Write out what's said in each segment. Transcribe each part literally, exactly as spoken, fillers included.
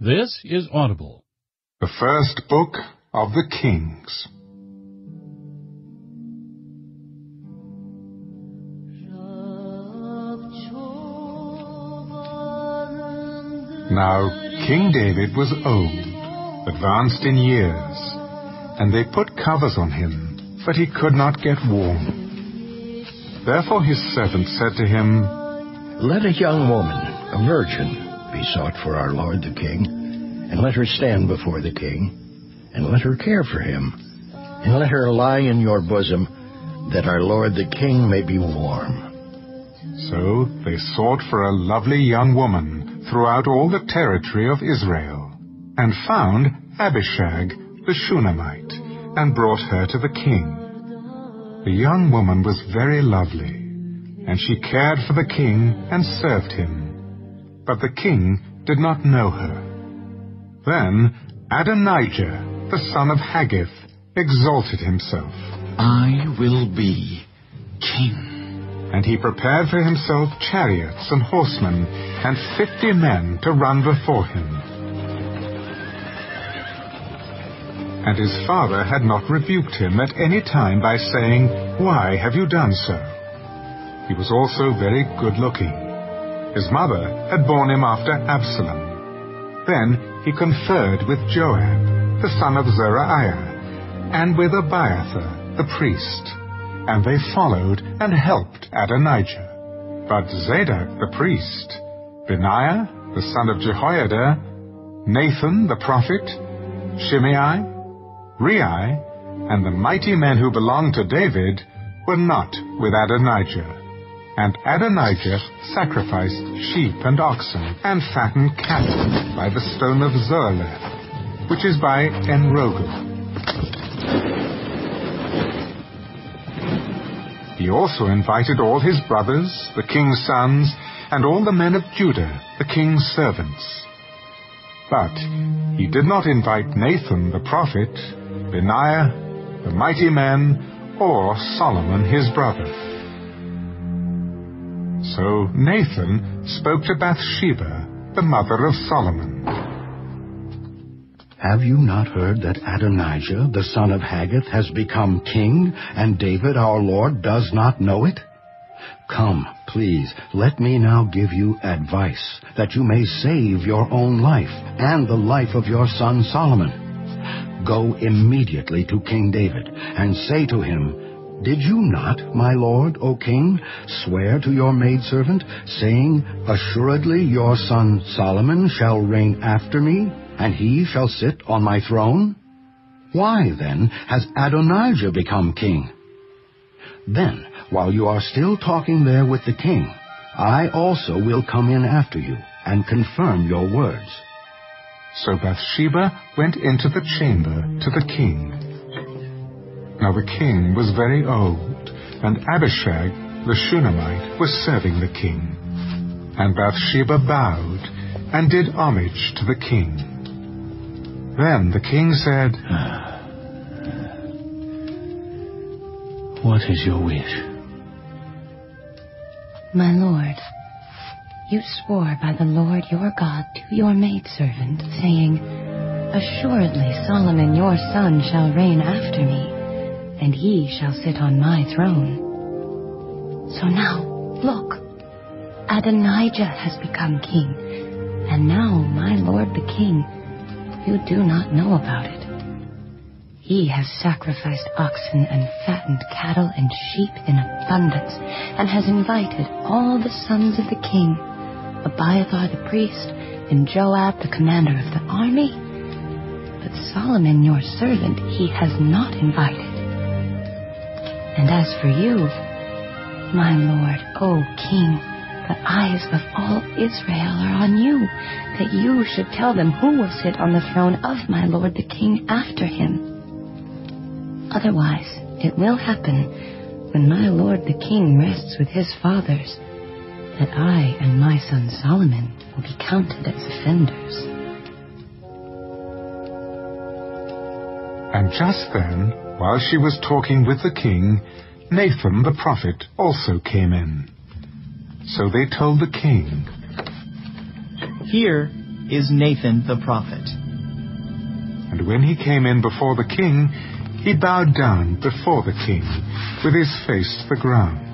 This is Audible. The First Book of the Kings. Now King David was old, advanced in years, and they put covers on him, but he could not get warm. Therefore his servant said to him, Let a young woman, a virgin, be sought for our lord the king, and let her stand before the king, and let her care for him, and let her lie in your bosom, that our lord the king may be warm. So they sought for a lovely young woman throughout all the territory of Israel, and found Abishag the Shunammite, and brought her to the king. The young woman was very lovely, and she cared for the king and served him. But the king did not know her. Then Adonijah, the son of Haggith, exalted himself. I will be king. And he prepared for himself chariots and horsemen, and fifty men to run before him. And his father had not rebuked him at any time by saying, Why have you done so? He was also very good-looking. His mother had borne him after Absalom. Then he conferred with Joab, the son of Zeruiah, and with Abiathar, the priest, and they followed and helped Adonijah. But Zadok the priest, Benaiah the son of Jehoiada, Nathan the prophet, Shimei, Rei, and the mighty men who belonged to David were not with Adonijah. And Adonijah sacrificed sheep and oxen and fattened cattle by the stone of Zeruiah, which is by Enrogel. He also invited all his brothers, the king's sons, and all the men of Judah, the king's servants. But he did not invite Nathan the prophet, Benaiah, the mighty man, or Solomon his brother. So Nathan spoke to Bathsheba, the mother of Solomon. Have you not heard that Adonijah, the son of Haggith, has become king, and David our Lord does not know it? Come, please, let me now give you advice, that you may save your own life and the life of your son Solomon. Go immediately to King David, and say to him, Did you not, my lord, O king, swear to your maidservant, saying, Assuredly your son Solomon shall reign after me, and he shall sit on my throne? Why, then, has Adonijah become king? Then, while you are still talking there with the king, I also will come in after you, and confirm your words. So Bathsheba went into the chamber to the king. Now the king was very old, and Abishag the Shunammite was serving the king. And Bathsheba bowed, and did homage to the king. Then the king said, What is your wish? My lord, you swore by the Lord your God to your maidservant, saying, Assuredly Solomon your son shall reign after me, and he shall sit on my throne. So now, look, Adonijah has become king, and now, my lord the king, you do not know about it. He has sacrificed oxen and fattened cattle and sheep in abundance, and has invited all the sons of the king, Abiathar the priest, and Joab the commander of the army. But Solomon your servant he has not invited. And as for you, my lord, O king, the eyes of all Israel are on you, that you should tell them who will sit on the throne of my lord the king after him. Otherwise, it will happen, when my lord the king rests with his fathers, that I and my son Solomon will be counted as offenders. And just then, while she was talking with the king, Nathan the prophet also came in. So they told the king, Here is Nathan the prophet. And when he came in before the king, he bowed down before the king, with his face to the ground.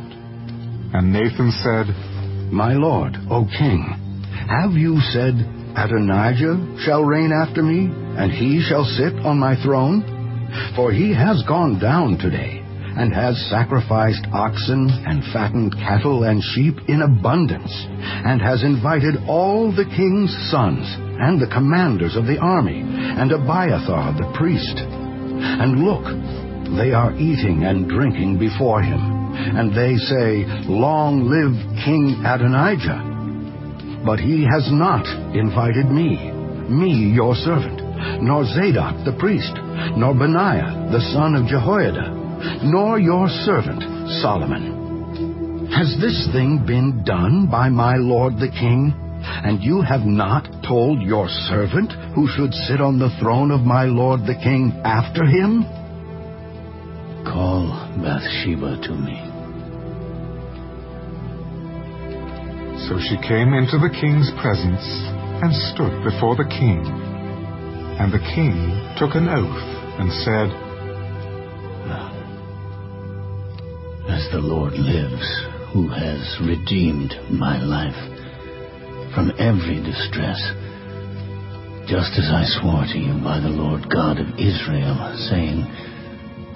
And Nathan said, My lord, O king, have you said, Adonijah shall reign after me, and he shall sit on my throne? For he has gone down today, and has sacrificed oxen and fattened cattle and sheep in abundance, and has invited all the king's sons and the commanders of the army, and Abiathar the priest. And look, they are eating and drinking before him, and they say, Long live King Adonijah. But he has not invited me, me your servant, nor Zadok the priest, nor Benaiah the son of Jehoiada, nor your servant Solomon. Has this thing been done by my lord the king, and you have not told your servant who should sit on the throne of my lord the king after him? Call Bathsheba to me. So she came into the king's presence and stood before the king. And the king took an oath and said, As the Lord lives, who has redeemed my life from every distress, just as I swore to you by the Lord God of Israel, saying,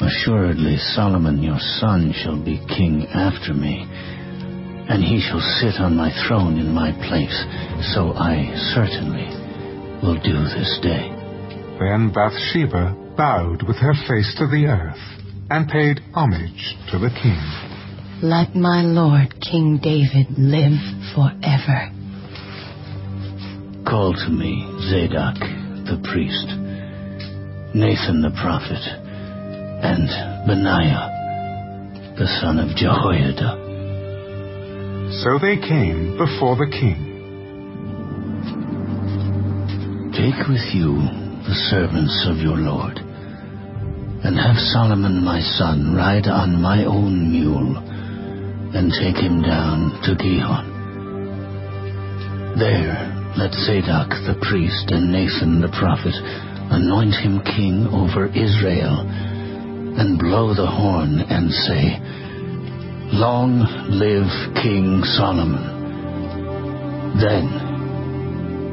Assuredly Solomon your son shall be king after me, and he shall sit on my throne in my place, so I certainly will do this day. Then Bathsheba bowed with her face to the earth, and paid homage to the king. Let my lord King David live forever. Call to me Zadok the priest, Nathan the prophet, and Benaiah the son of Jehoiada. So they came before the king. Take with you the servants of your lord, and have Solomon my son ride on my own mule, and take him down to Gihon. There let Zadok the priest and Nathan the prophet anoint him king over Israel, and blow the horn and say, Long live King Solomon. Then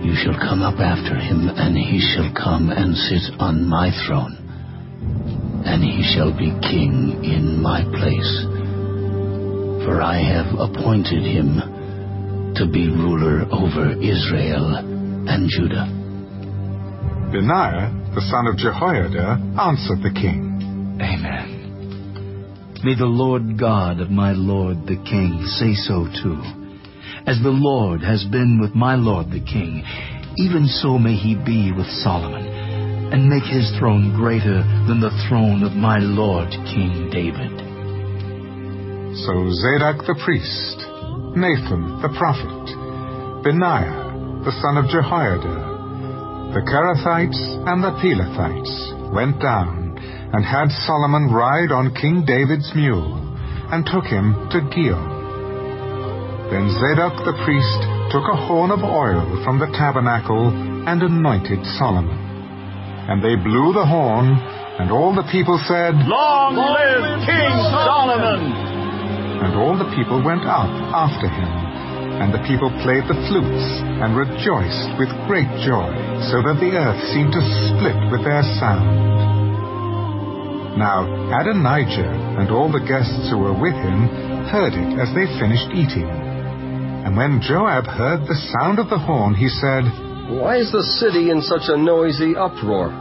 you shall come up after him, and he shall come and sit on my throne, and he shall be king in my place, for I have appointed him to be ruler over Israel and Judah. Benaiah, the son of Jehoiada, answered the king, Amen. May the Lord God of my lord the king say so too. As the Lord has been with my lord the king, even so may he be with Solomon, and make his throne greater than the throne of my lord King David. So Zadok the priest, Nathan the prophet, Benaiah the son of Jehoiada, the Cherethites and the Pelethites went down and had Solomon ride on King David's mule, and took him to Gihon. Then Zadok the priest took a horn of oil from the tabernacle and anointed Solomon. And they blew the horn, and all the people said, Long live King Solomon! And all the people went up after him, and the people played the flutes, and rejoiced with great joy, so that the earth seemed to split with their sound. Now Adonijah and all the guests who were with him heard it as they finished eating. And when Joab heard the sound of the horn, he said, Why is the city in such a noisy uproar?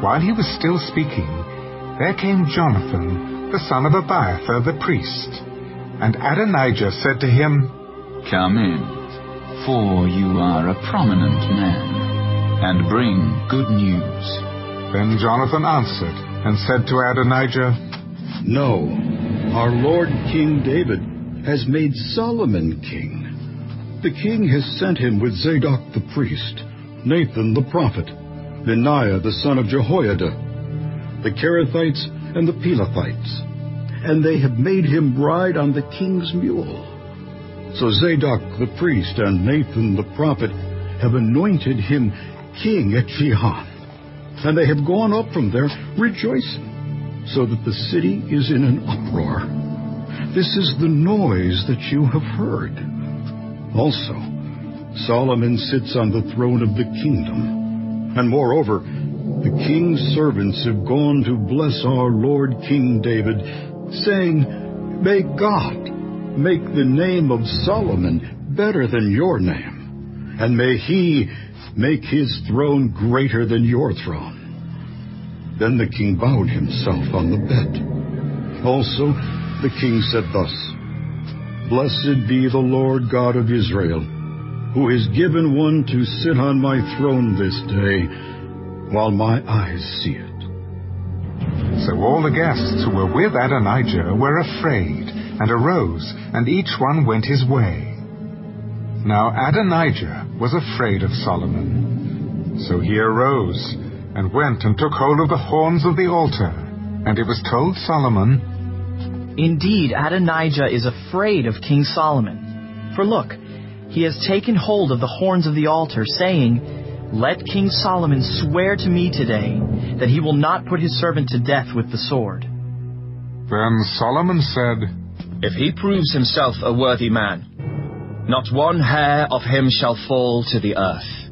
While he was still speaking, there came Jonathan, the son of Abiathar the priest. And Adonijah said to him, Come in, for you are a prominent man, and bring good news. Then Jonathan answered and said to Adonijah, No, our lord King David has made Solomon king. The king has sent him with Zadok the priest, Nathan the prophet, Benaiah the son of Jehoiada, the Cherethites and the Pelethites, and they have made him ride on the king's mule. So Zadok the priest and Nathan the prophet have anointed him king at Gihon, and they have gone up from there rejoicing, so that the city is in an uproar. This is the noise that you have heard. Also, Solomon sits on the throne of the kingdom, and moreover, the king's servants have gone to bless our Lord King David, saying, May God make the name of Solomon better than your name, and may he make his throne greater than your throne. Then the king bowed himself on the bed. Also, the king said thus, Blessed be the Lord God of Israel, who has given one to sit on my throne this day, while my eyes see it. So all the guests who were with Adonijah were afraid, and arose, and each one went his way. Now Adonijah was afraid of Solomon. So he arose, and went and took hold of the horns of the altar, and it was told Solomon, Indeed, Adonijah is afraid of King Solomon. For look, he has taken hold of the horns of the altar, saying, Let King Solomon swear to me today that he will not put his servant to death with the sword. Then Solomon said, If he proves himself a worthy man, not one hair of him shall fall to the earth.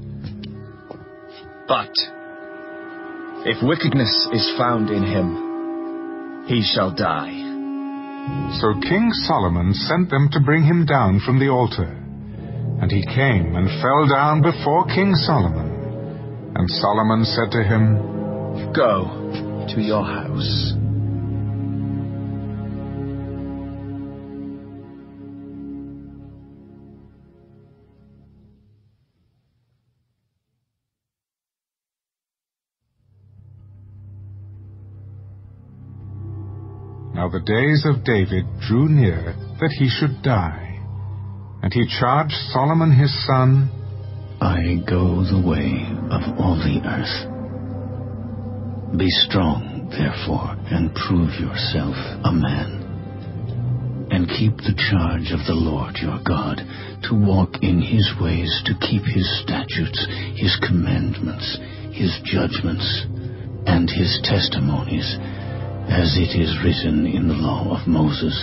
But if wickedness is found in him, he shall die. So King Solomon sent them to bring him down from the altar. And he came and fell down before King Solomon. And Solomon said to him, Go to your house. Now the days of David drew near that he should die. And he charged Solomon his son, I go the way of all the earth. Be strong, therefore, and prove yourself a man. And keep the charge of the Lord your God, to walk in his ways, to keep his statutes, his commandments, his judgments, and his testimonies, as it is written in the law of Moses,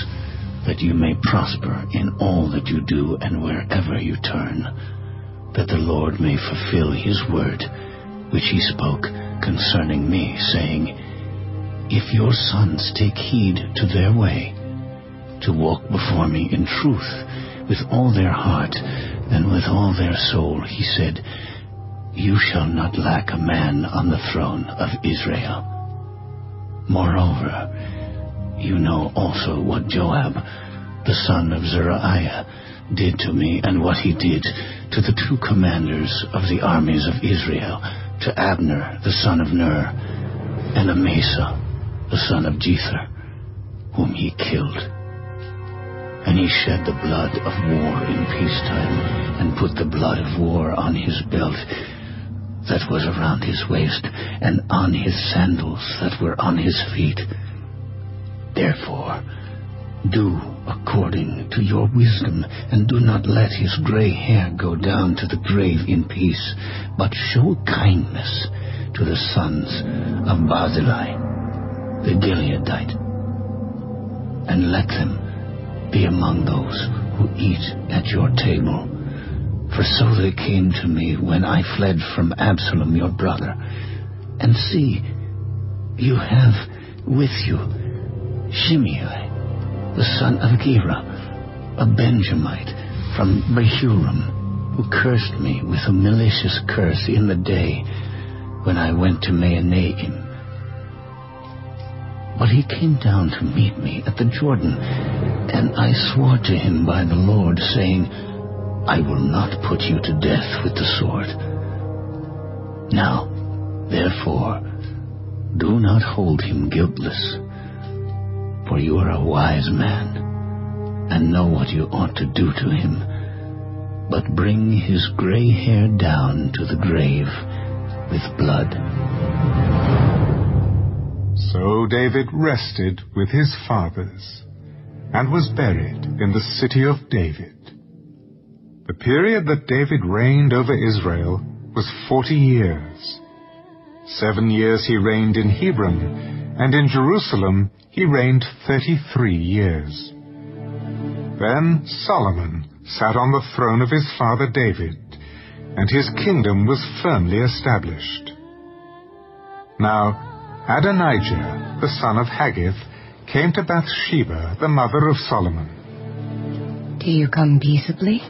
that you may prosper in all that you do and wherever you turn, that the Lord may fulfill his word, which he spoke concerning me, saying, If your sons take heed to their way, to walk before me in truth with all their heart and with all their soul, he said, You shall not lack a man on the throne of Israel. Moreover, you know also what Joab, the son of Zeruiah, did to me, and what he did to the two commanders of the armies of Israel, to Abner, the son of Ner, and Amasa, the son of Jether, whom he killed. And he shed the blood of war in peacetime, and put the blood of war on his belt that was around his waist, and on his sandals that were on his feet. Therefore, do according to your wisdom, and do not let his gray hair go down to the grave in peace, but show kindness to the sons of Barzillai, the Gileadite, and let them be among those who eat at your table. For so they came to me when I fled from Absalom your brother, and see, you have with you Shimei, the son of Gera, a Benjamite from Rehoboam, who cursed me with a malicious curse in the day when I went to Maacah. But he came down to meet me at the Jordan, and I swore to him by the Lord, saying, I will not put you to death with the sword. Now, therefore, do not hold him guiltless. For you are a wise man, and know what you ought to do to him. But bring his gray hair down to the grave with blood. So David rested with his fathers, and was buried in the city of David. The period that David reigned over Israel was forty years. Seven years he reigned in Hebron, and in Jerusalem he reigned thirty-three years. Then Solomon sat on the throne of his father David, and his kingdom was firmly established. Now Adonijah, the son of Haggith, came to Bathsheba, the mother of Solomon. Do you come peaceably?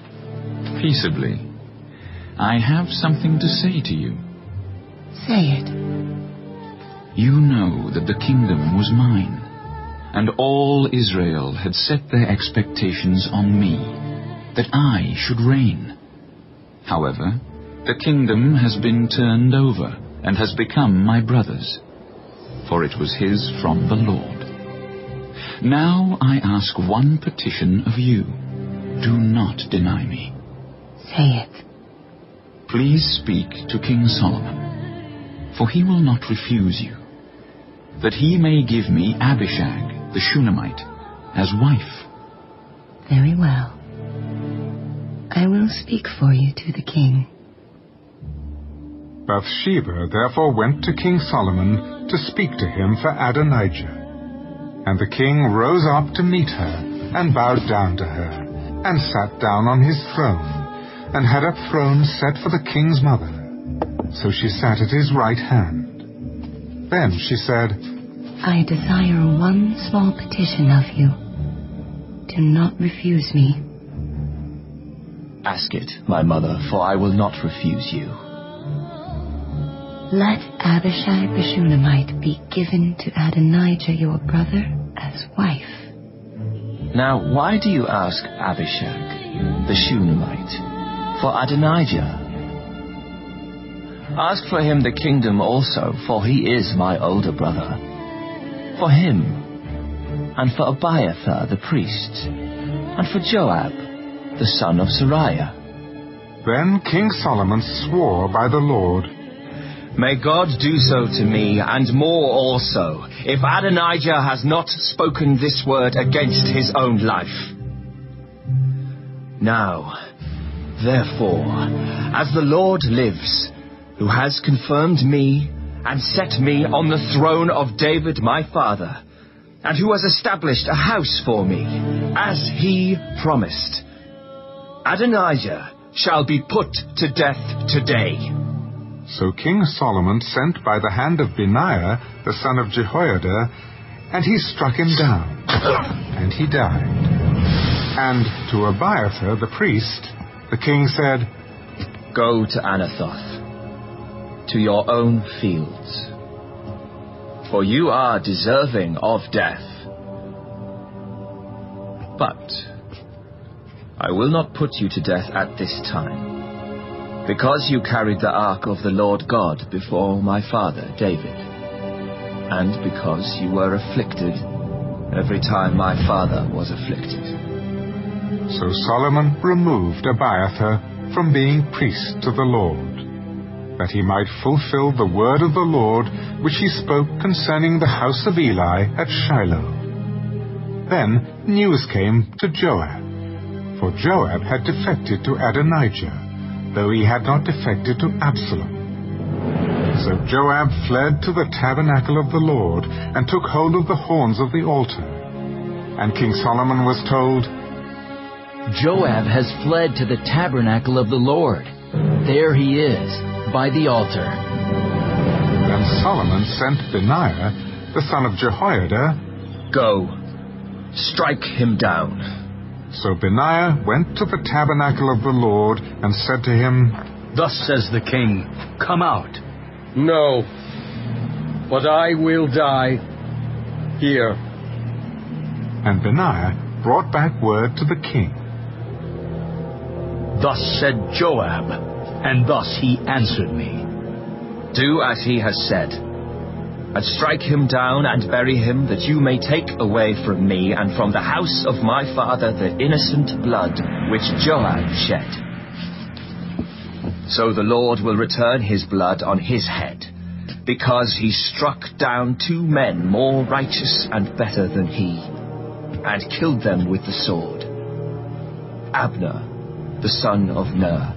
Peaceably. I have something to say to you. Say it. You know that the kingdom was mine, and all Israel had set their expectations on me, that I should reign. However, the kingdom has been turned over and has become my brother's, for it was his from the Lord. Now I ask one petition of you. Do not deny me. Say it. Please speak to King Solomon, for he will not refuse you, that he may give me Abishag, the Shunammite, as wife. Very well. I will speak for you to the king. Bathsheba therefore went to King Solomon to speak to him for Adonijah. And the king rose up to meet her, and bowed down to her, and sat down on his throne, and had a throne set for the king's mother. So she sat at his right hand. Then she said, I desire one small petition of you. Do not refuse me. Ask it, my mother, for I will not refuse you. Let Abishag the Shunammite be given to Adonijah your brother as wife. Now why do you ask Abishag the Shunammite for Adonijah? Ask for him the kingdom also, for he is my older brother. For him, and for Abiathar the priest, and for Joab the son of Zeruiah. Then King Solomon swore by the Lord, May God do so to me, and more also, if Adonijah has not spoken this word against his own life. Now, therefore, as the Lord lives, who has confirmed me, and set me on the throne of David my father, and who has established a house for me, as he promised, Adonijah shall be put to death today. So King Solomon sent by the hand of Benaiah, the son of Jehoiada, and he struck him down, and he died. And to Abiathar the priest, the king said, Go to Anathoth, to your own fields, for you are deserving of death. But I will not put you to death at this time, because you carried the ark of the Lord God before my father David, and because you were afflicted every time my father was afflicted. So Solomon removed Abiathar from being priest to the Lord, that he might fulfill the word of the Lord which he spoke concerning the house of Eli at Shiloh. Then news came to Joab, for Joab had defected to Adonijah, though he had not defected to Absalom. So Joab fled to the tabernacle of the Lord, and took hold of the horns of the altar. And King Solomon was told, Joab has fled to the tabernacle of the Lord. There he is, by the altar. And Solomon sent Benaiah, the son of Jehoiada, Go, strike him down. So Benaiah went to the tabernacle of the Lord, and said to him, Thus says the king, Come out. No, but I will die here. And Benaiah brought back word to the king. Thus said Joab, and thus he answered me, Do as he has said, and strike him down and bury him, that you may take away from me and from the house of my father the innocent blood which Joab shed. So the Lord will return his blood on his head, because he struck down two men more righteous and better than he, and killed them with the sword, Abner, the son of Ner,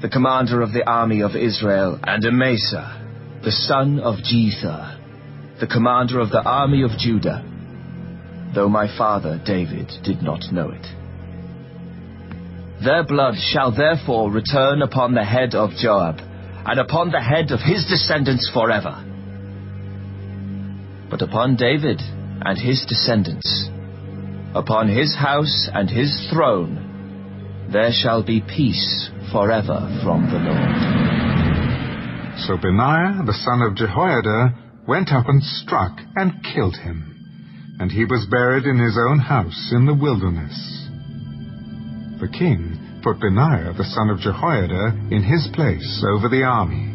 the commander of the army of Israel, and Amasa, the son of Jether, the commander of the army of Judah, though my father David did not know it. Their blood shall therefore return upon the head of Joab, and upon the head of his descendants forever. But upon David and his descendants, upon his house and his throne, there shall be peace forever from the Lord. So Benaiah the son of Jehoiada went up and struck and killed him, and he was buried in his own house in the wilderness. The king put Benaiah the son of Jehoiada in his place over the army,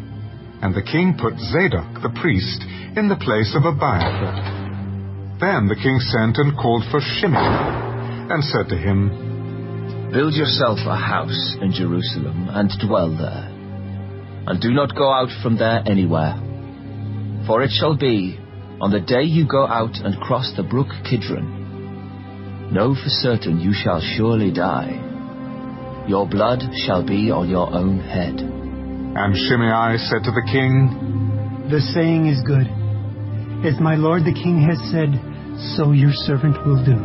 and the king put Zadok the priest in the place of Abiathar. Then the king sent and called for Shimei, and said to him, Build yourself a house in Jerusalem, and dwell there, and do not go out from there anywhere. For it shall be, on the day you go out and cross the brook Kidron, know for certain you shall surely die. Your blood shall be on your own head. And Shimei said to the king, The saying is good. As my lord the king has said, so your servant will do.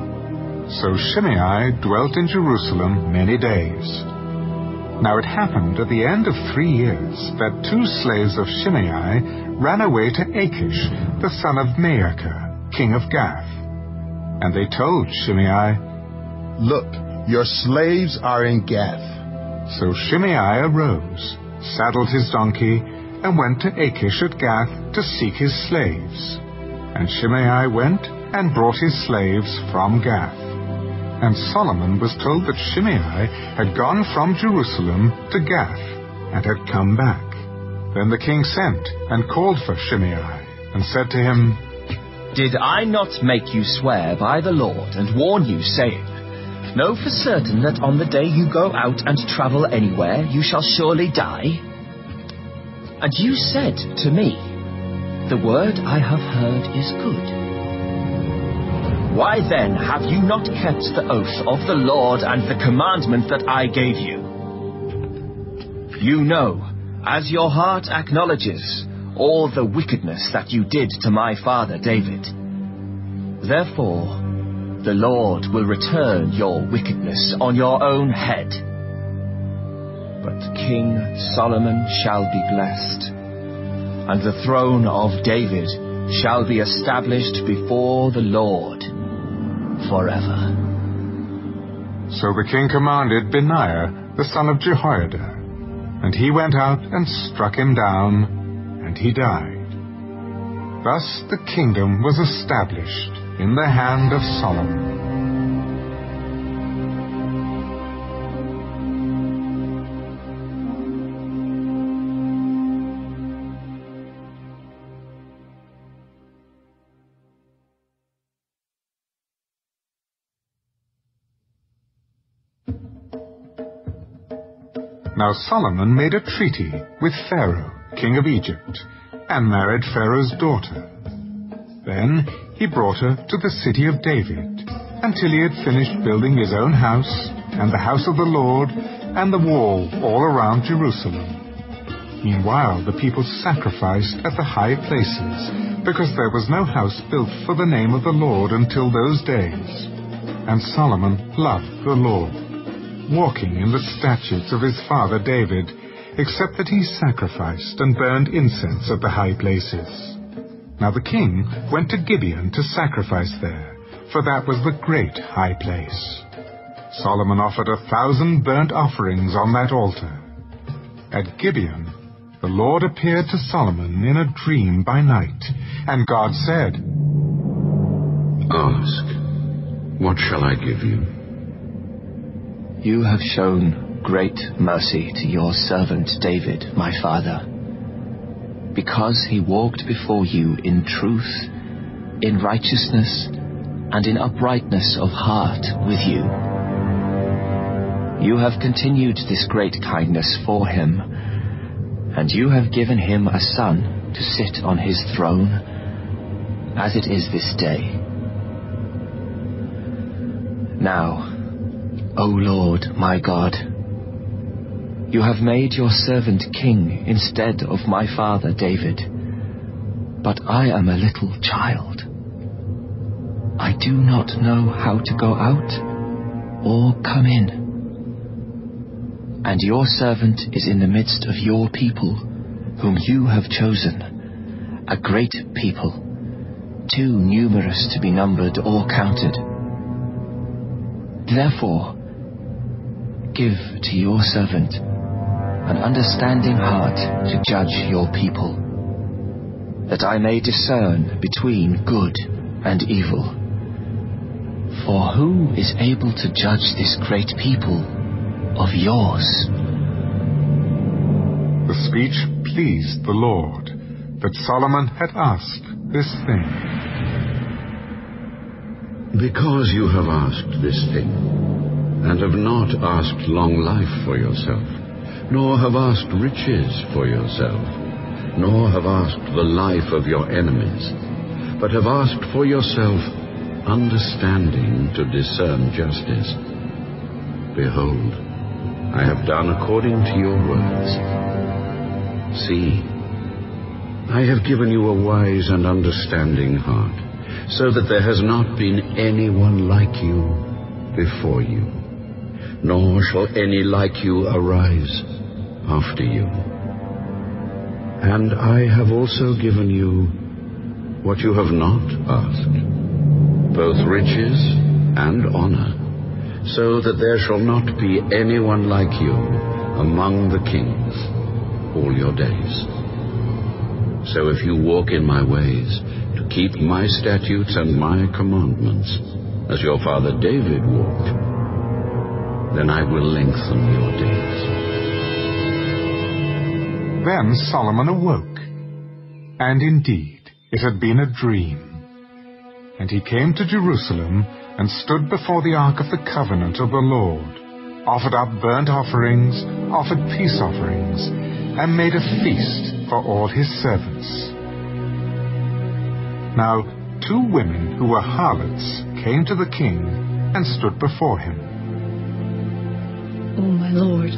So Shimei dwelt in Jerusalem many days. Now it happened at the end of three years that two slaves of Shimei ran away to Achish, the son of Maacah, king of Gath. And they told Shimei, Look, your slaves are in Gath. So Shimei arose, saddled his donkey, and went to Achish at Gath to seek his slaves. And Shimei went and brought his slaves from Gath. And Solomon was told that Shimei had gone from Jerusalem to Gath, and had come back. Then the king sent and called for Shimei, and said to him, Did I not make you swear by the Lord, and warn you, saying, Know for certain that on the day you go out and travel anywhere, you shall surely die? And you said to me, The word I have heard is good. Why then have you not kept the oath of the Lord and the commandment that I gave you? You know, as your heart acknowledges, all the wickedness that you did to my father David. Therefore, the Lord will return your wickedness on your own head. But King Solomon shall be blessed, and the throne of David shall be established before the Lord forever. So the king commanded Benaiah the son of Jehoiada, and he went out and struck him down, and he died. Thus the kingdom was established in the hand of Solomon. Now Solomon made a treaty with Pharaoh, king of Egypt, and married Pharaoh's daughter. Then he brought her to the city of David, until he had finished building his own house, and the house of the Lord, and the wall all around Jerusalem. Meanwhile the people sacrificed at the high places, because there was no house built for the name of the Lord until those days. And Solomon loved the Lord, walking in the statutes of his father David, except that he sacrificed and burned incense at the high places. Now the king went to Gibeon to sacrifice there, for that was the great high place. Solomon offered a thousand burnt offerings on that altar. At Gibeon, the Lord appeared to Solomon in a dream by night, and God said, Ask, what shall I give you? You have shown great mercy to your servant David, my father, because he walked before you in truth, in righteousness, and in uprightness of heart with you. You have continued this great kindness for him, and you have given him a son to sit on his throne, as it is this day. Now, O Lord my God, You have made your servant king instead of my father David. But I am a little child. I do not know how to go out or come in. And your servant is in the midst of your people, whom you have chosen, a great people, too numerous to be numbered or counted. Therefore, give to your servant an understanding heart to judge your people, that I may discern between good and evil. For who is able to judge this great people of yours? The speech pleased the Lord, that Solomon had asked this thing. Because you have asked this thing, and have not asked long life for yourself, nor have asked riches for yourself, nor have asked the life of your enemies, but have asked for yourself understanding to discern justice. Behold, I have done according to your words. See, I have given you a wise and understanding heart, so that there has not been anyone like you before you, nor shall any like you arise after you. And I have also given you what you have not asked, both riches and honor, so that there shall not be anyone like you among the kings all your days. So if you walk in my ways, to keep my statutes and my commandments, as your father David walked, then I will lengthen your days. Then Solomon awoke, and indeed it had been a dream. And he came to Jerusalem, and stood before the ark of the covenant of the Lord, offered up burnt offerings, offered peace offerings, and made a feast for all his servants. Now two women who were harlots came to the king, and stood before him. Oh, my lord,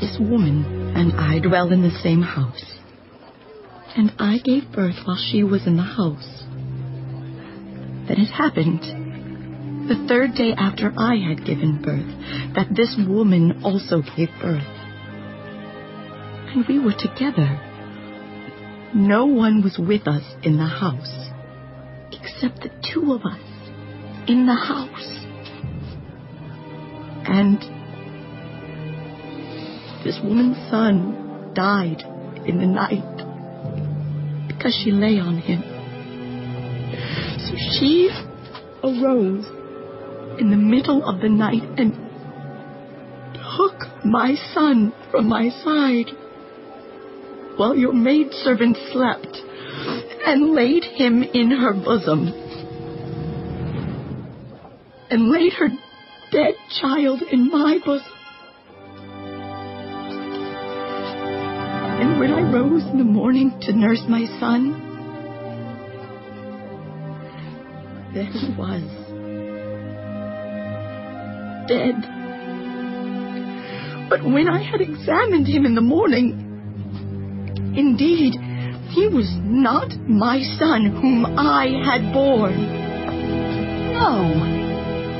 this woman and I dwell in the same house, and I gave birth while she was in the house. Then it happened, the third day after I had given birth, that this woman also gave birth. And we were together. No one was with us in the house, except the two of us in the house. And this woman's son died in the night because she lay on him. So she arose in the middle of the night and took my son from my side while your maidservant slept, and laid him in her bosom, and laid her dead child in my bosom. And when I rose in the morning to nurse my son, there he was, dead. But when I had examined him in the morning, indeed, he was not my son whom I had born. No,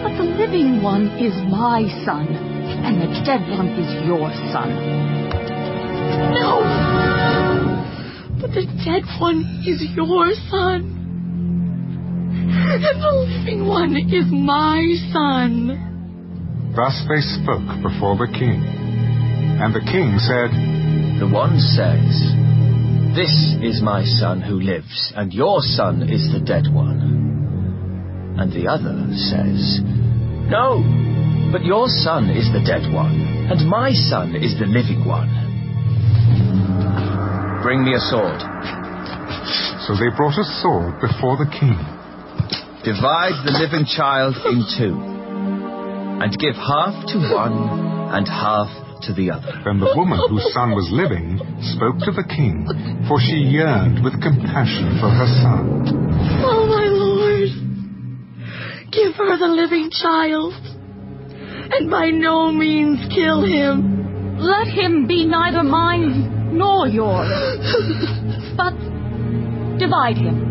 but the living one is my son, and the dead one is your son. No, but the dead one is your son, and the living one is my son. Thus they spoke before the king. And the king said, The one says, This is my son who lives, and your son is the dead one. And the other says, No, but your son is the dead one, and my son is the living one. Bring me a sword. So they brought a sword before the king. Divide the living child in two, and give half to one and half to the other. Then the woman whose son was living spoke to the king, for she yearned with compassion for her son. Oh, my lord, give her the living child, and by no means kill him. Let him be neither mine nor yours, but divide him.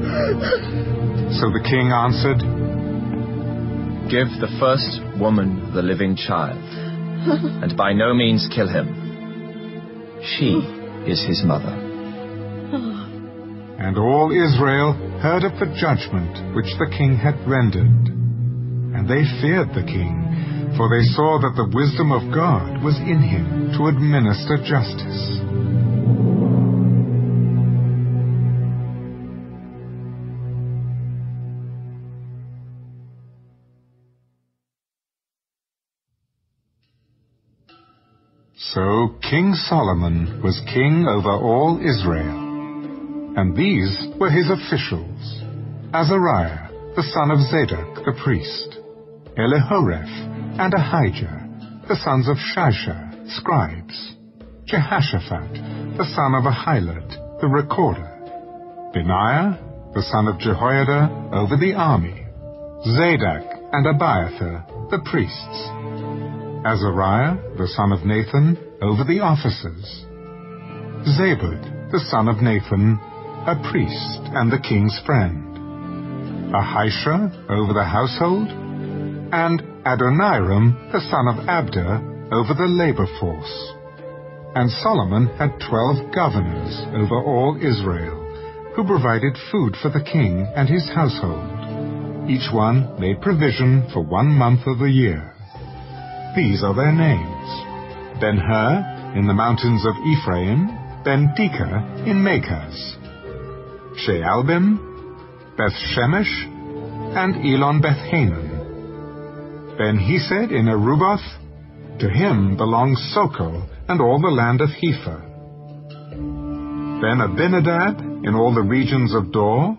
So the king answered, Give the first woman the living child, and by no means kill him. She is his mother. And all Israel heard of the judgment which the king had rendered. And they feared the king, for they saw that the wisdom of God was in him to administer justice. So King Solomon was king over all Israel, and these were his officials: Azariah, the son of Zadok the priest, Elihoreph and Ahijah, the sons of Shishai, scribes, Jehoshaphat, the son of Ahilud, the recorder, Benaiah, the son of Jehoiada, over the army, Zadok and Abiathar, the priests, Azariah, the son of Nathan, over the officers, Zabud, the son of Nathan, a priest and the king's friend, Ahijah, over the household, and Adoniram, the son of Abda, over the labor force. And Solomon had twelve governors over all Israel, who provided food for the king and his household. Each one made provision for one month of the year. These are their names: Ben-Hur in the mountains of Ephraim, Ben-Dekah in Maacah, Shealbim, Beth-Shemesh, and Elon-Beth-Hanan. Ben-Hesed in Aruboth, to him belongs Sokol and all the land of Hepher. Ben-Abinadab in all the regions of Dor,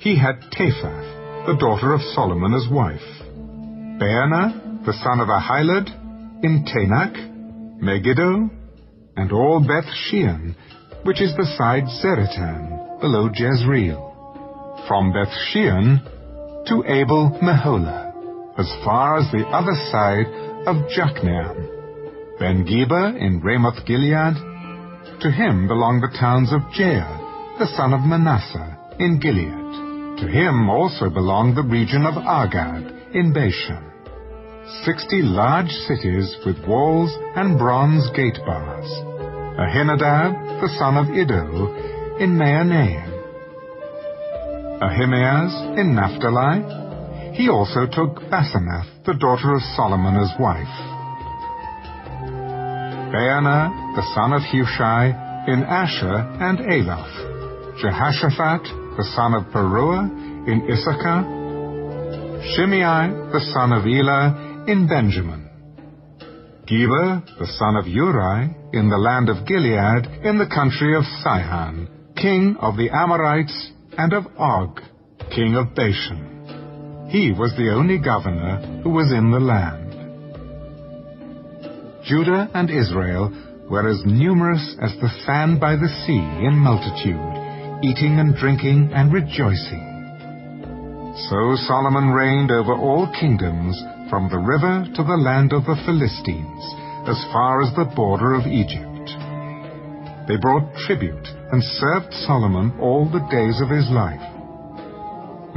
he had Taphath, the daughter of Solomon, as wife. Baanah, the son of Ahilud, in Tanakh, Megiddo, and all Beth Shean, which is beside Zeretan, below Jezreel, from Beth Shean to Abel Meholah, as far as the other side of Jokneam. Ben-Geba in Ramoth Gilead, to him belong the towns of Jair, the son of Manasseh, in Gilead, to him also belong the region of Argad in Bashan. Sixty large cities with walls and bronze gate bars. Ahinadab, the son of Iddo, in Maanaim. Ahimaaz in Naphtali. He also took Basemath, the daughter of Solomon, as wife. Baanah, the son of Hushai, in Asher and Eloth. Jehoshaphat, the son of Peruah, in Issachar. Shimei, the son of Elah, in Benjamin. Geba, the son of Uri, in the land of Gilead, in the country of Sihon, king of the Amorites, and of Og, king of Bashan. He was the only governor who was in the land. Judah and Israel were as numerous as the sand by the sea in multitude, eating and drinking and rejoicing. So Solomon reigned over all kingdoms, from the river to the land of the Philistines, as far as the border of Egypt. They brought tribute and served Solomon all the days of his life.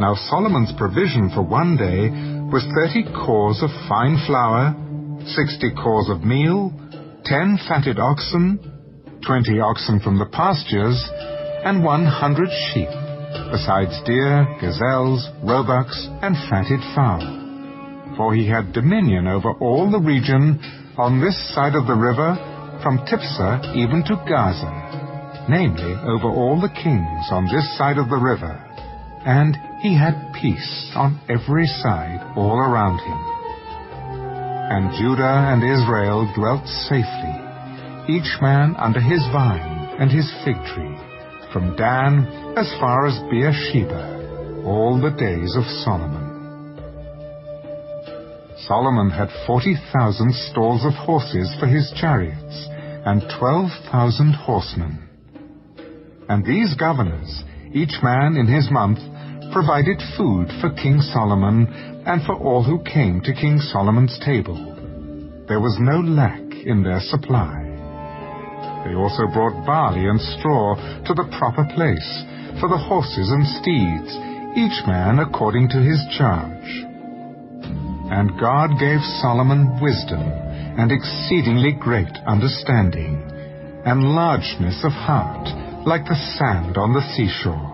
Now Solomon's provision for one day was thirty cores of fine flour, sixty cores of meal, ten fatted oxen, twenty oxen from the pastures, and one hundred sheep, besides deer, gazelles, roebucks, and fatted fowl. For he had dominion over all the region on this side of the river, from Tiphsah even to Gaza, namely over all the kings on this side of the river. And he had peace on every side all around him. And Judah and Israel dwelt safely, each man under his vine and his fig tree, from Dan as far as Beersheba, all the days of Solomon. Solomon had forty thousand stalls of horses for his chariots, and twelve thousand horsemen. And these governors, each man in his month, provided food for King Solomon and for all who came to King Solomon's table. There was no lack in their supply. They also brought barley and straw to the proper place for the horses and steeds, each man according to his charge. And God gave Solomon wisdom and exceedingly great understanding and largeness of heart, like the sand on the seashore.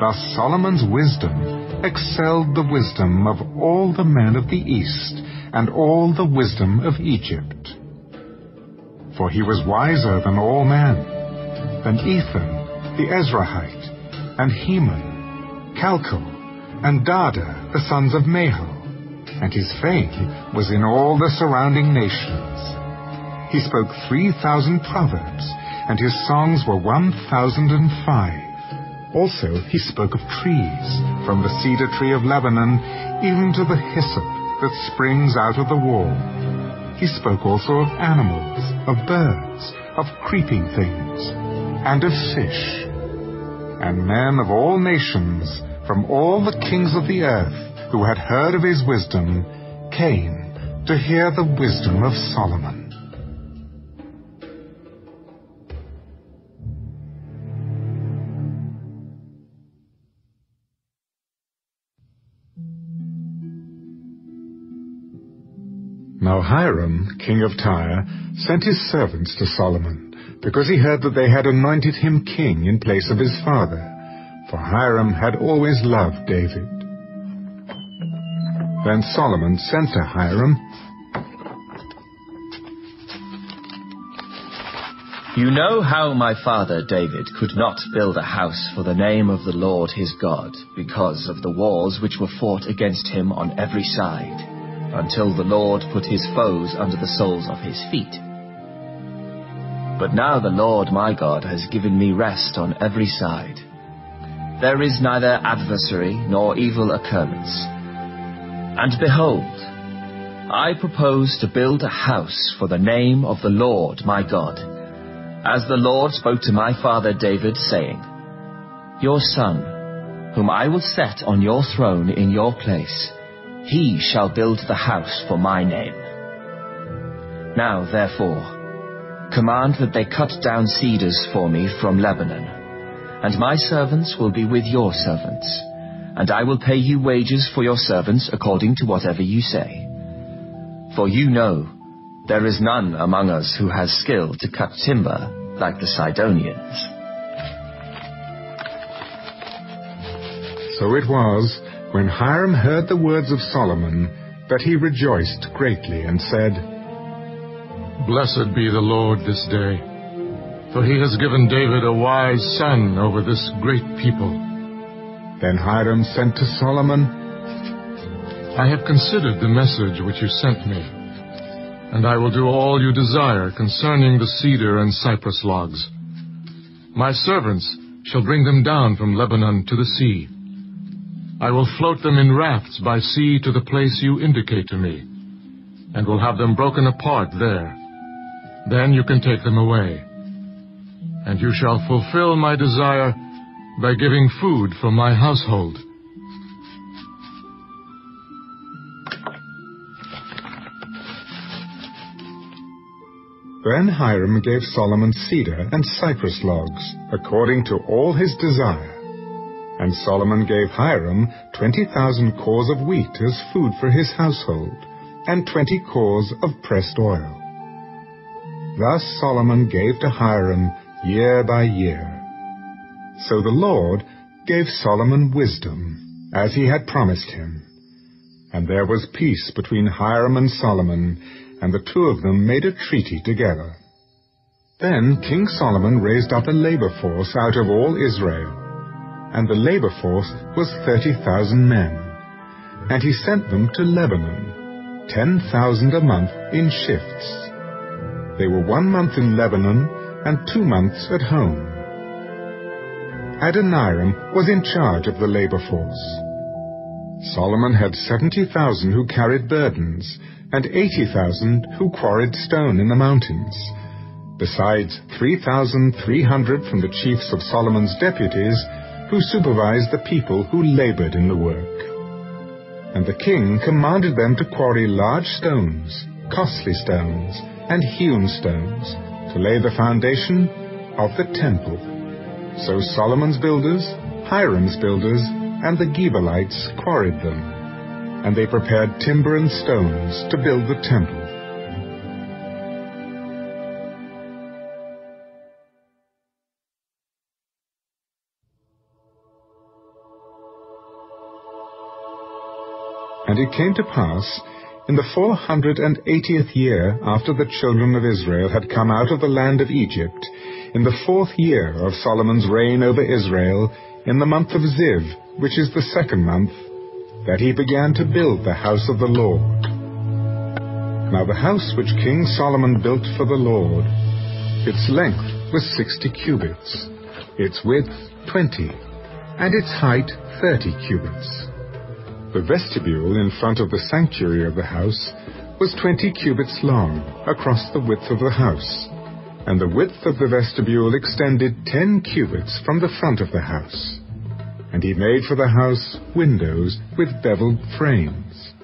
Thus Solomon's wisdom excelled the wisdom of all the men of the east and all the wisdom of Egypt. For he was wiser than all men, than Ethan the Ezrahite, and Heman, Calco, and Darda the sons of Mahol, and his fame was in all the surrounding nations. He spoke three thousand proverbs, and his songs were one thousand and five. Also he spoke of trees, from the cedar tree of Lebanon, even to the hyssop that springs out of the wall. He spoke also of animals, of birds, of creeping things, and of fish. And men of all nations, from all the kings of the earth, who had heard of his wisdom, came to hear the wisdom of Solomon. Now Hiram, king of Tyre, sent his servants to Solomon, because he heard that they had anointed him king in place of his father, for Hiram had always loved David. Then Solomon sent to Hiram, "You know how my father David could not build a house for the name of the Lord his God, because of the wars which were fought against him on every side, until the Lord put his foes under the soles of his feet. But now the Lord my God has given me rest on every side. There is neither adversary nor evil occurrence. And behold, I propose to build a house for the name of the Lord my God, as the Lord spoke to my father David, saying, Your son, whom I will set on your throne in your place, he shall build the house for my name. Now, therefore, command that they cut down cedars for me from Lebanon, and my servants will be with your servants, and I will pay you wages for your servants according to whatever you say. For you know, there is none among us who has skill to cut timber like the Sidonians." So it was, when Hiram heard the words of Solomon, that he rejoiced greatly and said, "Blessed be the Lord this day, for he has given David a wise son over this great people." Then Hiram sent to Solomon, "I have considered the message which you sent me, and I will do all you desire concerning the cedar and cypress logs. My servants shall bring them down from Lebanon to the sea. I will float them in rafts by sea to the place you indicate to me, and will have them broken apart there. Then you can take them away. And you shall fulfill my desire by giving food for my household." Then Hiram gave Solomon cedar and cypress logs, according to all his desire. And Solomon gave Hiram twenty thousand cores of wheat as food for his household, and twenty cores of pressed oil. Thus Solomon gave to Hiram year by year. So the Lord gave Solomon wisdom, as he had promised him. And there was peace between Hiram and Solomon, and the two of them made a treaty together. Then King Solomon raised up a labor force out of all Israel, and the labor force was thirty thousand men. And he sent them to Lebanon, ten thousand a month in shifts. They were one month in Lebanon and two months at home. Adoniram was in charge of the labor force. Solomon had seventy thousand who carried burdens, and eighty thousand who quarried stone in the mountains, besides three thousand three hundred from the chiefs of Solomon's deputies, who supervised the people who labored in the work. And the king commanded them to quarry large stones, costly stones, and hewn stones to lay the foundation of the temple. So Solomon's builders, Hiram's builders, and the Gebalites quarried them, and they prepared timber and stones to build the temple. And it came to pass, in the four hundred and eightieth year after the children of Israel had come out of the land of Egypt, in the fourth year of Solomon's reign over Israel, in the month of Ziv, which is the second month, that he began to build the house of the Lord. Now the house which King Solomon built for the Lord, its length was sixty cubits, its width twenty, and its height thirty cubits. The vestibule in front of the sanctuary of the house was twenty cubits long across the width of the house, and the width of the vestibule extended ten cubits from the front of the house. And he made for the house windows with beveled frames.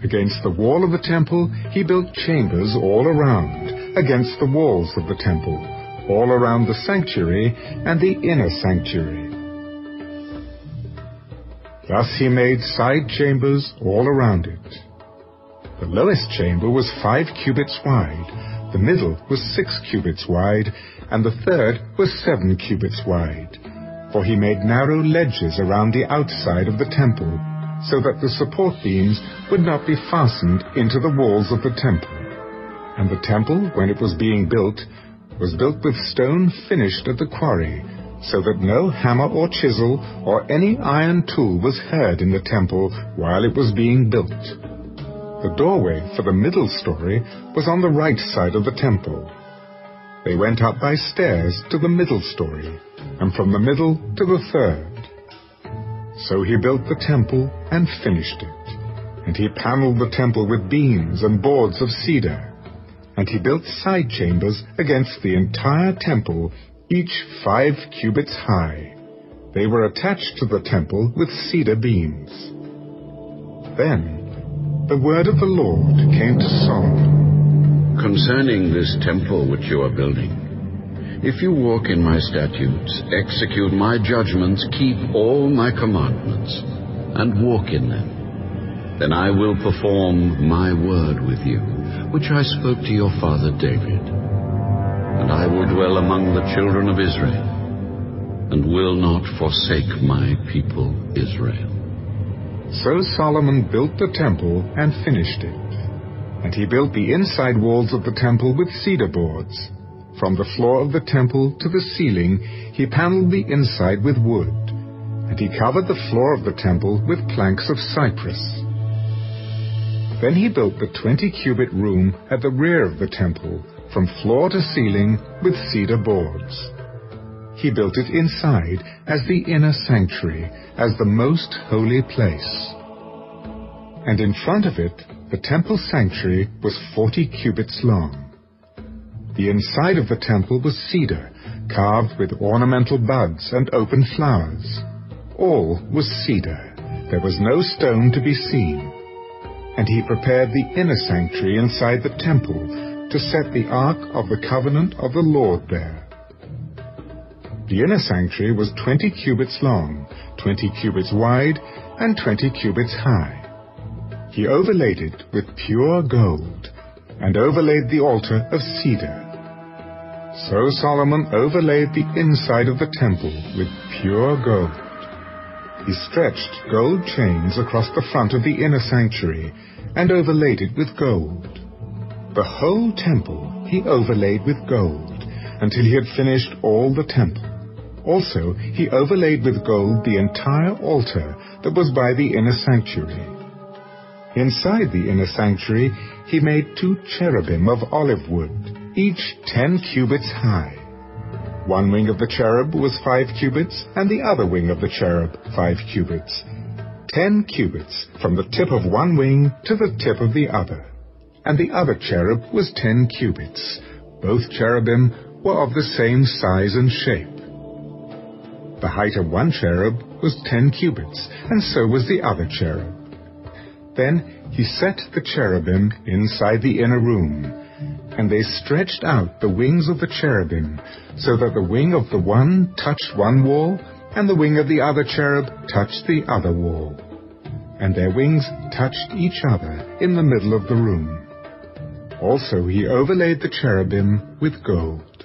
Against the wall of the temple he built chambers all around, against the walls of the temple, all around the sanctuary and the inner sanctuary. Thus he made side chambers all around it. The lowest chamber was five cubits wide, the middle was six cubits wide, and the third was seven cubits wide. For he made narrow ledges around the outside of the temple, so that the support beams would not be fastened into the walls of the temple. And the temple, when it was being built, was built with stone finished at the quarry, so that no hammer or chisel or any iron tool was heard in the temple while it was being built. The doorway for the middle story was on the right side of the temple. They went up by stairs to the middle story, and from the middle to the third. So he built the temple and finished it, and he panelled the temple with beams and boards of cedar, and he built side chambers against the entire temple, each five cubits high. They were attached to the temple with cedar beams. Then the word of the Lord came to Solomon. Concerning this temple which you are building, if you walk in my statutes, execute my judgments, keep all my commandments, and walk in them, then I will perform my word with you, which I spoke to your father David. And I will dwell among the children of Israel, and will not forsake my people Israel. So Solomon built the temple and finished it. And he built the inside walls of the temple with cedar boards. From the floor of the temple to the ceiling he panelled the inside with wood, and he covered the floor of the temple with planks of cypress. Then he built the twenty-cubit room at the rear of the temple, from floor to ceiling with cedar boards. He built it inside as the inner sanctuary, as the most holy place. And in front of it, the temple sanctuary was forty cubits long. The inside of the temple was cedar, carved with ornamental buds and open flowers. All was cedar. There was no stone to be seen. And he prepared the inner sanctuary inside the temple, to set the ark of the covenant of the Lord there. The inner sanctuary was twenty cubits long, twenty cubits wide, and twenty cubits high. He overlaid it with pure gold, and overlaid the altar of cedar. So Solomon overlaid the inside of the temple with pure gold. He stretched gold chains across the front of the inner sanctuary, and overlaid it with gold. The whole temple he overlaid with gold, until he had finished all the temple. Also he overlaid with gold the entire altar that was by the inner sanctuary. Inside the inner sanctuary he made two cherubim of olive wood, each ten cubits high. One wing of the cherub was five cubits, and the other wing of the cherub five cubits. Ten cubits from the tip of one wing to the tip of the other. And the other cherub was ten cubits. Both cherubim were of the same size and shape. The height of one cherub was ten cubits, and so was the other cherub. Then he set the cherubim inside the inner room, and they stretched out the wings of the cherubim, so that the wing of the one touched one wall, and the wing of the other cherub touched the other wall. And their wings touched each other in the middle of the room. Also he overlaid the cherubim with gold.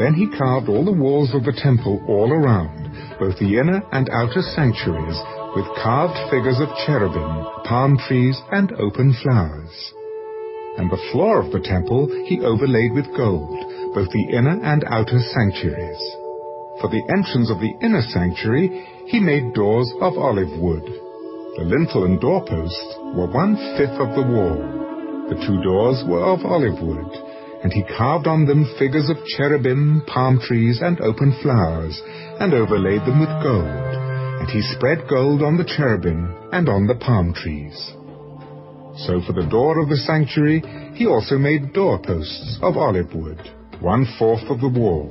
Then he carved all the walls of the temple all around, both the inner and outer sanctuaries, with carved figures of cherubim, palm trees, and open flowers. And the floor of the temple he overlaid with gold, both the inner and outer sanctuaries. For the entrance of the inner sanctuary he made doors of olive wood. The lintel and doorposts were one-fifth of the wall. The two doors were of olive wood, and he carved on them figures of cherubim, palm trees, and open flowers, and overlaid them with gold. And he spread gold on the cherubim and on the palm trees. So for the door of the sanctuary he also made doorposts of olive wood, one-fourth of the wall.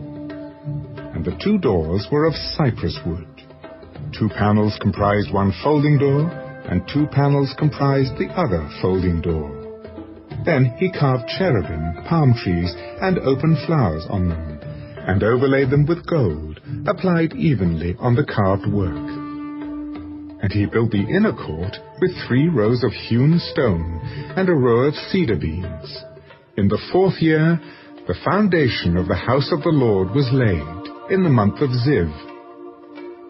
And the two doors were of cypress wood. Two panels comprised one folding door, and two panels comprised the other folding door. Then he carved cherubim, palm trees, and open flowers on them, and overlaid them with gold, applied evenly on the carved work. And he built the inner court with three rows of hewn stone and a row of cedar beams. In the fourth year, the foundation of the house of the Lord was laid, in the month of Ziv.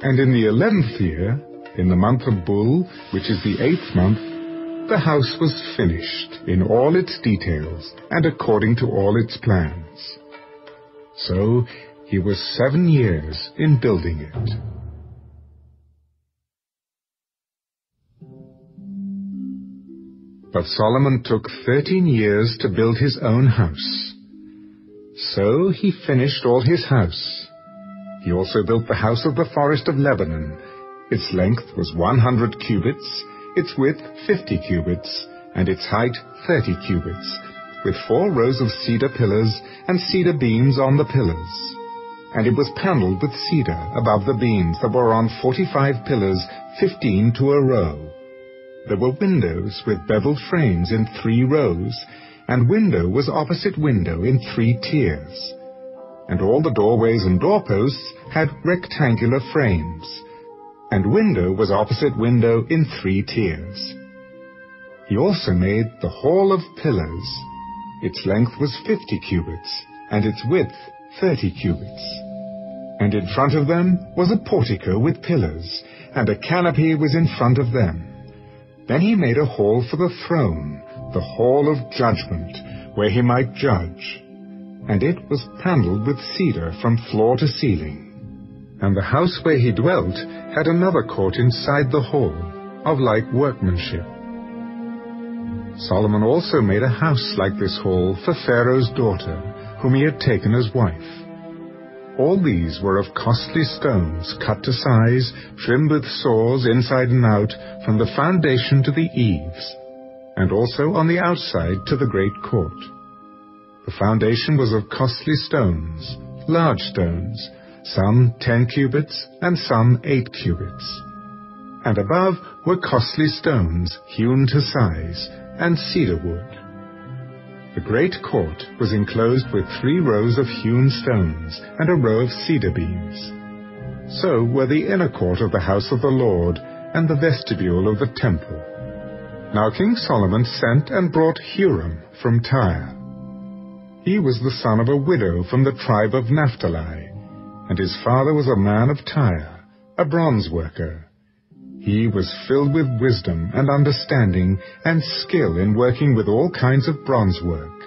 And in the eleventh year, in the month of Bul, which is the eighth month, the house was finished in all its details and according to all its plans. So he was seven years in building it. But Solomon took thirteen years to build his own house. So he finished all his house. He also built the house of the forest of Lebanon. Its length was one hundred cubits, its width fifty cubits, and its height thirty cubits, with four rows of cedar pillars and cedar beams on the pillars. And it was panelled with cedar above the beams that were on forty-five pillars, fifteen to a row. There were windows with beveled frames in three rows, and window was opposite window in three tiers. And all the doorways and doorposts had rectangular frames, and window was opposite window in three tiers. He also made the hall of pillars. Its length was fifty cubits, and its width thirty cubits. And in front of them was a portico with pillars, and a canopy was in front of them. Then he made a hall for the throne, the hall of judgment, where he might judge. And it was panelled with cedar from floor to ceiling. And the house where he dwelt had another court inside the hall, of like workmanship. Solomon also made a house like this hall for Pharaoh's daughter, whom he had taken as wife. All these were of costly stones, cut to size, trimmed with saws inside and out, from the foundation to the eaves, and also on the outside to the great court. The foundation was of costly stones, large stones, some ten cubits and some eight cubits. And above were costly stones, hewn to size, and cedar wood. The great court was enclosed with three rows of hewn stones and a row of cedar beams. So were the inner court of the house of the Lord and the vestibule of the temple. Now King Solomon sent and brought Hiram from Tyre. He was the son of a widow from the tribe of Naphtali, and his father was a man of Tyre, a bronze worker. He was filled with wisdom and understanding and skill in working with all kinds of bronze work.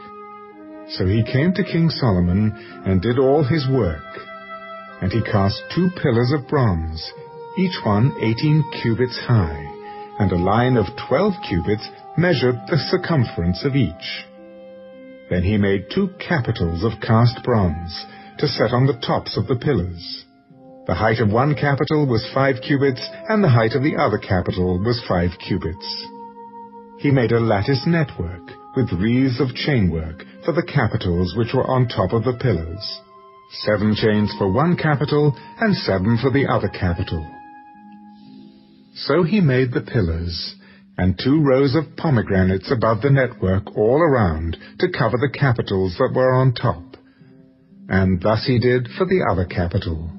So he came to King Solomon and did all his work. And he cast two pillars of bronze, each one eighteen cubits high, and a line of twelve cubits measured the circumference of each. Then he made two capitals of cast bronze to set on the tops of the pillars. The height of one capital was five cubits, and the height of the other capital was five cubits. He made a lattice network, with wreaths of chainwork, for the capitals which were on top of the pillars. Seven chains for one capital, and seven for the other capital. So he made the pillars, and two rows of pomegranates above the network all around to cover the capitals that were on top. And thus he did for the other capital.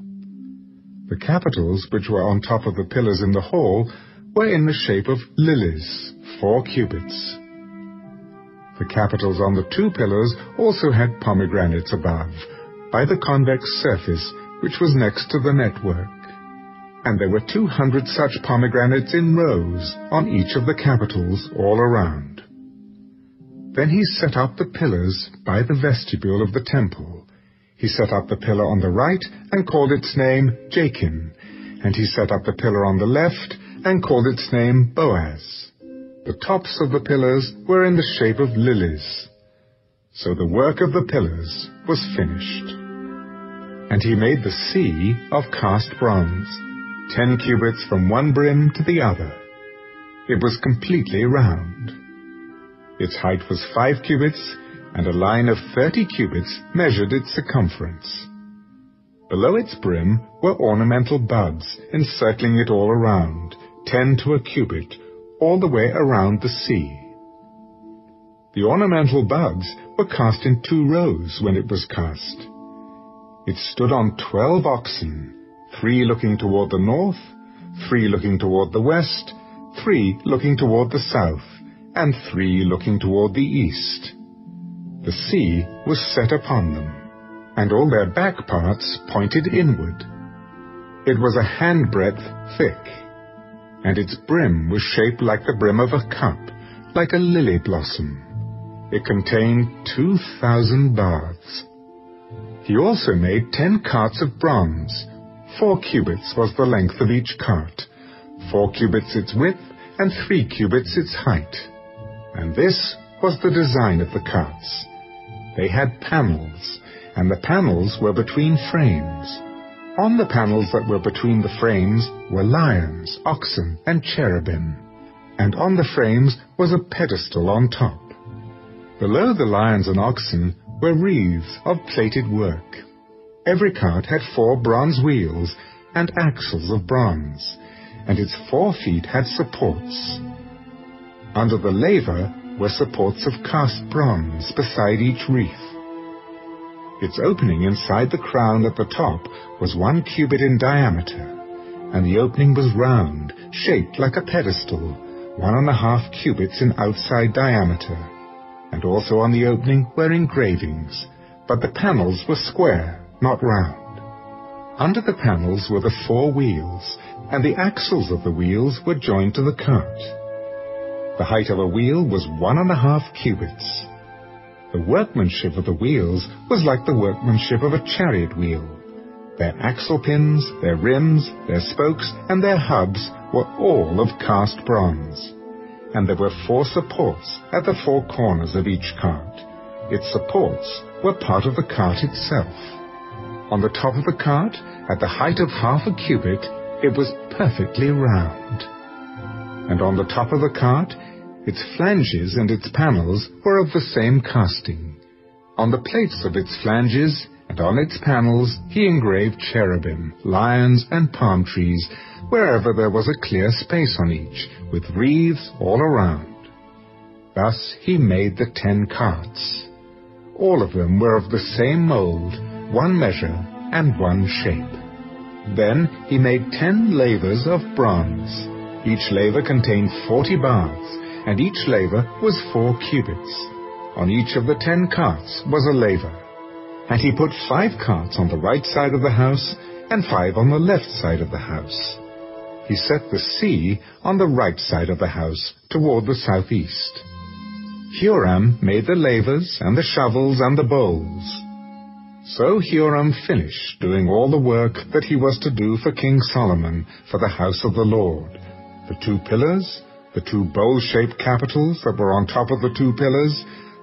The capitals which were on top of the pillars in the hall were in the shape of lilies, four cubits. The capitals on the two pillars also had pomegranates above, by the convex surface which was next to the network. And there were two hundred such pomegranates in rows on each of the capitals all around. Then he set up the pillars by the vestibule of the temple. He set up the pillar on the right and called its name Jachin, and he set up the pillar on the left and called its name Boaz. The tops of the pillars were in the shape of lilies. So the work of the pillars was finished. And he made the sea of cast bronze, ten cubits from one brim to the other. It was completely round. Its height was five cubits, and a line of thirty cubits measured its circumference. Below its brim were ornamental buds encircling it all around, ten to a cubit, all the way around the sea. The ornamental buds were cast in two rows when it was cast. It stood on twelve oxen, three looking toward the north, three looking toward the west, three looking toward the south, and three looking toward the east. The sea was set upon them, and all their back parts pointed inward. It was a handbreadth thick, and its brim was shaped like the brim of a cup, like a lily blossom. It contained two thousand baths. He also made ten carts of bronze. Four cubits was the length of each cart, four cubits its width, and three cubits its height. And this was the design of the carts. They had panels, and the panels were between frames. On the panels that were between the frames were lions, oxen, and cherubim, and on the frames was a pedestal on top. Below the lions and oxen were wreaths of plaited work. Every cart had four bronze wheels and axles of bronze, and its four feet had supports. Under the laver were supports of cast bronze beside each wreath. Its opening inside the crown at the top was one cubit in diameter, and the opening was round, shaped like a pedestal, one and a half cubits in outside diameter, and also on the opening were engravings, but the panels were square, not round. Under the panels were the four wheels, and the axles of the wheels were joined to the cart. The height of a wheel was one and a half cubits. The workmanship of the wheels was like the workmanship of a chariot wheel. Their axle pins, their rims, their spokes, and their hubs were all of cast bronze. And there were four supports at the four corners of each cart. Its supports were part of the cart itself. On the top of the cart, at the height of half a cubit, it was perfectly round. And on the top of the cart, its flanges and its panels were of the same casting. On the plates of its flanges and on its panels he engraved cherubim, lions, and palm trees, wherever there was a clear space on each, with wreaths all around. Thus he made the ten carts. All of them were of the same mold, one measure and one shape. Then he made ten lavers of bronze. Each laver contained forty baths, and each laver was four cubits. On each of the ten carts was a laver. And he put five carts on the right side of the house, and five on the left side of the house. He set the sea on the right side of the house, toward the southeast. Hiram made the lavers, and the shovels, and the bowls. So Hiram finished doing all the work that he was to do for King Solomon, for the house of the Lord, the two pillars, the two bowl-shaped capitals that were on top of the two pillars,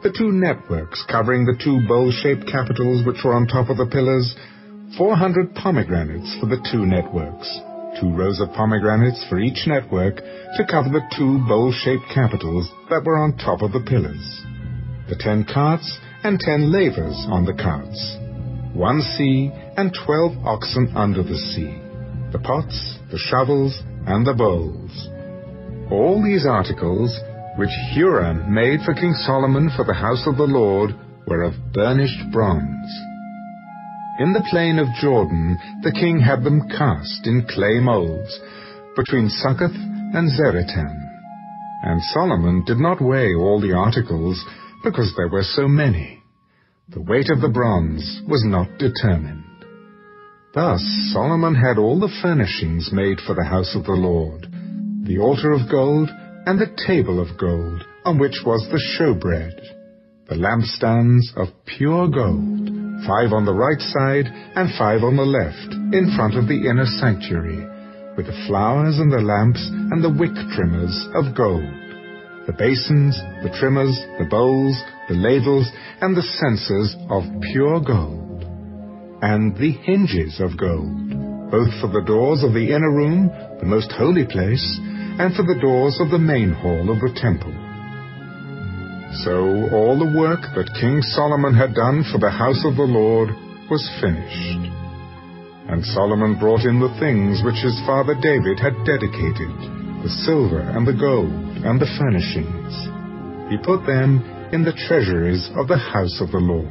the two networks covering the two bowl-shaped capitals which were on top of the pillars, four hundred pomegranates for the two networks, two rows of pomegranates for each network to cover the two bowl-shaped capitals that were on top of the pillars, the ten carts and ten lavers on the carts, one sea and twelve oxen under the sea, the pots, the shovels, and the bowls. All these articles, which Hiram made for King Solomon for the house of the Lord, were of burnished bronze. In the plain of Jordan the king had them cast in clay molds, between Succoth and Zeratan. And Solomon did not weigh all the articles, because there were so many. The weight of the bronze was not determined. Thus Solomon had all the furnishings made for the house of the Lord, the altar of gold, and the table of gold, on which was the showbread, the lampstands of pure gold, five on the right side and five on the left, in front of the inner sanctuary, with the flowers and the lamps and the wick trimmers of gold, the basins, the trimmers, the bowls, the ladles, and the censers of pure gold, and the hinges of gold, both for the doors of the inner room, the most holy place, and for the doors of the main hall of the temple. So all the work that King Solomon had done for the house of the Lord was finished. And Solomon brought in the things which his father David had dedicated, the silver and the gold and the furnishings. He put them in the treasuries of the house of the Lord.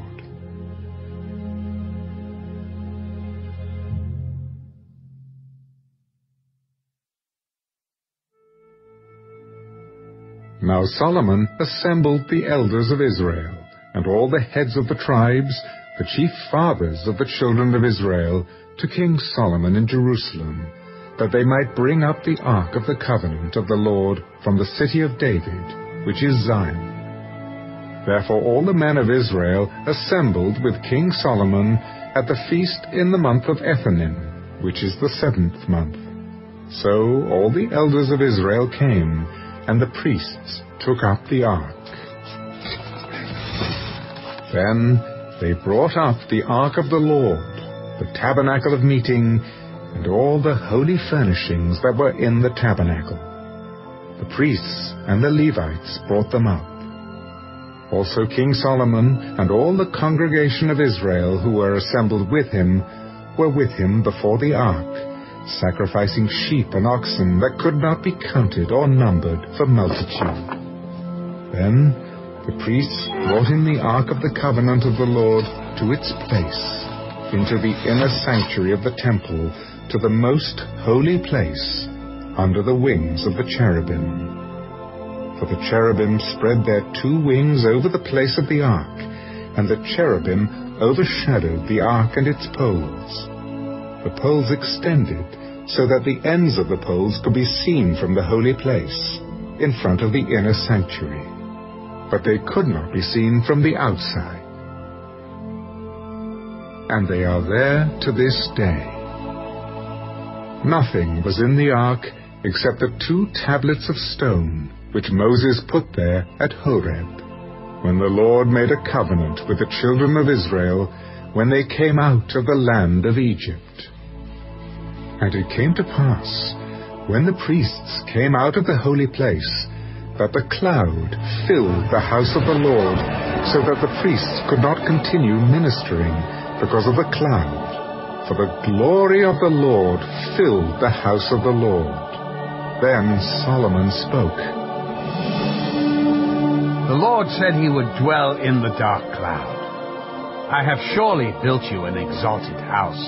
Now Solomon assembled the elders of Israel, and all the heads of the tribes, the chief fathers of the children of Israel, to King Solomon in Jerusalem, that they might bring up the ark of the covenant of the Lord from the city of David, which is Zion. Therefore all the men of Israel assembled with King Solomon at the feast in the month of Ethanim, which is the seventh month. So all the elders of Israel came, and the priests took up the ark. Then they brought up the ark of the Lord, the tabernacle of meeting, and all the holy furnishings that were in the tabernacle. The priests and the Levites brought them up. Also King Solomon and all the congregation of Israel who were assembled with him were with him before the ark, sacrificing sheep and oxen that could not be counted or numbered for multitude. Then the priests brought in the ark of the covenant of the Lord to its place, into the inner sanctuary of the temple, to the most holy place, under the wings of the cherubim. For the cherubim spread their two wings over the place of the ark, and the cherubim overshadowed the ark and its poles. The poles extended, so that the ends of the poles could be seen from the holy place, in front of the inner sanctuary, but they could not be seen from the outside. And they are there to this day. Nothing was in the ark except the two tablets of stone, which Moses put there at Horeb, when the Lord made a covenant with the children of Israel, when they came out of the land of Egypt. And it came to pass, when the priests came out of the holy place, that the cloud filled the house of the Lord, so that the priests could not continue ministering because of the cloud. For the glory of the Lord filled the house of the Lord. Then Solomon spoke. The Lord said he would dwell in the dark cloud. I have surely built you an exalted house,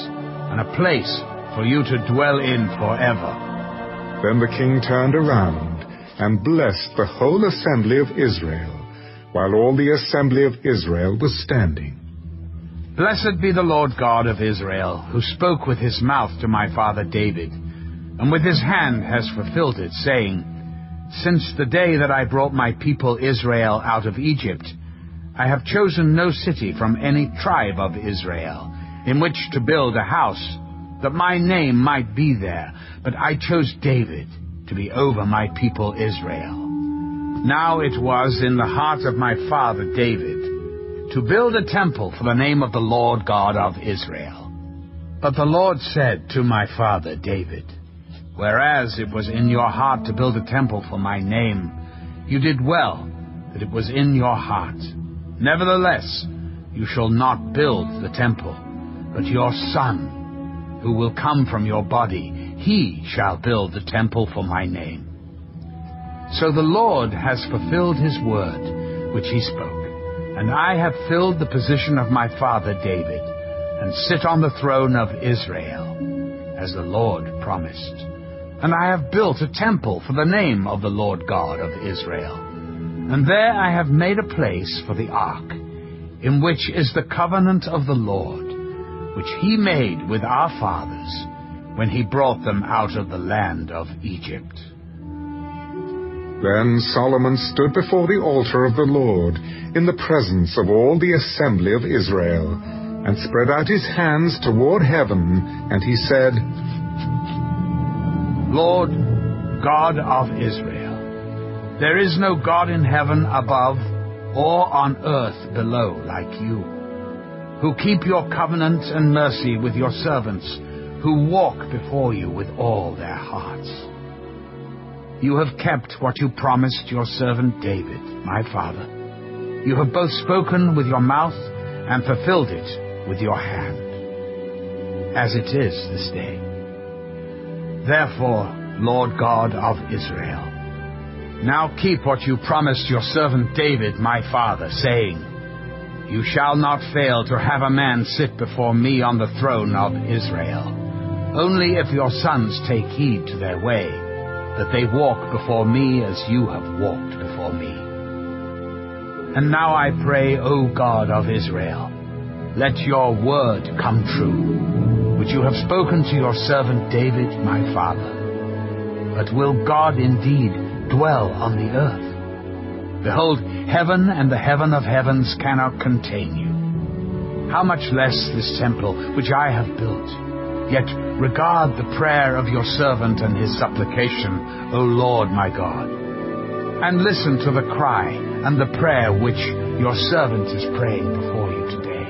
and a place for you to dwell in forever. Then the king turned around and blessed the whole assembly of Israel, while all the assembly of Israel was standing. Blessed be the Lord God of Israel, who spoke with his mouth to my father David, and with his hand has fulfilled it, saying, Since the day that I brought my people Israel out of Egypt, I have chosen no city from any tribe of Israel, in which to build a house, that my name might be there, but I chose David to be over my people Israel. Now it was in the heart of my father David to build a temple for the name of the Lord God of Israel. But the Lord said to my father David, Whereas it was in your heart to build a temple for my name, you did well that it was in your heart. Nevertheless, you shall not build the temple, but your son, who will come from your body, he shall build the temple for my name. So the Lord has fulfilled his word, which he spoke. And I have filled the position of my father David, and sit on the throne of Israel, as the Lord promised. And I have built a temple for the name of the Lord God of Israel. And there I have made a place for the ark, in which is the covenant of the Lord, which he made with our fathers, when he brought them out of the land of Egypt. Then Solomon stood before the altar of the Lord, in the presence of all the assembly of Israel, and spread out his hands toward heaven, and he said, Lord, God of Israel, there is no God in heaven above or on earth below like you, who keep your covenant and mercy with your servants, who walk before you with all their hearts. You have kept what you promised your servant David, my father. You have both spoken with your mouth and fulfilled it with your hand, as it is this day. Therefore, Lord God of Israel, now keep what you promised your servant David, my father, saying, You shall not fail to have a man sit before me on the throne of Israel, only if your sons take heed to their way, that they walk before me as you have walked before me. And now I pray, O God of Israel, let your word come true, which you have spoken to your servant David, my father. But will God indeed dwell on the earth? Behold, heaven and the heaven of heavens cannot contain you. How much less this temple which I have built? Yet regard the prayer of your servant and his supplication, O Lord my God, and listen to the cry and the prayer which your servant is praying before you today,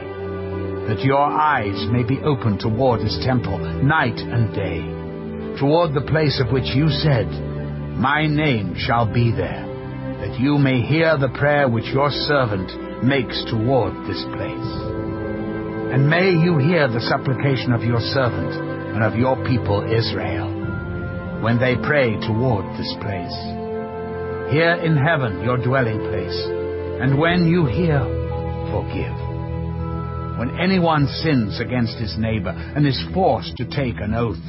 that your eyes may be open toward his temple night and day, toward the place of which you said, My name shall be there, that you may hear the prayer which your servant makes toward this place. And may you hear the supplication of your servant and of your people Israel, when they pray toward this place. Here in heaven your dwelling place, and when you hear, forgive. When anyone sins against his neighbor and is forced to take an oath,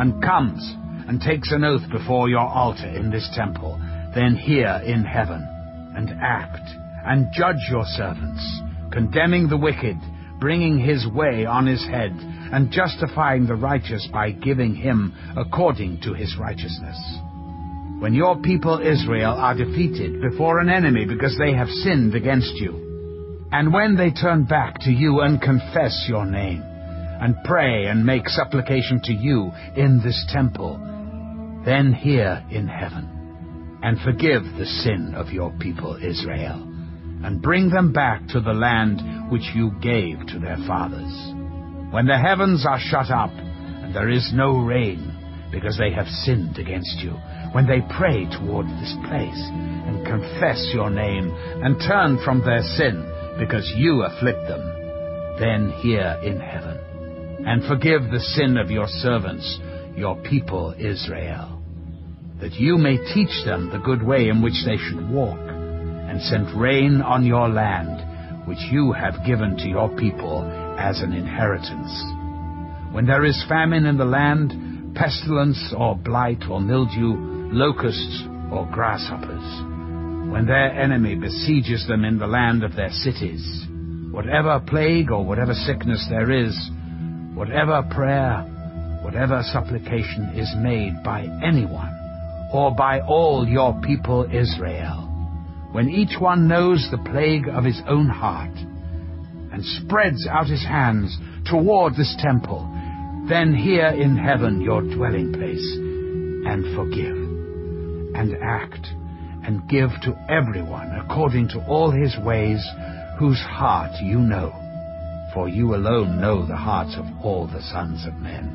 and comes and takes an oath before your altar in this temple, then hear in heaven, and act, and judge your servants, condemning the wicked, bringing his way on his head, and justifying the righteous by giving him according to his righteousness. When your people Israel are defeated before an enemy because they have sinned against you, and when they turn back to you and confess your name, and pray and make supplication to you in this temple, then hear in heaven, and forgive the sin of your people Israel, and bring them back to the land which you gave to their fathers. When the heavens are shut up, and there is no rain, because they have sinned against you, when they pray toward this place, and confess your name, and turn from their sin, because you afflict them, then hear in heaven, and forgive the sin of your servants, your people Israel, that you may teach them the good way in which they should walk, and sent rain on your land, which you have given to your people as an inheritance. When there is famine in the land, pestilence or blight or mildew, locusts or grasshoppers, when their enemy besieges them in the land of their cities, whatever plague or whatever sickness there is, whatever prayer, whatever supplication is made by anyone, or by all your people Israel, when each one knows the plague of his own heart, and spreads out his hands toward this temple, then hear in heaven your dwelling place, and forgive, and act, and give to everyone according to all his ways, whose heart you know, for you alone know the hearts of all the sons of men,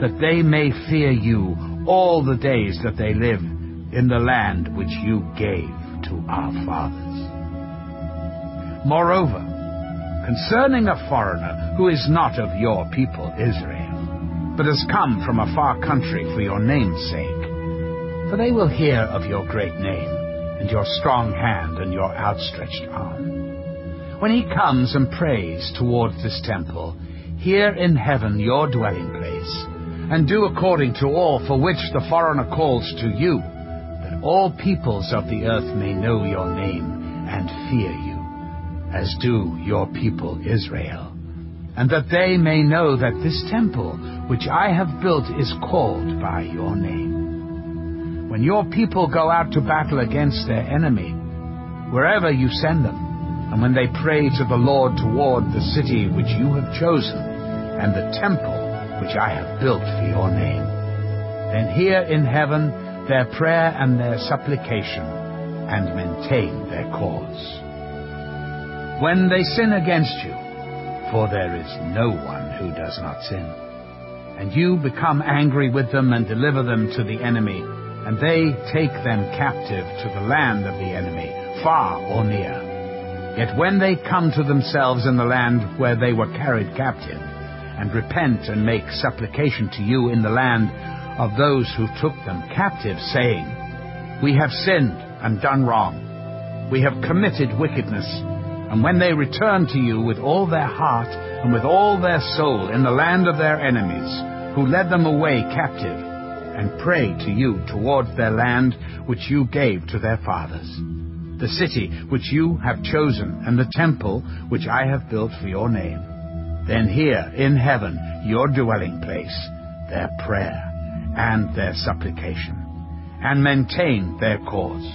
that they may fear you all the days that they live in the land which you gave to our fathers. Moreover, concerning a foreigner who is not of your people Israel, but has come from a far country for your name's sake, for they will hear of your great name, and your strong hand, and your outstretched arm. When he comes and prays toward this temple, hear in heaven your dwelling place, and do according to all for which the foreigner calls to you, that all peoples of the earth may know your name and fear you, as do your people Israel, and that they may know that this temple which I have built is called by your name. When your people go out to battle against their enemy, wherever you send them, and when they pray to the Lord toward the city which you have chosen, and the temple which I have built for your name, then hear in heaven their prayer and their supplication, and maintain their cause. When they sin against you, for there is no one who does not sin, and you become angry with them and deliver them to the enemy, and they take them captive to the land of the enemy, far or near. Yet when they come to themselves in the land where they were carried captive, and repent and make supplication to you in the land of those who took them captive, saying, "We have sinned and done wrong. We have committed wickedness." And when they return to you with all their heart and with all their soul in the land of their enemies, who led them away captive, and pray to you toward their land which you gave to their fathers, the city which you have chosen, and the temple which I have built for your name, then hear in heaven your dwelling place, their prayer and their supplication, and maintain their cause,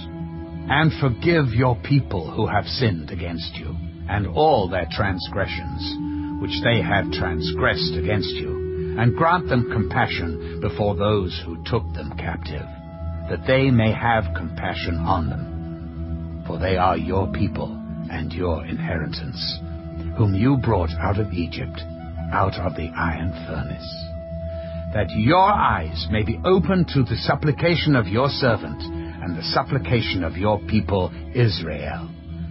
and forgive your people who have sinned against you, and all their transgressions which they have transgressed against you, and grant them compassion before those who took them captive, that they may have compassion on them. For they are your people and your inheritance, whom you brought out of Egypt, out of the iron furnace, that your eyes may be open to the supplication of your servant and the supplication of your people Israel,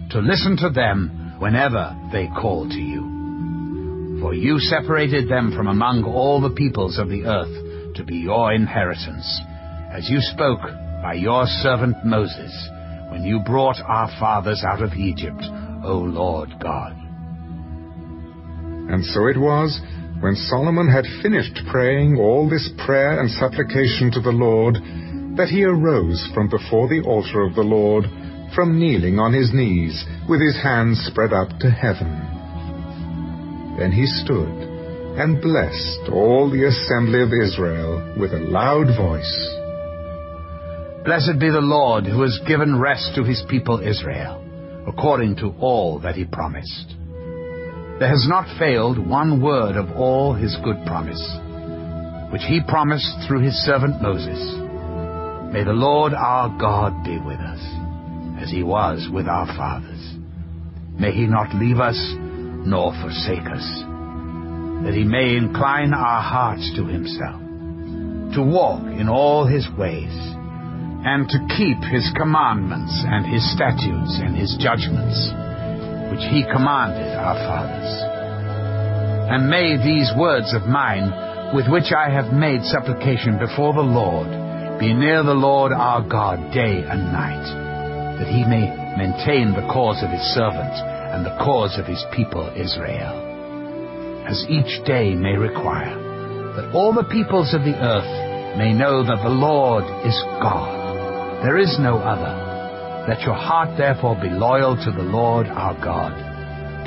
to listen to them whenever they call to you. For you separated them from among all the peoples of the earth to be your inheritance, as you spoke by your servant Moses, when you brought our fathers out of Egypt, O Lord God. And so it was, when Solomon had finished praying all this prayer and supplication to the Lord, that he arose from before the altar of the Lord, from kneeling on his knees, with his hands spread up to heaven. Then he stood, and blessed all the assembly of Israel with a loud voice. Blessed be the Lord, who has given rest to his people Israel, according to all that he promised. There has not failed one word of all his good promise, which he promised through his servant Moses. May the Lord our God be with us, as he was with our fathers. May he not leave us, nor forsake us, that he may incline our hearts to himself, to walk in all his ways, and to keep his commandments and his statutes and his judgments, which he commanded our fathers. And may these words of mine, with which I have made supplication before the Lord, be near the Lord our God day and night, that he may maintain the cause of his servant and the cause of his people Israel, as each day may require, that all the peoples of the earth may know that the Lord is God, there is no other. Let your heart therefore be loyal to the Lord our God,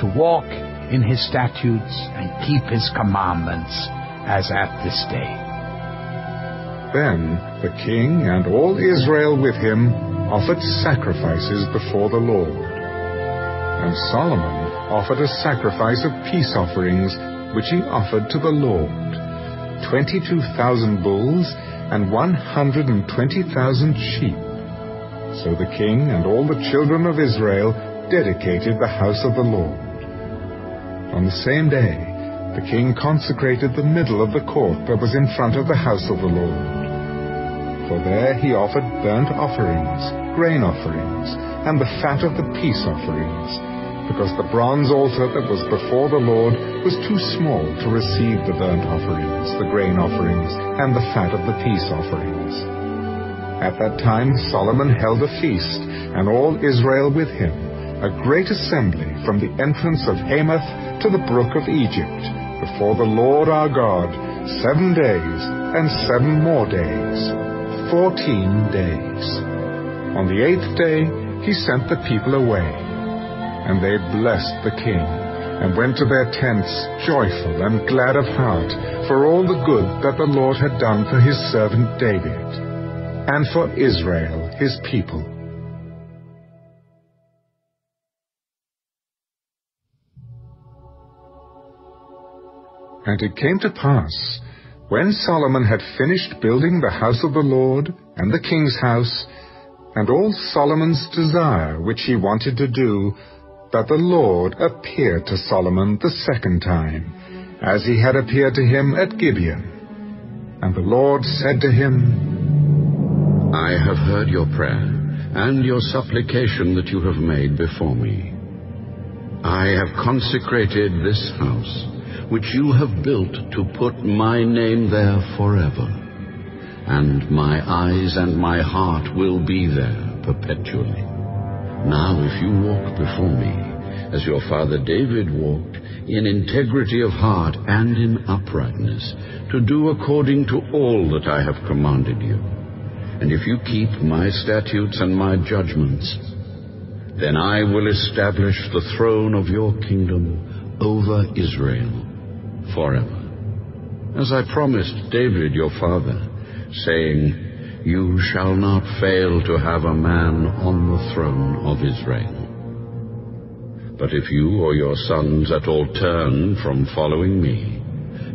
to walk in his statutes and keep his commandments as at this day. Then the king and all Israel with him offered sacrifices before the Lord. And Solomon offered a sacrifice of peace offerings, which he offered to the Lord, twenty-two thousand bulls and one hundred twenty thousand sheep. So the king and all the children of Israel dedicated the house of the Lord. On the same day, the king consecrated the middle of the court that was in front of the house of the Lord. For there he offered burnt offerings, grain offerings, and the fat of the peace offerings, because the bronze altar that was before the Lord was too small to receive the burnt offerings, the grain offerings, and the fat of the peace offerings. At that time Solomon held a feast, and all Israel with him, a great assembly from the entrance of Hamath to the brook of Egypt, before the Lord our God, seven days and seven more days, fourteen days. On the eighth day he sent the people away, and they blessed the king, and went to their tents joyful and glad of heart for all the good that the Lord had done for his servant David, and for Israel his people. And it came to pass, when Solomon had finished building the house of the Lord, and the king's house, and all Solomon's desire which he wanted to do, that the Lord appeared to Solomon the second time, as he had appeared to him at Gibeon. And the Lord said to him, I have heard your prayer, and your supplication that you have made before me. I have consecrated this house, which you have built to put my name there forever, and my eyes and my heart will be there perpetually. Now if you walk before me, as your father David walked, in integrity of heart and in uprightness, to do according to all that I have commanded you, and if you keep my statutes and my judgments, then I will establish the throne of your kingdom over Israel forever, as I promised David your father, saying, You shall not fail to have a man on the throne of Israel. But if you or your sons at all turn from following me,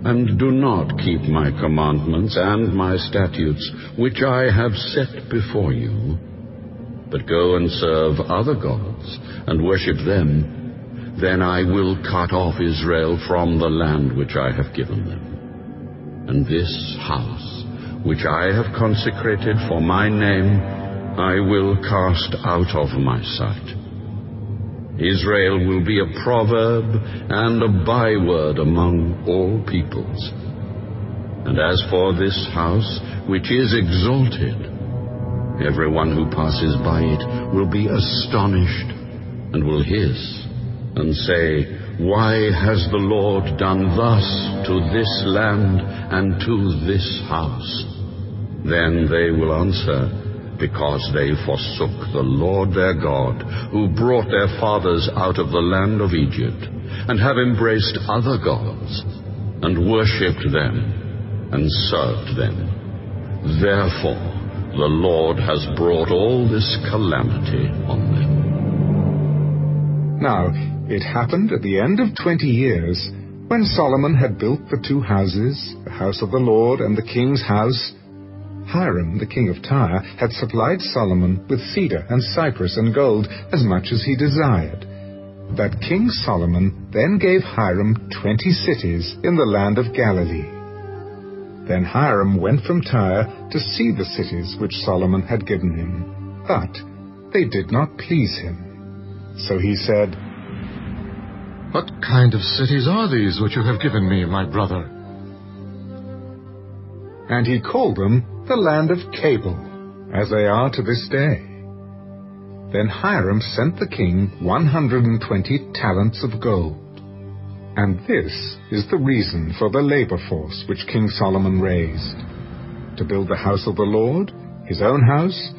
and do not keep my commandments and my statutes, which I have set before you, but go and serve other gods and worship them, then I will cut off Israel from the land which I have given them. And this house, which I have consecrated for my name, I will cast out of my sight. Israel will be a proverb and a byword among all peoples. And as for this house, which is exalted, everyone who passes by it will be astonished and will hiss and say, Why has the Lord done thus to this land and to this house? Then they will answer, Because they forsook the Lord their God, who brought their fathers out of the land of Egypt, and have embraced other gods, and worshipped them, and served them. Therefore the Lord has brought all this calamity on them. Now, it happened at the end of twenty years, when Solomon had built the two houses, the house of the Lord and the king's house. Hiram, the king of Tyre, had supplied Solomon with cedar and cypress and gold as much as he desired. That King Solomon then gave Hiram twenty cities in the land of Galilee. Then Hiram went from Tyre to see the cities which Solomon had given him, but they did not please him. So he said, What kind of cities are these which you have given me, my brother? And he called them the land of Cable, as they are to this day. Then Hiram sent the king one hundred and twenty talents of gold. And this is the reason for the labor force which King Solomon raised, to build the house of the Lord, his own house,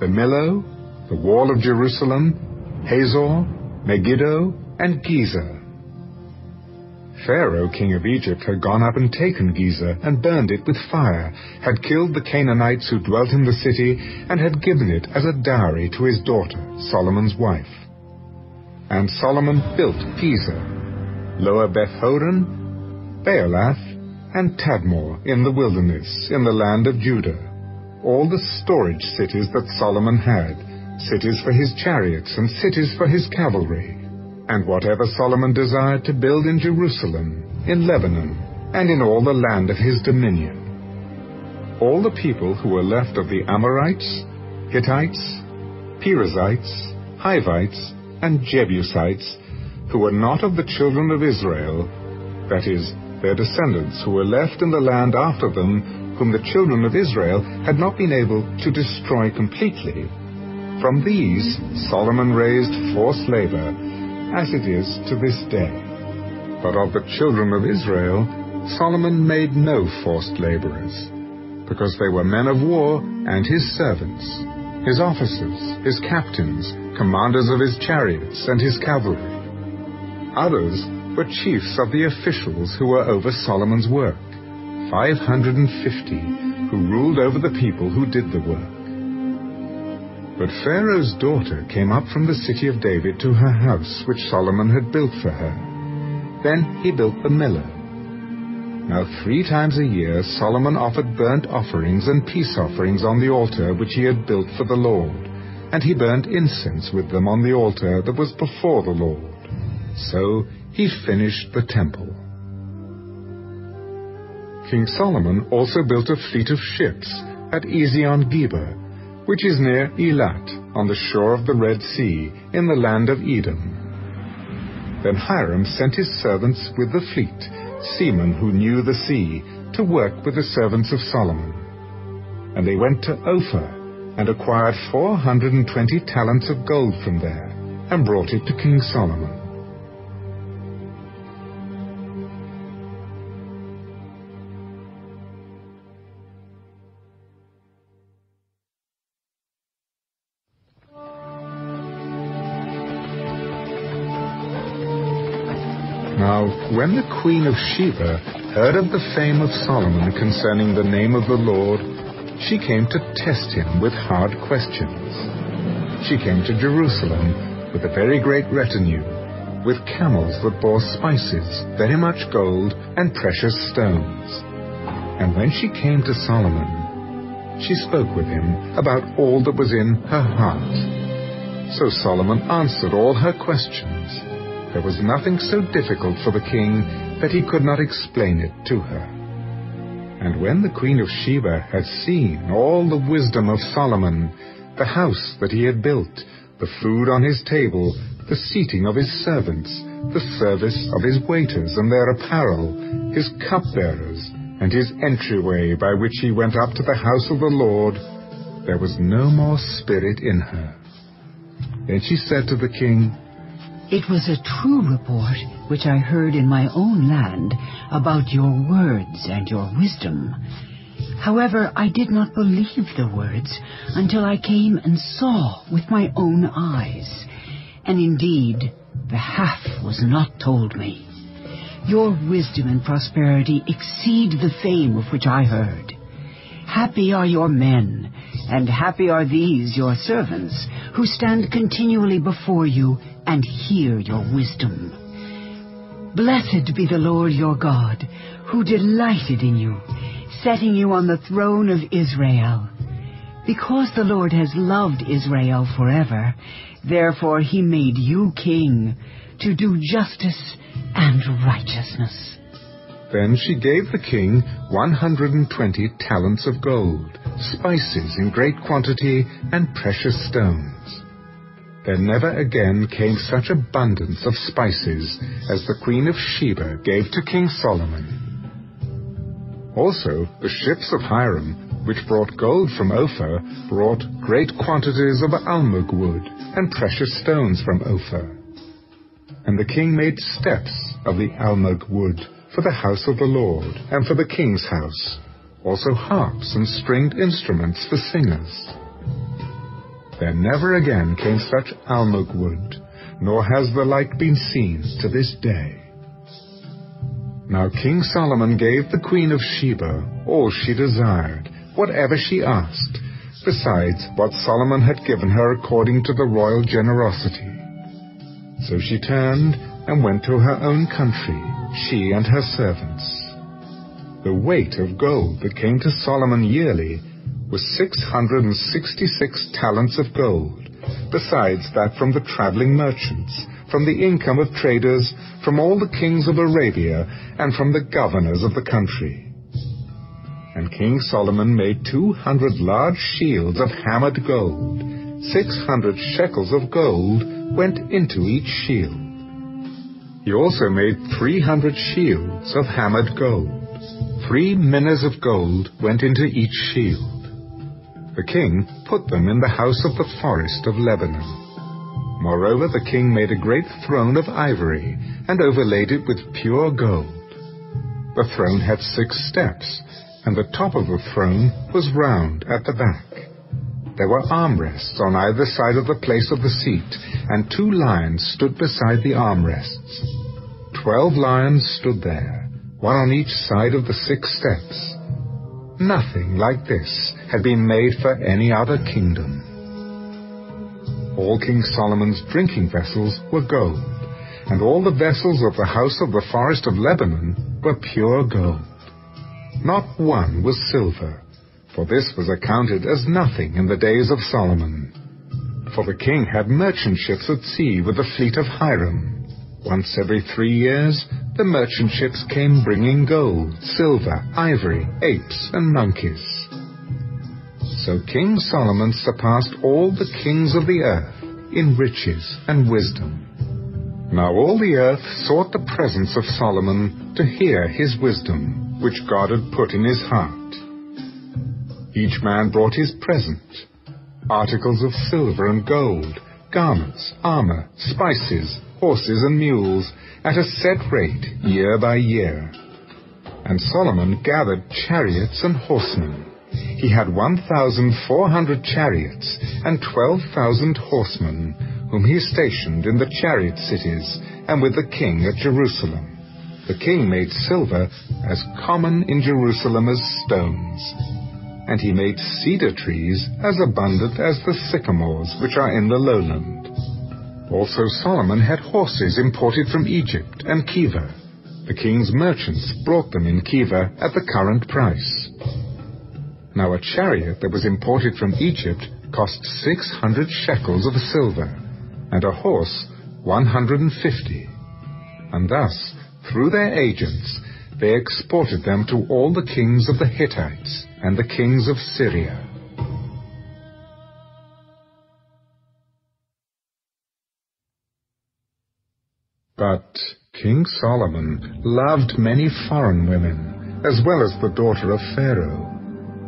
the Millo, the wall of Jerusalem, Hazor, Megiddo, and Giza. Pharaoh, king of Egypt, had gone up and taken Giza and burned it with fire, had killed the Canaanites who dwelt in the city, and had given it as a dowry to his daughter, Solomon's wife. And Solomon built Pisa, Lower Beth-horon, Baalath, and Tadmor in the wilderness, in the land of Judah, all the storage cities that Solomon had, cities for his chariots and cities for his cavalry, and whatever Solomon desired to build in Jerusalem, in Lebanon, and in all the land of his dominion. All the people who were left of the Amorites, Hittites, Perizzites, Hivites, and Jebusites, who were not of the children of Israel, that is, their descendants who were left in the land after them, whom the children of Israel had not been able to destroy completely. From these Solomon raised forced labor, as it is to this day. But of the children of Israel, Solomon made no forced laborers, because they were men of war and his servants, his officers, his captains, commanders of his chariots and his cavalry. Others were chiefs of the officials who were over Solomon's work, five hundred fifty, who ruled over the people who did the work. But Pharaoh's daughter came up from the city of David to her house, which Solomon had built for her. Then he built the millar. Now three times a year Solomon offered burnt offerings and peace offerings on the altar which he had built for the Lord, and he burnt incense with them on the altar that was before the Lord. So he finished the temple. King Solomon also built a fleet of ships at Ezion-Geber, which is near Elat, on the shore of the Red Sea, in the land of Edom. Then Hiram sent his servants with the fleet, seamen who knew the sea, to work with the servants of Solomon. And they went to Ophir, and acquired four hundred and twenty talents of gold from there, and brought it to King Solomon. Now, when the queen of Sheba heard of the fame of Solomon concerning the name of the Lord, she came to test him with hard questions. She came to Jerusalem with a very great retinue, with camels that bore spices, very much gold, and precious stones. And when she came to Solomon, she spoke with him about all that was in her heart. So Solomon answered all her questions. There was nothing so difficult for the king that he could not explain it to her. And when the queen of Sheba had seen all the wisdom of Solomon, the house that he had built, the food on his table, the seating of his servants, the service of his waiters and their apparel, his cupbearers, and his entryway by which he went up to the house of the Lord, there was no more spirit in her. Then she said to the king, "It was a true report which I heard in my own land about your words and your wisdom. However, I did not believe the words until I came and saw with my own eyes. And indeed, the half was not told me. Your wisdom and prosperity exceed the fame of which I heard. Happy are your men, and happy are these your servants, who stand continually before you and hear your wisdom. Blessed be the Lord your God, who delighted in you, setting you on the throne of Israel. Because the Lord has loved Israel forever, therefore he made you king, to do justice and righteousness." Then she gave the king one hundred twenty talents of gold, spices in great quantity, and precious stones. There never again came such abundance of spices as the queen of Sheba gave to King Solomon. Also, the ships of Hiram, which brought gold from Ophir, brought great quantities of almug wood and precious stones from Ophir. And the king made steps of the almug wood for the house of the Lord, and for the king's house, also harps and stringed instruments for singers. There never again came such almug wood, nor has the like been seen to this day. Now King Solomon gave the queen of Sheba all she desired, whatever she asked, besides what Solomon had given her according to the royal generosity. So she turned and went to her own country, she and her servants. The weight of gold that came to Solomon yearly was six hundred sixty-six talents of gold, besides that from the traveling merchants, from the income of traders, from all the kings of Arabia, and from the governors of the country. And King Solomon made two hundred large shields of hammered gold. Six hundred shekels of gold went into each shield. He also made three hundred shields of hammered gold, Three minas of gold went into each shield. The king put them in the house of the forest of Lebanon. Moreover, the king made a great throne of ivory and overlaid it with pure gold. The throne had six steps, and the top of the throne was round at the back. There were armrests on either side of the place of the seat, and two lions stood beside the armrests. Twelve lions stood there, one on each side of the six steps. Nothing like this had been made for any other kingdom. All King Solomon's drinking vessels were gold, and all the vessels of the house of the forest of Lebanon were pure gold. Not one was silver, for this was accounted as nothing in the days of Solomon. For the king had merchant ships at sea with the fleet of Hiram. Once every three years, the merchant ships came bringing gold, silver, ivory, apes, and monkeys. So King Solomon surpassed all the kings of the earth in riches and wisdom. Now all the earth sought the presence of Solomon to hear his wisdom, which God had put in his heart. Each man brought his present, articles of silver and gold, garments, armor, spices, horses and mules, at a set rate year by year. And Solomon gathered chariots and horsemen. He had one thousand four hundred chariots and twelve thousand horsemen, whom he stationed in the chariot cities and with the king at Jerusalem. The king made silver as common in Jerusalem as stones. And he made cedar trees as abundant as the sycamores which are in the lowland. Also Solomon had horses imported from Egypt and Kiva. The king's merchants brought them in Kiva at the current price. Now a chariot that was imported from Egypt cost six hundred shekels of silver, and a horse one hundred fifty. And thus, through their agents, they exported them to all the kings of the Hittites and the kings of Syria. But King Solomon loved many foreign women, as well as the daughter of Pharaoh,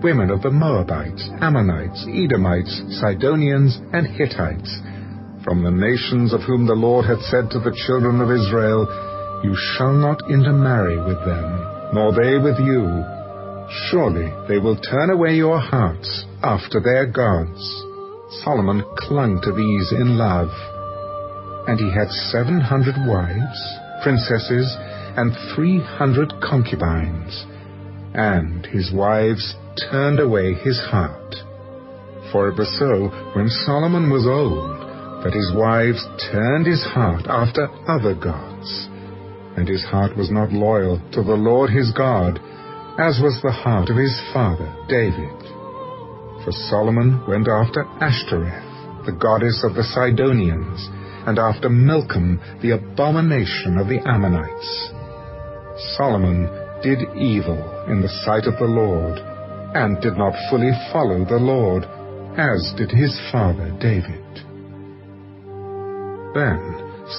women of the Moabites, Ammonites, Edomites, Sidonians, and Hittites, from the nations of whom the Lord had said to the children of Israel, "You shall not intermarry with them, nor they with you. Surely they will turn away your hearts after their gods." Solomon clung to these in love. And he had seven hundred wives, princesses, and three hundred concubines. And his wives turned away his heart. For it was so, when Solomon was old, that his wives turned his heart after other gods. And his heart was not loyal to the Lord his God, as was the heart of his father David. For Solomon went after Ashtoreth, the goddess of the Sidonians, and after Milcom, the abomination of the Ammonites. Solomon did evil in the sight of the Lord, and did not fully follow the Lord, as did his father David. Then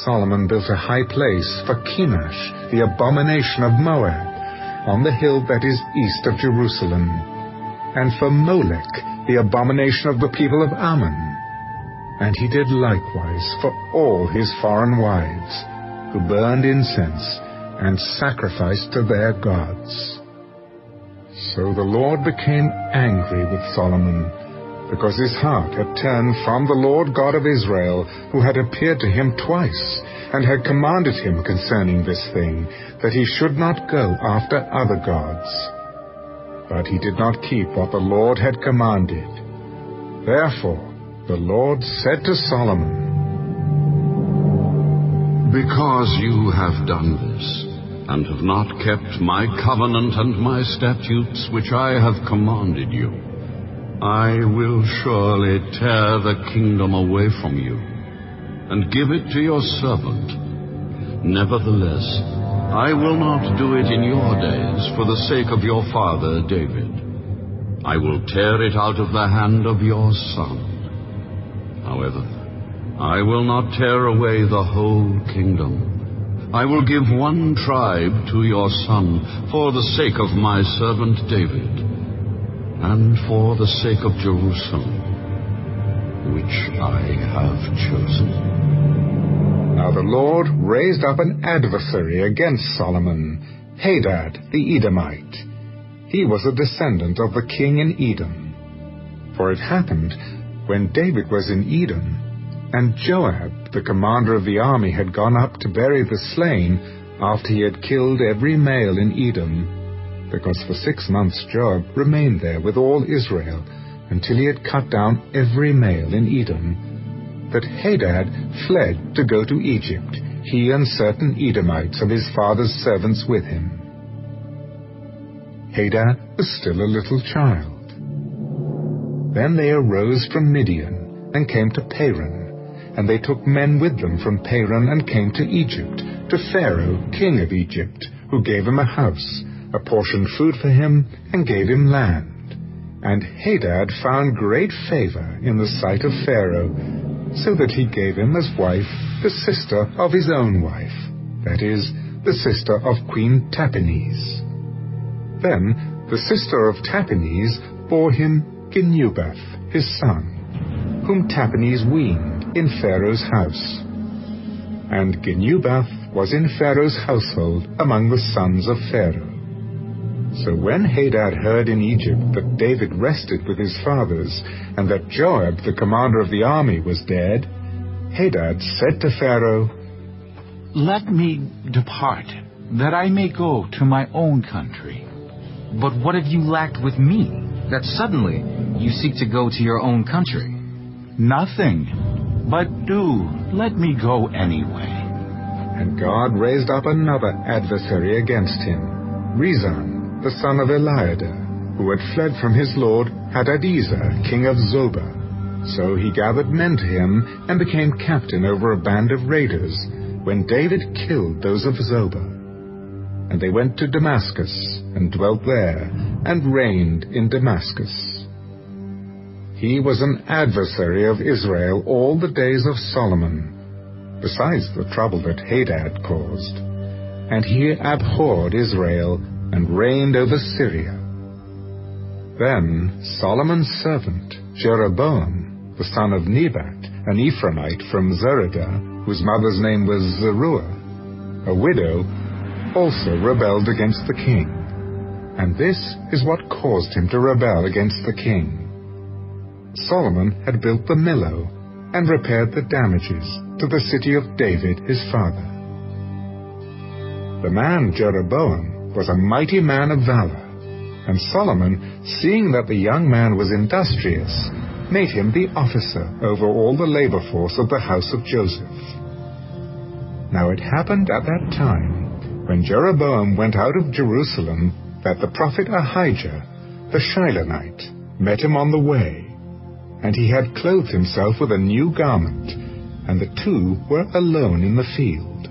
Solomon built a high place for Chemosh, the abomination of Moab, on the hill that is east of Jerusalem, and for Molech, the abomination of the people of Ammon. And he did likewise for all his foreign wives, who burned incense and sacrificed to their gods. So the Lord became angry with Solomon, because his heart had turned from the Lord God of Israel, who had appeared to him twice, and had commanded him concerning this thing, that he should not go after other gods. But he did not keep what the Lord had commanded. Therefore the Lord said to Solomon, "Because you have done this, and have not kept my covenant and my statutes which I have commanded you, I will surely tear the kingdom away from you, and give it to your servant. Nevertheless, I will not do it in your days for the sake of your father David. I will tear it out of the hand of your son. However, I will not tear away the whole kingdom, I will give one tribe to your son for the sake of my servant David, and for the sake of Jerusalem, which I have chosen. Now the Lord raised up an adversary against Solomon, Hadad the Edomite. He was a descendant of the king in Edom. For it happened, when David was in Edom, and Joab, the commander of the army, had gone up to bury the slain after he had killed every male in Edom, because for six months Joab remained there with all Israel until he had cut down every male in Edom, that Hadad fled to go to Egypt, he and certain Edomites of his father's servants with him. Hadad was still a little child. Then they arose from Midian and came to Paran. And they took men with them from Paran and came to Egypt, to Pharaoh, king of Egypt, who gave him a house, apportioned food for him, and gave him land. And Hadad found great favor in the sight of Pharaoh, so that he gave him as wife the sister of his own wife, that is, the sister of Queen Tapenes. Then the sister of Tapenes bore him Ginubath, his son, whom Tapenes weaned in Pharaoh's house. And Ginubath was in Pharaoh's household among the sons of Pharaoh. So when Hadad heard in Egypt that David rested with his fathers, and that Joab, the commander of the army, was dead, Hadad said to Pharaoh, "Let me depart, that I may go to my own country." "But what have you lacked with me, that suddenly you seek to go to your own country?" "Nothing. But do let me go anyway." And God raised up another adversary against him, Rezan, the son of Eliada, who had fled from his lord Hadadezah, king of Zobah. So he gathered men to him and became captain over a band of raiders, when David killed those of Zobah. And they went to Damascus, and dwelt there, and reigned in Damascus. He was an adversary of Israel all the days of Solomon, besides the trouble that Hadad caused. And he abhorred Israel and reigned over Syria. Then Solomon's servant, Jeroboam, the son of Nebat, an Ephraimite from Zeruiah, whose mother's name was Zeruiah, a widow, also rebelled against the king. And this is what caused him to rebel against the king. Solomon had built the millow and repaired the damages to the city of David his father. The man Jeroboam was a mighty man of valor, and Solomon, seeing that the young man was industrious, made him the officer over all the labor force of the house of Joseph. Now it happened at that time, when Jeroboam went out of Jerusalem, that the prophet Ahijah, the Shilonite, met him on the way. And he had clothed himself with a new garment, and the two were alone in the field.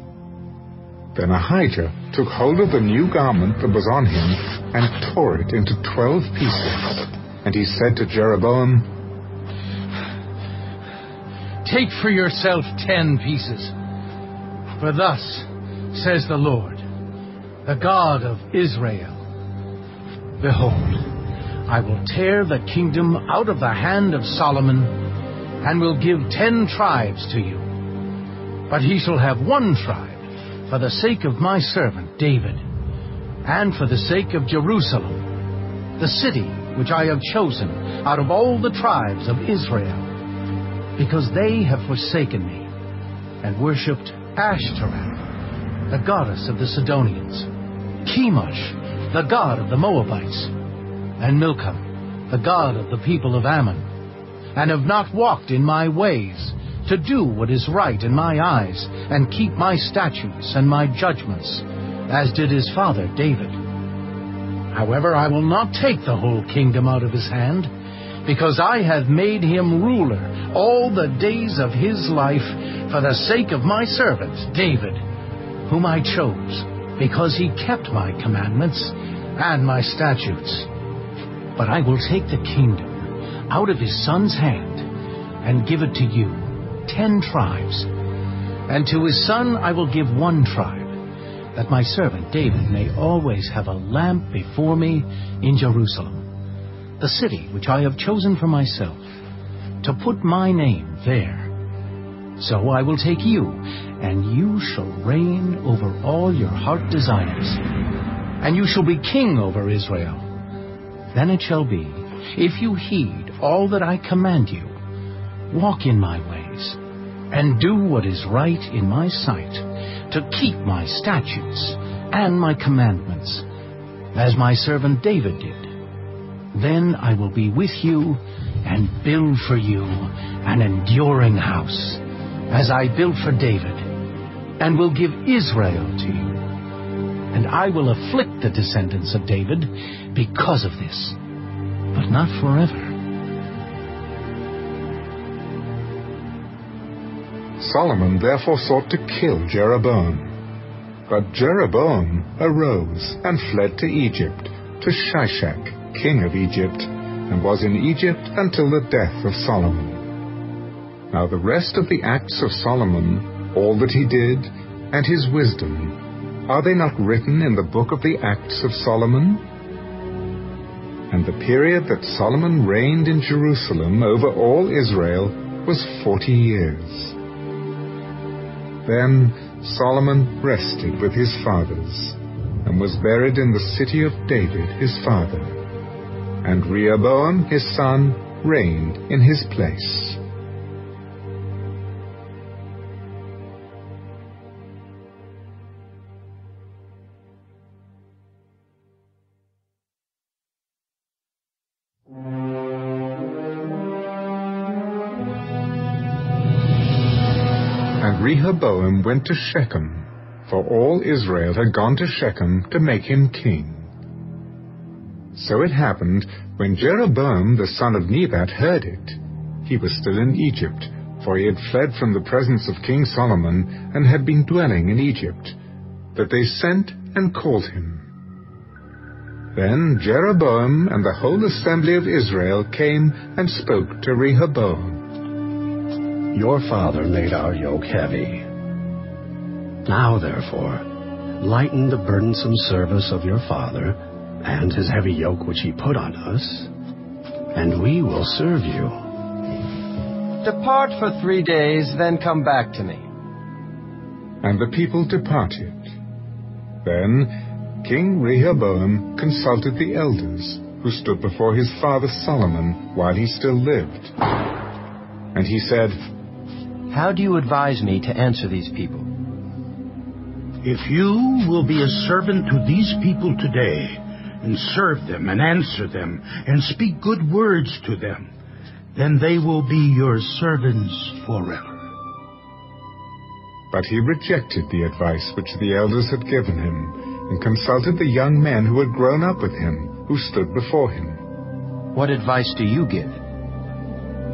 Then Ahijah took hold of the new garment that was on him, and tore it into twelve pieces. And he said to Jeroboam, "Take for yourself ten pieces, for thus says the Lord, the God of Israel, behold, I will tear the kingdom out of the hand of Solomon, and will give ten tribes to you. But he shall have one tribe for the sake of my servant David, and for the sake of Jerusalem, the city which I have chosen out of all the tribes of Israel, because they have forsaken me, and worshipped Ashtoreth, the goddess of the Sidonians, Chemosh, the god of the Moabites, and Milcom, the god of the people of Ammon, and have not walked in my ways, to do what is right in my eyes, and keep my statutes and my judgments, as did his father David. However, I will not take the whole kingdom out of his hand, because I have made him ruler all the days of his life for the sake of my servant David, whom I chose, because he kept my commandments and my statutes. But I will take the kingdom out of his son's hand, and give it to you, ten tribes. And to his son I will give one tribe, that my servant David may always have a lamp before me in Jerusalem, the city which I have chosen for myself, to put my name there. So I will take you, and you shall reign over all your heart desires, and you shall be king over Israel. Then it shall be, if you heed all that I command you, walk in my ways, and do what is right in my sight, to keep my statutes and my commandments, as my servant David did, then I will be with you, and build for you an enduring house, as I built for David, and will give Israel to you. And I will afflict the descendants of David because of this, but not forever. Solomon therefore sought to kill Jeroboam. But Jeroboam arose and fled to Egypt, to Shishak, king of Egypt, and was in Egypt until the death of Solomon. Now the rest of the acts of Solomon, all that he did, and his wisdom, are they not written in the book of the acts of Solomon? And the period that Solomon reigned in Jerusalem over all Israel was forty years. Then Solomon rested with his fathers, and was buried in the city of David his father. And Rehoboam his son reigned in his place. Rehoboam went to Shechem, for all Israel had gone to Shechem to make him king. So it happened, when Jeroboam the son of Nebat heard it, he was still in Egypt, for he had fled from the presence of King Solomon and had been dwelling in Egypt, that they sent and called him. Then Jeroboam and the whole assembly of Israel came and spoke to Rehoboam. Your father made our yoke heavy. Now, therefore, lighten the burdensome service of your father and his heavy yoke which he put on us, and we will serve you. Depart for three days, then come back to me. And the people departed. Then King Rehoboam consulted the elders, who stood before his father Solomon while he still lived. And he said, How do you advise me to answer these people? If you will be a servant to these people today, and serve them and answer them, and speak good words to them, then they will be your servants forever. But he rejected the advice which the elders had given him, and consulted the young men who had grown up with him, who stood before him. What advice do you give?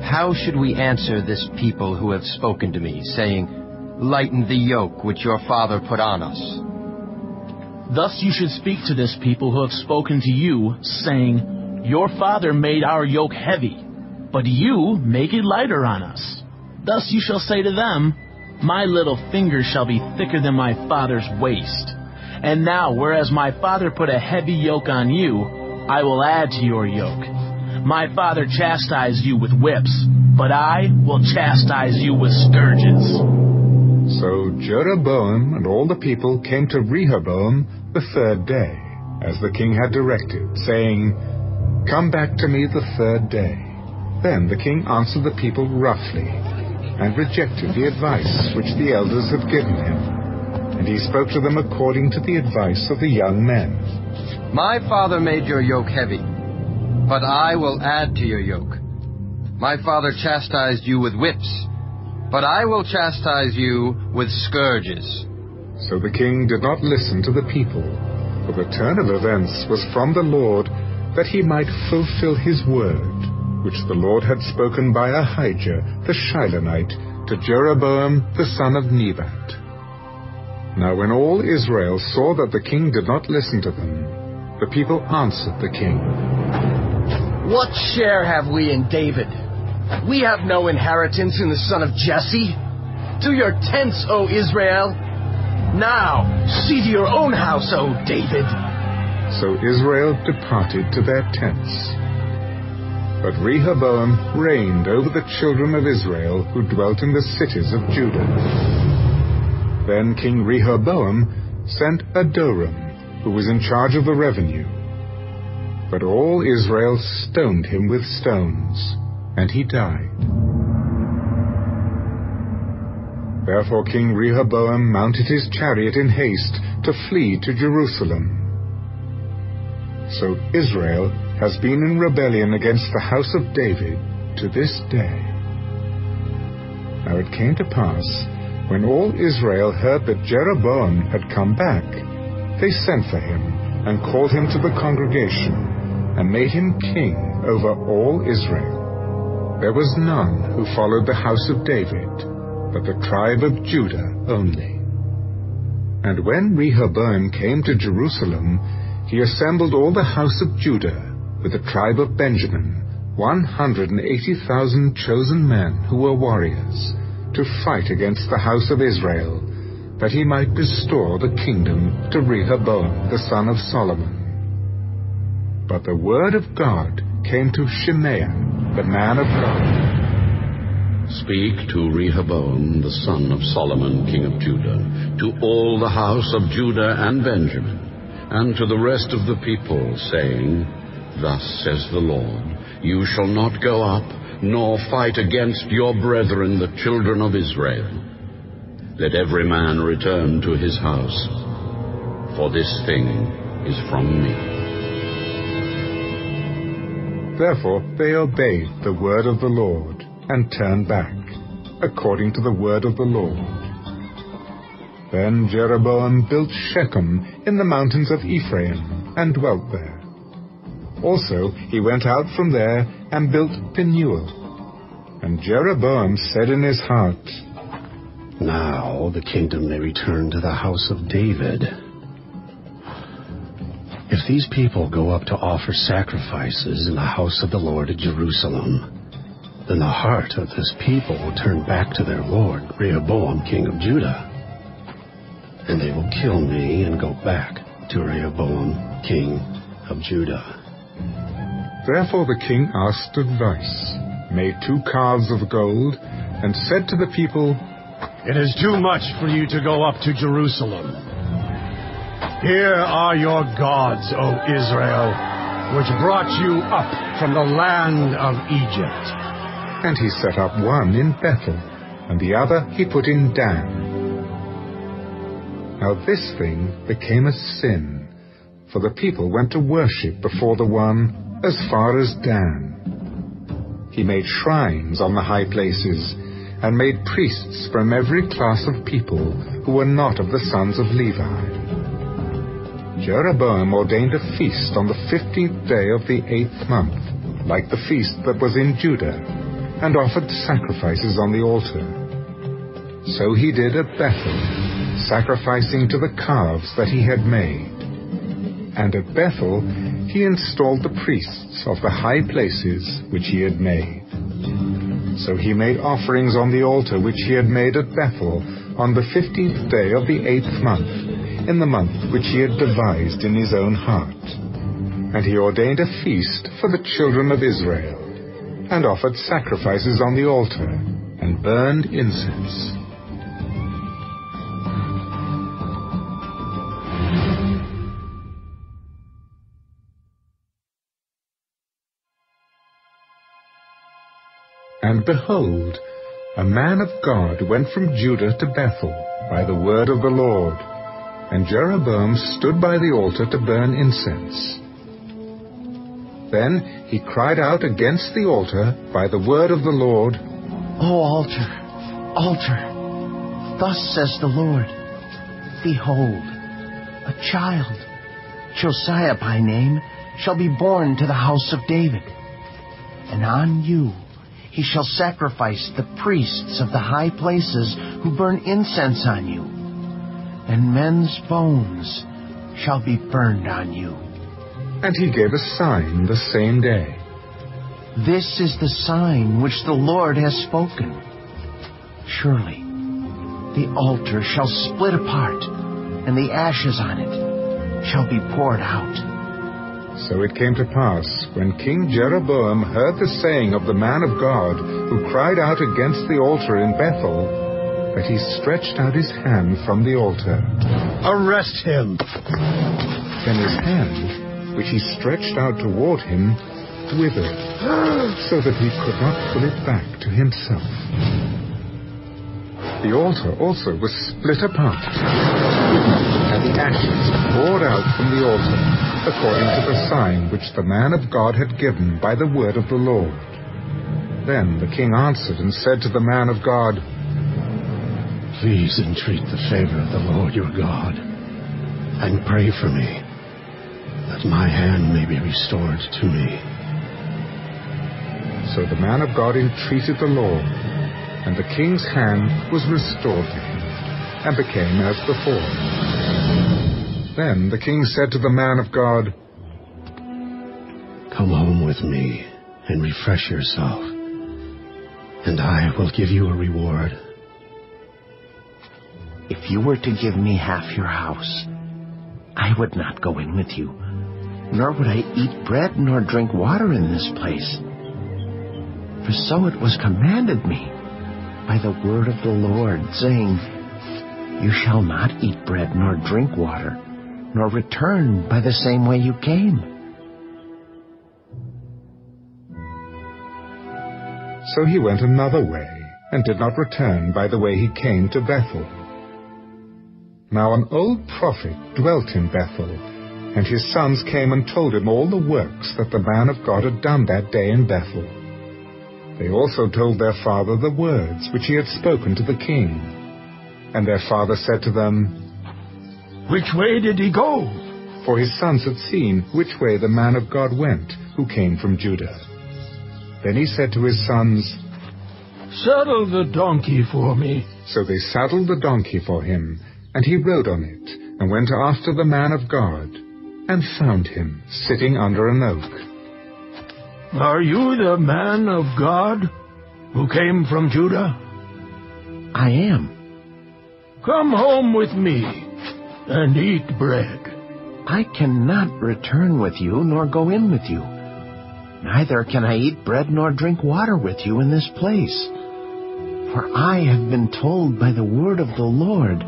How should we answer this people who have spoken to me, saying, Lighten the yoke which your father put on us? Thus you should speak to this people who have spoken to you, saying, Your father made our yoke heavy, but you make it lighter on us. Thus you shall say to them, My little finger shall be thicker than my father's waist. And now, whereas my father put a heavy yoke on you, I will add to your yoke. My father chastised you with whips, but I will chastise you with scourges. So Jeroboam and all the people came to Rehoboam the third day, as the king had directed, saying, Come back to me the third day. Then the king answered the people roughly, and rejected the advice which the elders had given him. And he spoke to them according to the advice of the young men. My father made your yoke heavy, but I will add to your yoke. My father chastised you with whips, but I will chastise you with scourges. So the king did not listen to the people, for the turn of events was from the Lord, that he might fulfill his word, which the Lord had spoken by Ahijah the Shilonite to Jeroboam the son of Nebat. Now when all Israel saw that the king did not listen to them, the people answered the king, What share have we in David? We have no inheritance in the son of Jesse. To your tents, O Israel! Now, see to your own house, O David. So Israel departed to their tents. But Rehoboam reigned over the children of Israel who dwelt in the cities of Judah. Then King Rehoboam sent Adoram, who was in charge of the revenue. But all Israel stoned him with stones, and he died. Therefore King Rehoboam mounted his chariot in haste to flee to Jerusalem. So Israel has been in rebellion against the house of David to this day. Now it came to pass, when all Israel heard that Jeroboam had come back, they sent for him and called him to the congregation and made him king over all Israel. There was none who followed the house of David, but the tribe of Judah only. And when Rehoboam came to Jerusalem, he assembled all the house of Judah with the tribe of Benjamin, one hundred eighty thousand chosen men who were warriors, to fight against the house of Israel, that he might restore the kingdom to Rehoboam the son of Solomon. But the word of God came to Shimei, the man of God. Speak to Rehoboam, the son of Solomon, king of Judah, to all the house of Judah and Benjamin, and to the rest of the people, saying, Thus says the Lord, you shall not go up, nor fight against your brethren, the children of Israel. Let every man return to his house, for this thing is from me. Therefore they obeyed the word of the Lord, and turned back, according to the word of the Lord. Then Jeroboam built Shechem in the mountains of Ephraim, and dwelt there. Also he went out from there, and built Penuel. And Jeroboam said in his heart, Now the kingdom may return to the house of David. If these people go up to offer sacrifices in the house of the Lord at Jerusalem, then the heart of this people will turn back to their lord, Rehoboam, king of Judah. And they will kill me and go back to Rehoboam, king of Judah. Therefore the king asked advice, made two calves of gold, and said to the people, It is too much for you to go up to Jerusalem. Here are your gods, O Israel, which brought you up from the land of Egypt. And he set up one in Bethel, and the other he put in Dan. Now this thing became a sin, for the people went to worship before the one as far as Dan. He made shrines on the high places, and made priests from every class of people who were not of the sons of Levi. Jeroboam ordained a feast on the fifteenth day of the eighth month, like the feast that was in Judah, and offered sacrifices on the altar. So he did at Bethel, sacrificing to the calves that he had made. And at Bethel he installed the priests of the high places which he had made. So he made offerings on the altar which he had made at Bethel on the fifteenth day of the eighth month, in the month which he had devised in his own heart. And he ordained a feast for the children of Israel, and offered sacrifices on the altar, and burned incense. And behold, a man of God went from Judah to Bethel by the word of the Lord, and Jeroboam stood by the altar to burn incense. Then he cried out against the altar by the word of the Lord, O altar, altar, thus says the Lord, Behold, a child, Josiah by name, shall be born to the house of David, and on you he shall sacrifice the priests of the high places who burn incense on you, and men's bones shall be burned on you. And he gave a sign the same day. This is the sign which the Lord has spoken. Surely the altar shall split apart, and the ashes on it shall be poured out. So it came to pass, when King Jeroboam heard the saying of the man of God, who cried out against the altar in Bethel, that he stretched out his hand from the altar. Arrest him! Then his hand, which he stretched out toward him, withered, so that he could not pull it back to himself. The altar also was split apart, and the ashes poured out from the altar, according to the sign which the man of God had given by the word of the Lord. Then the king answered and said to the man of God, Please entreat the favor of the Lord your God, and pray for me, that my hand may be restored to me. So the man of God entreated the Lord, and the king's hand was restored to him, and became as before. Then the king said to the man of God, Come home with me and refresh yourself, and I will give you a reward. If you were to give me half your house, I would not go in with you, nor would I eat bread nor drink water in this place. For so it was commanded me by the word of the Lord, saying, You shall not eat bread nor drink water, nor return by the same way you came. So he went another way, and did not return by the way he came to Bethel. Now an old prophet dwelt in Bethel, and his sons came and told him all the works that the man of God had done that day in Bethel. They also told their father the words which he had spoken to the king. And their father said to them, Which way did he go? For his sons had seen which way the man of God went, who came from Judah. Then he said to his sons, Saddle the donkey for me. So they saddled the donkey for him, and he rode on it, and went after the man of God, and found him sitting under an oak. Are you the man of God, who came from Judah? I am. Come home with me, and eat bread. I cannot return with you, nor go in with you. Neither can I eat bread nor drink water with you in this place. For I have been told by the word of the Lord,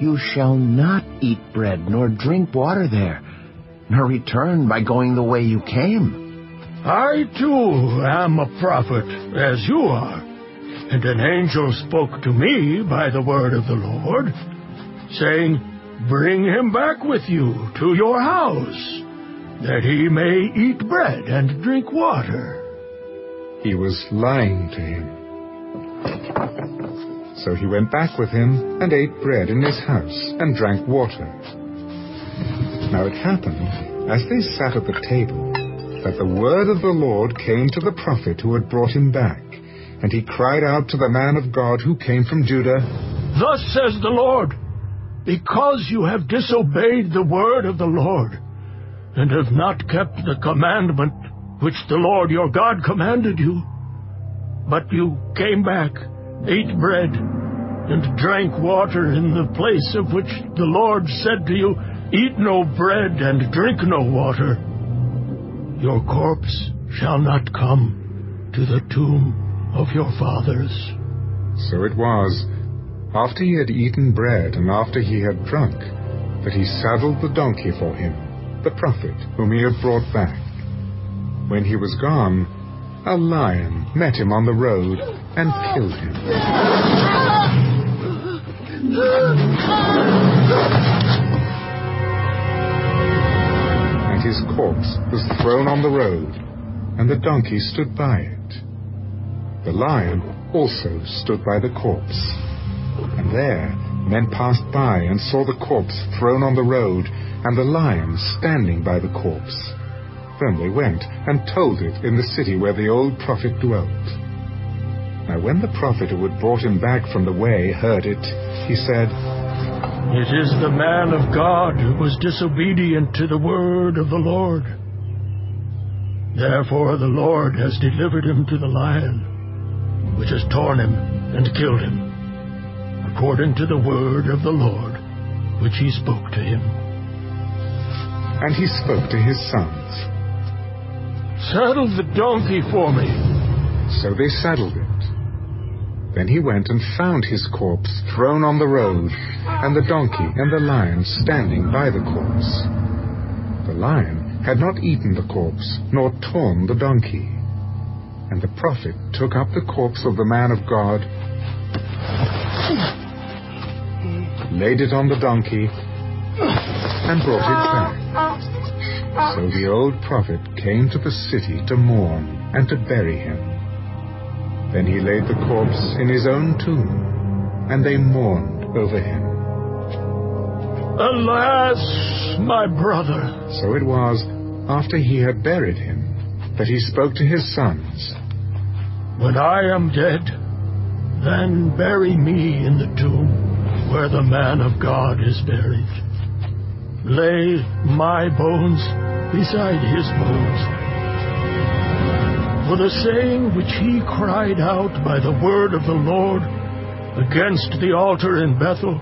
You shall not eat bread nor drink water there, nor return by going the way you came. I too am a prophet, as you are. And an angel spoke to me by the word of the Lord, saying, Bring him back with you to your house, that he may eat bread and drink water. He was lying to him. So he went back with him and ate bread in his house and drank water. Now it happened, as they sat at the table, that the word of the Lord came to the prophet who had brought him back, and he cried out to the man of God who came from Judah, Thus says the Lord, Because you have disobeyed the word of the Lord, and have not kept the commandment which the Lord your God commanded you, but you came back, ate bread, and drank water in the place of which the Lord said to you, Eat no bread and drink no water. Your corpse shall not come to the tomb of your fathers. So it was, after he had eaten bread and after he had drunk, that he saddled the donkey for him, the prophet whom he had brought back. When he was gone, a lion met him on the road and killed him. And his corpse was thrown on the road, and the donkey stood by it. The lion also stood by the corpse. And there men passed by and saw the corpse thrown on the road, and the lion standing by the corpse. Then they went and told it in the city where the old prophet dwelt. Now when the prophet who had brought him back from the way heard it, he said, It is the man of God who was disobedient to the word of the Lord. Therefore the Lord has delivered him to the lion, which has torn him and killed him, according to the word of the Lord, which he spoke to him. And he spoke to his sons, "Saddle the donkey for me." So they saddled it. Then he went and found his corpse thrown on the road, and the donkey and the lion standing by the corpse. The lion had not eaten the corpse, nor torn the donkey. And the prophet took up the corpse of the man of God, laid it on the donkey, and brought it back. So the old prophet came to the city to mourn and to bury him. Then he laid the corpse in his own tomb, and they mourned over him. "Alas, my brother!" So it was, after he had buried him, that he spoke to his sons, "When I am dead, then bury me in the tomb where the man of God is buried. Lay my bones beside his bones. For the saying which he cried out by the word of the Lord against the altar in Bethel,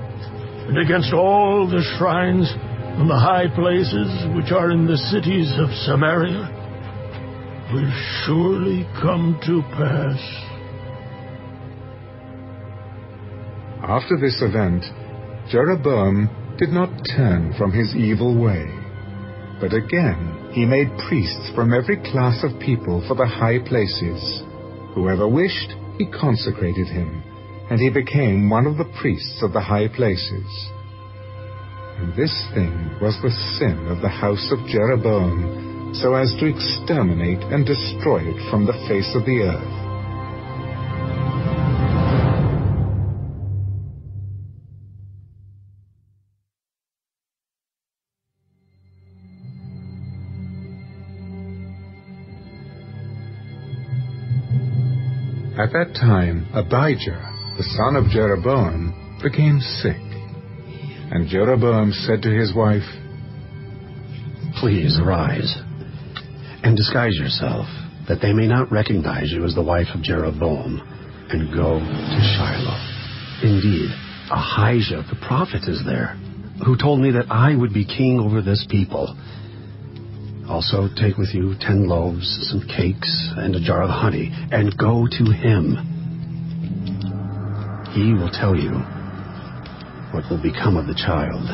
and against all the shrines and the high places which are in the cities of Samaria, will surely come to pass." After this event, Jeroboam did not turn from his evil way, but again he made priests from every class of people for the high places. Whoever wished, he consecrated him, and he became one of the priests of the high places. And this thing was the sin of the house of Jeroboam, so as to exterminate and destroy it from the face of the earth. At that time, Abijah, the son of Jeroboam, became sick. And Jeroboam said to his wife, "Please arise and disguise yourself, that they may not recognize you as the wife of Jeroboam, and go to Shiloh. Indeed, Ahijah the prophet is there, who told me that I would be king over this people. Also take with you ten loaves, some cakes, and a jar of honey, and go to him. He will tell you what will become of the child."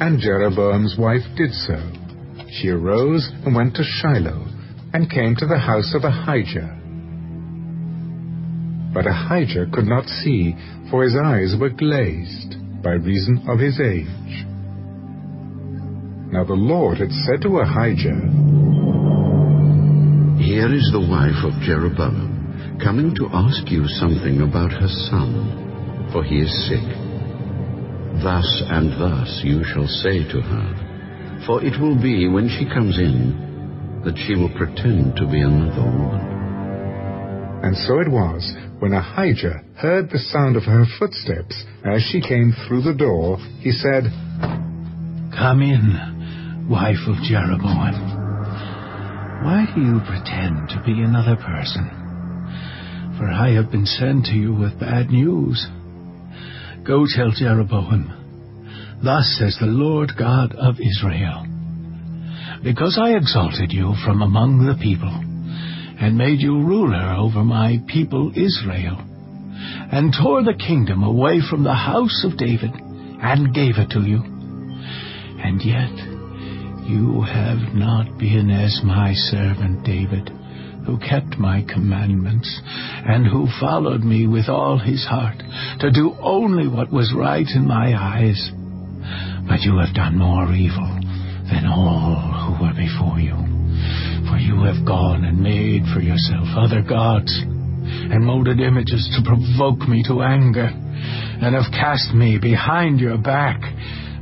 And Jeroboam's wife did so. She arose and went to Shiloh, and came to the house of Ahijah. But Ahijah could not see, for his eyes were glazed by reason of his age. Now the Lord had said to Ahijah, "Here is the wife of Jeroboam, coming to ask you something about her son, for he is sick. Thus and thus you shall say to her, for it will be when she comes in that she will pretend to be another woman." And so it was, when Ahijah heard the sound of her footsteps as she came through the door, he said, "Come in, wife of Jeroboam. Why do you pretend to be another person? For I have been sent to you with bad news. Go tell Jeroboam, thus says the Lord God of Israel, because I exalted you from among the people, and made you ruler over my people Israel, and tore the kingdom away from the house of David, and gave it to you. And yet you have not been as my servant David, who kept my commandments, and who followed me with all his heart, to do only what was right in my eyes. But you have done more evil than all who were before you, for you have gone and made for yourself other gods, and molded images to provoke me to anger, and have cast me behind your back.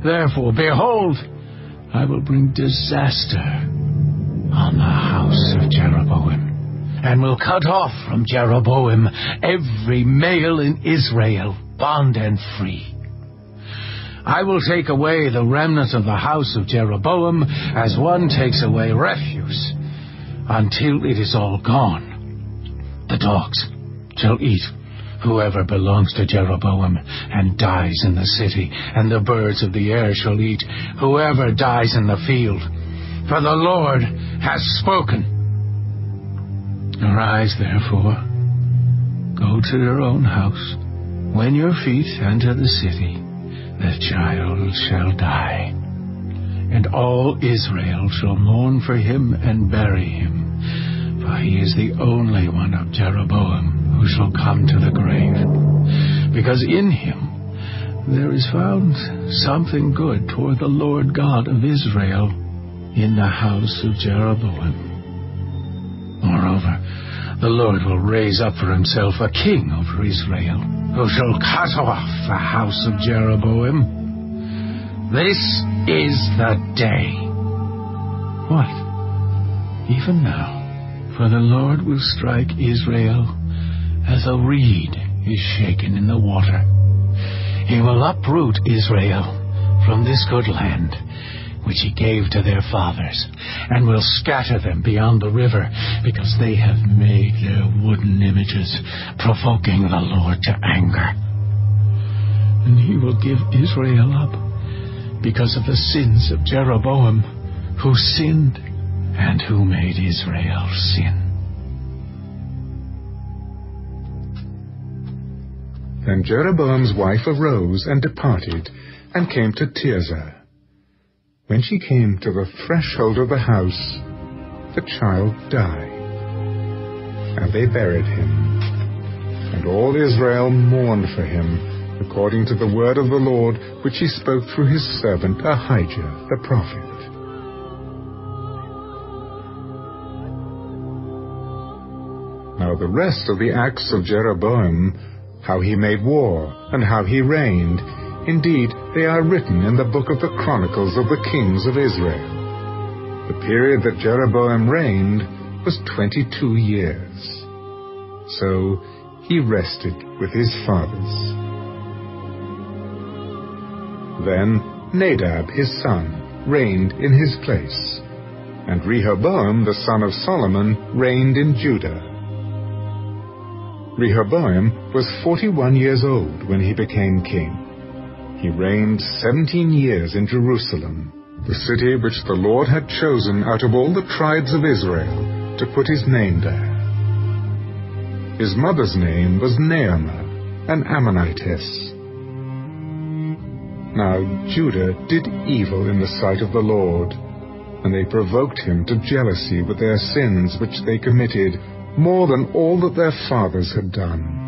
Therefore, behold, I will bring disaster on the house of Jeroboam, and will cut off from Jeroboam every male in Israel, bond and free. I will take away the remnant of the house of Jeroboam as one takes away refuse, until it is all gone. The dogs shall eat Whoever belongs to Jeroboam and dies in the city, and the birds of the air shall eat whoever dies in the field. For the Lord has spoken. Arise, therefore, go to your own house. When your feet enter the city, the child shall die. And all Israel shall mourn for him and bury him. For he is the only one of Jeroboam who shall come to the grave. Because in him there is found something good toward the Lord God of Israel in the house of Jeroboam. Moreover, the Lord will raise up for himself a king over Israel, who shall cut off the house of Jeroboam. This is the day. What? Even now, for the Lord will strike Israel as a reed is shaken in the water. He will uproot Israel from this good land, which he gave to their fathers, and will scatter them beyond the river, because they have made their wooden images, provoking the Lord to anger. And he will give Israel up because of the sins of Jeroboam, who sinned and who made Israel sin. Then Jeroboam's wife arose and departed, and came to Tirzah. When she came to the threshold of the house, the child died, and they buried him. And all Israel mourned for him, according to the word of the Lord, which he spoke through his servant Ahijah the prophet. Now the rest of the acts of Jeroboam, how he made war, and how he reigned, indeed, they are written in the book of the Chronicles of the Kings of Israel. The period that Jeroboam reigned was twenty-two years. So he rested with his fathers. Then Nadab his son reigned in his place, and Rehoboam the son of Solomon reigned in Judah. Rehoboam was forty-one years old when he became king. He reigned seventeen years in Jerusalem, the city which the Lord had chosen out of all the tribes of Israel to put his name there. His mother's name was Naamah, an Ammonitess. Now Judah did evil in the sight of the Lord, and they provoked him to jealousy with their sins which they committed, more than all that their fathers had done.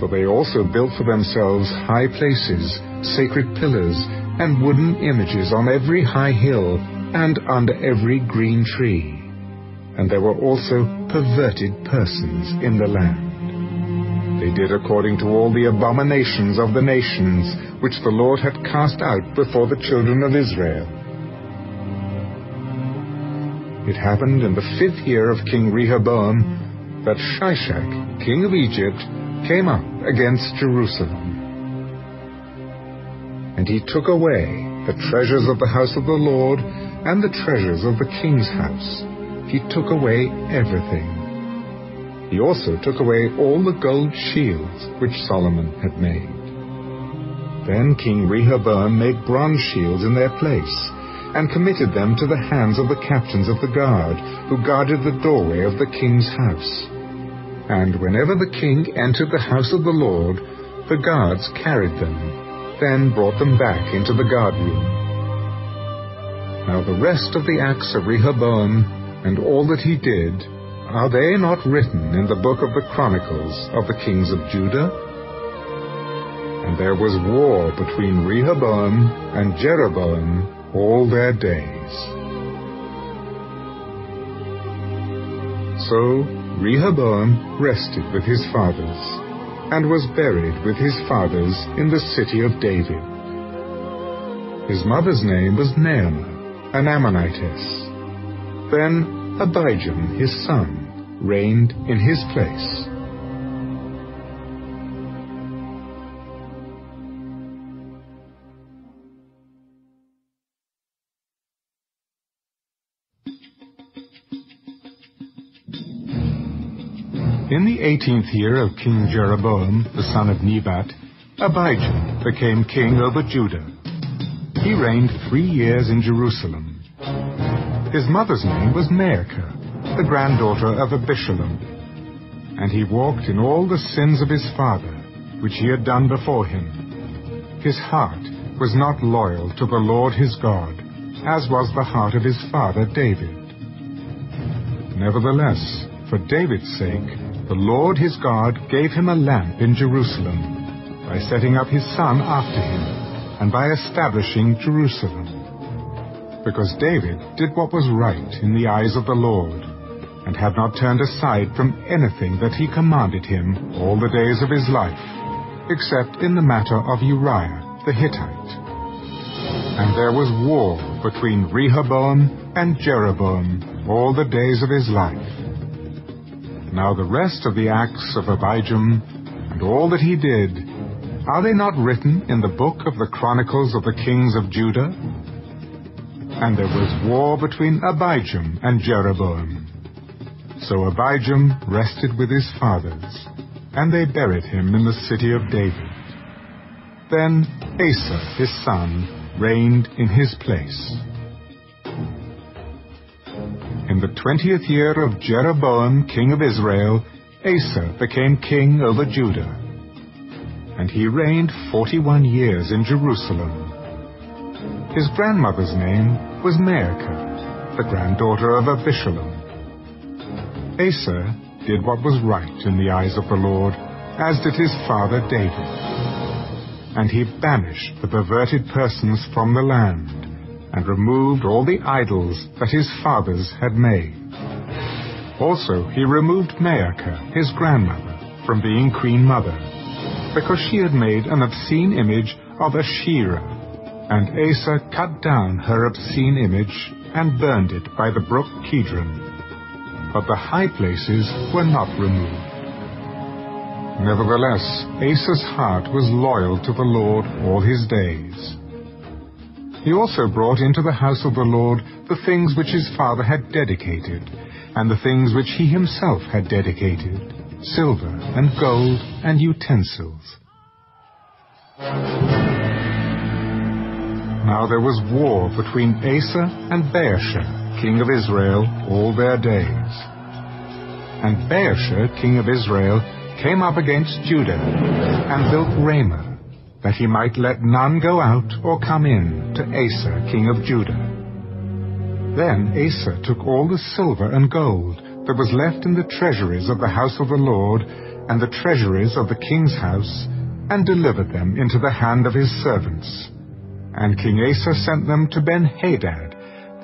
For they also built for themselves high places, sacred pillars, and wooden images on every high hill and under every green tree. And there were also perverted persons in the land. They did according to all the abominations of the nations, which the Lord had cast out before the children of Israel. It happened in the fifth year of King Rehoboam that Shishak, king of Egypt, came up against Jerusalem. And he took away the treasures of the house of the Lord and the treasures of the king's house. He took away everything. He also took away all the gold shields which Solomon had made. Then King Rehoboam made bronze shields in their place, and committed them to the hands of the captains of the guard, who guarded the doorway of the king's house. And whenever the king entered the house of the Lord, the guards carried them, then brought them back into the guard room. Now the rest of the acts of Rehoboam, and all that he did, are they not written in the book of the Chronicles of the Kings of Judah? And there was war between Rehoboam and Jeroboam all their days. So Rehoboam rested with his fathers, and was buried with his fathers in the city of David. His mother's name was Naamah, an Ammonitess. Then Abijam his son reigned in his place. In the eighteenth year of King Jeroboam, the son of Nebat, Abijah became king over Judah. He reigned three years in Jerusalem. His mother's name was Maacah, the granddaughter of Abishalom. And he walked in all the sins of his father, which he had done before him. His heart was not loyal to the Lord his God, as was the heart of his father David. Nevertheless, for David's sake, the Lord his God gave him a lamp in Jerusalem, by setting up his son after him, and by establishing Jerusalem. Because David did what was right in the eyes of the Lord, and had not turned aside from anything that he commanded him all the days of his life, except in the matter of Uriah the Hittite. And there was war between Rehoboam and Jeroboam all the days of his life. Now the rest of the acts of Abijam, and all that he did, are they not written in the book of the Chronicles of the Kings of Judah? And there was war between Abijam and Jeroboam. So Abijam rested with his fathers, and they buried him in the city of David. Then Asa, his son, reigned in his place. In the twentieth year of Jeroboam, king of Israel, Asa became king over Judah. And he reigned forty-one years in Jerusalem. His grandmother's name was Maacah, the granddaughter of Abishalom. Asa did what was right in the eyes of the Lord, as did his father David. And he banished the perverted persons from the land, and removed all the idols that his fathers had made. Also he removed Maacah, his grandmother, from being queen mother, because she had made an obscene image of Asherah, and Asa cut down her obscene image and burned it by the brook Kidron. But the high places were not removed. Nevertheless, Asa's heart was loyal to the Lord all his days. He also brought into the house of the Lord the things which his father had dedicated, and the things which he himself had dedicated, silver and gold and utensils. Now there was war between Asa and Baasha, king of Israel, all their days. And Baasha, king of Israel, came up against Judah, and built Ramah, that he might let none go out or come in to Asa king of Judah. Then Asa took all the silver and gold that was left in the treasuries of the house of the Lord, and the treasuries of the king's house, and delivered them into the hand of his servants. And King Asa sent them to Ben-Hadad,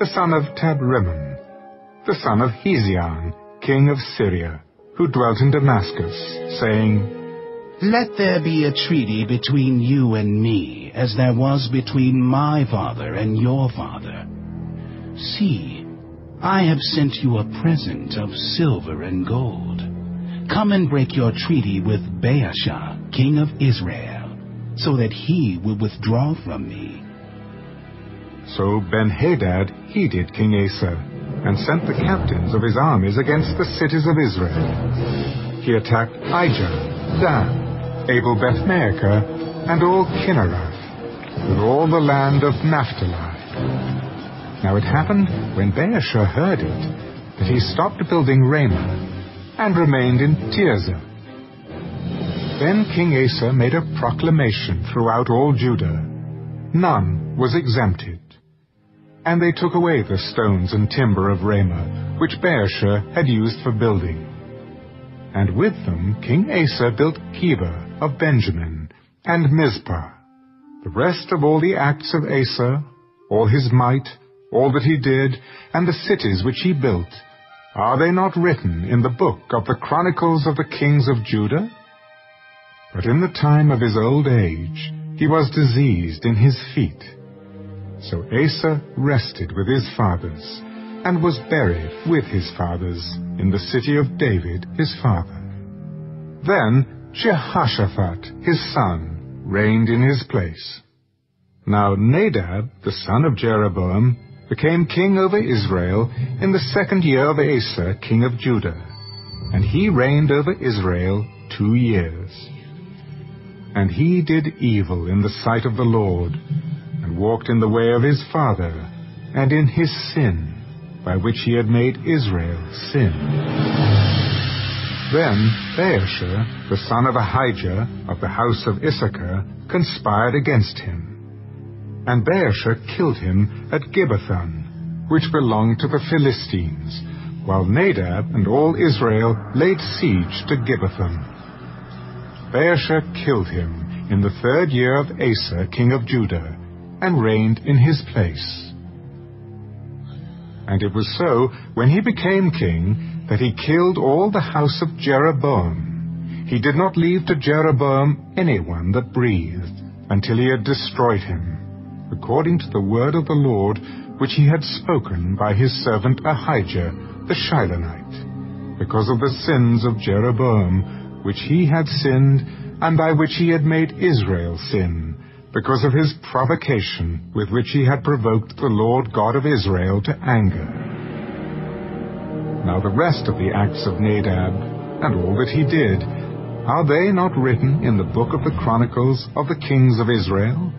the son of Tabrimon, the son of Hezion, king of Syria, who dwelt in Damascus, saying, "Let there be a treaty between you and me, as there was between my father and your father. See, I have sent you a present of silver and gold. Come and break your treaty with Baasha, king of Israel, so that he will withdraw from me." So Ben-Hadad heeded King Asa, and sent the captains of his armies against the cities of Israel. He attacked Ahijah, Dan, Abel-Beth-Maacah, and all Kinnerath, with all the land of Naphtali. Now it happened, when Baasha heard it, that he stopped building Ramah, and remained in Tirzah. Then King Asa made a proclamation throughout all Judah. None was exempted. And they took away the stones and timber of Ramah, which Baasha had used for building. And with them King Asa built Geba of Benjamin, and Mizpah. The rest of all the acts of Asa, all his might, all that he did, and the cities which he built, are they not written in the book of the Chronicles of the Kings of Judah? But in the time of his old age he was diseased in his feet. So Asa rested with his fathers, and was buried with his fathers in the city of David his father. Then Jehoshaphat his son reigned in his place. Now Nadab, the son of Jeroboam, became king over Israel in the second year of Asa king of Judah, and he reigned over Israel two years. And he did evil in the sight of the Lord, and walked in the way of his father, and in his sin, by which he had made Israel sin. Then Baasha, the son of Ahijah, of the house of Issachar, conspired against him. And Baasha killed him at Gibbethon, which belonged to the Philistines, while Nadab and all Israel laid siege to Gibbethon. Baasha killed him in the third year of Asa, king of Judah, and reigned in his place. And it was so, when he became king, that he killed all the house of Jeroboam. He did not leave to Jeroboam anyone that breathed, until he had destroyed him, according to the word of the Lord, which he had spoken by his servant Ahijah the Shilonite, because of the sins of Jeroboam, which he had sinned, and by which he had made Israel sin, because of his provocation with which he had provoked the Lord God of Israel to anger. Now the rest of the acts of Nadab, and all that he did, are they not written in the book of the Chronicles of the kings of Israel?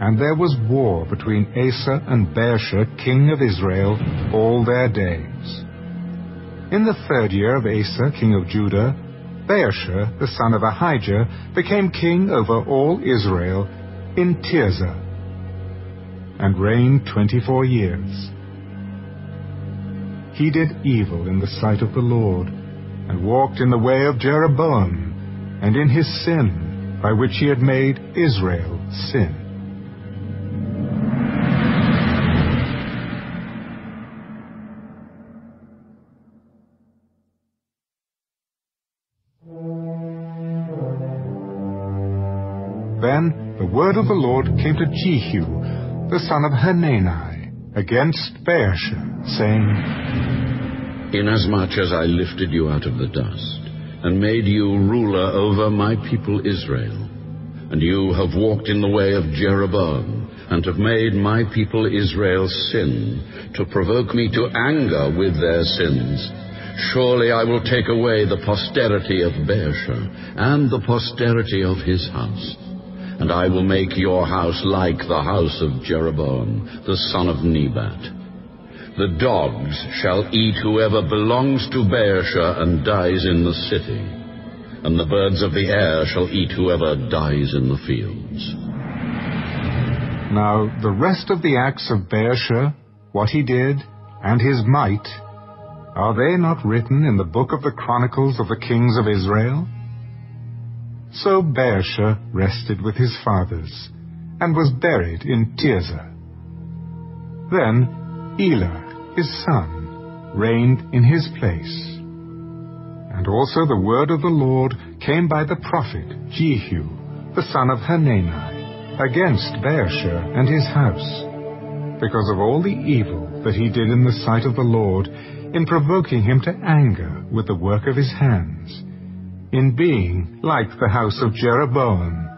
And there was war between Asa and Baasha, king of Israel, all their days. In the third year of Asa, king of Judah, Baasha, the son of Ahijah, became king over all Israel in Tirzah, and reigned twenty-four years. He did evil in the sight of the Lord, and walked in the way of Jeroboam, and in his sin, by which he had made Israel sin. Then the word of the Lord came to Jehu, the son of Hanani, against Baasha, saying, Inasmuch as I lifted you out of the dust, and made you ruler over my people Israel, and you have walked in the way of Jeroboam, and have made my people Israel sin, to provoke me to anger with their sins, surely I will take away the posterity of Baasha, and the posterity of his house. And I will make your house like the house of Jeroboam, the son of Nebat. The dogs shall eat whoever belongs to Baasha and dies in the city, and the birds of the air shall eat whoever dies in the fields. Now the rest of the acts of Baasha, what he did, and his might, are they not written in the book of the Chronicles of the kings of Israel? So Baasha rested with his fathers, and was buried in Tirzah. Then Elah, his son, reigned in his place. And also the word of the Lord came by the prophet Jehu, the son of Hanani, against Baasha and his house, because of all the evil that he did in the sight of the Lord, in provoking him to anger with the work of his hands, in being like the house of Jeroboam,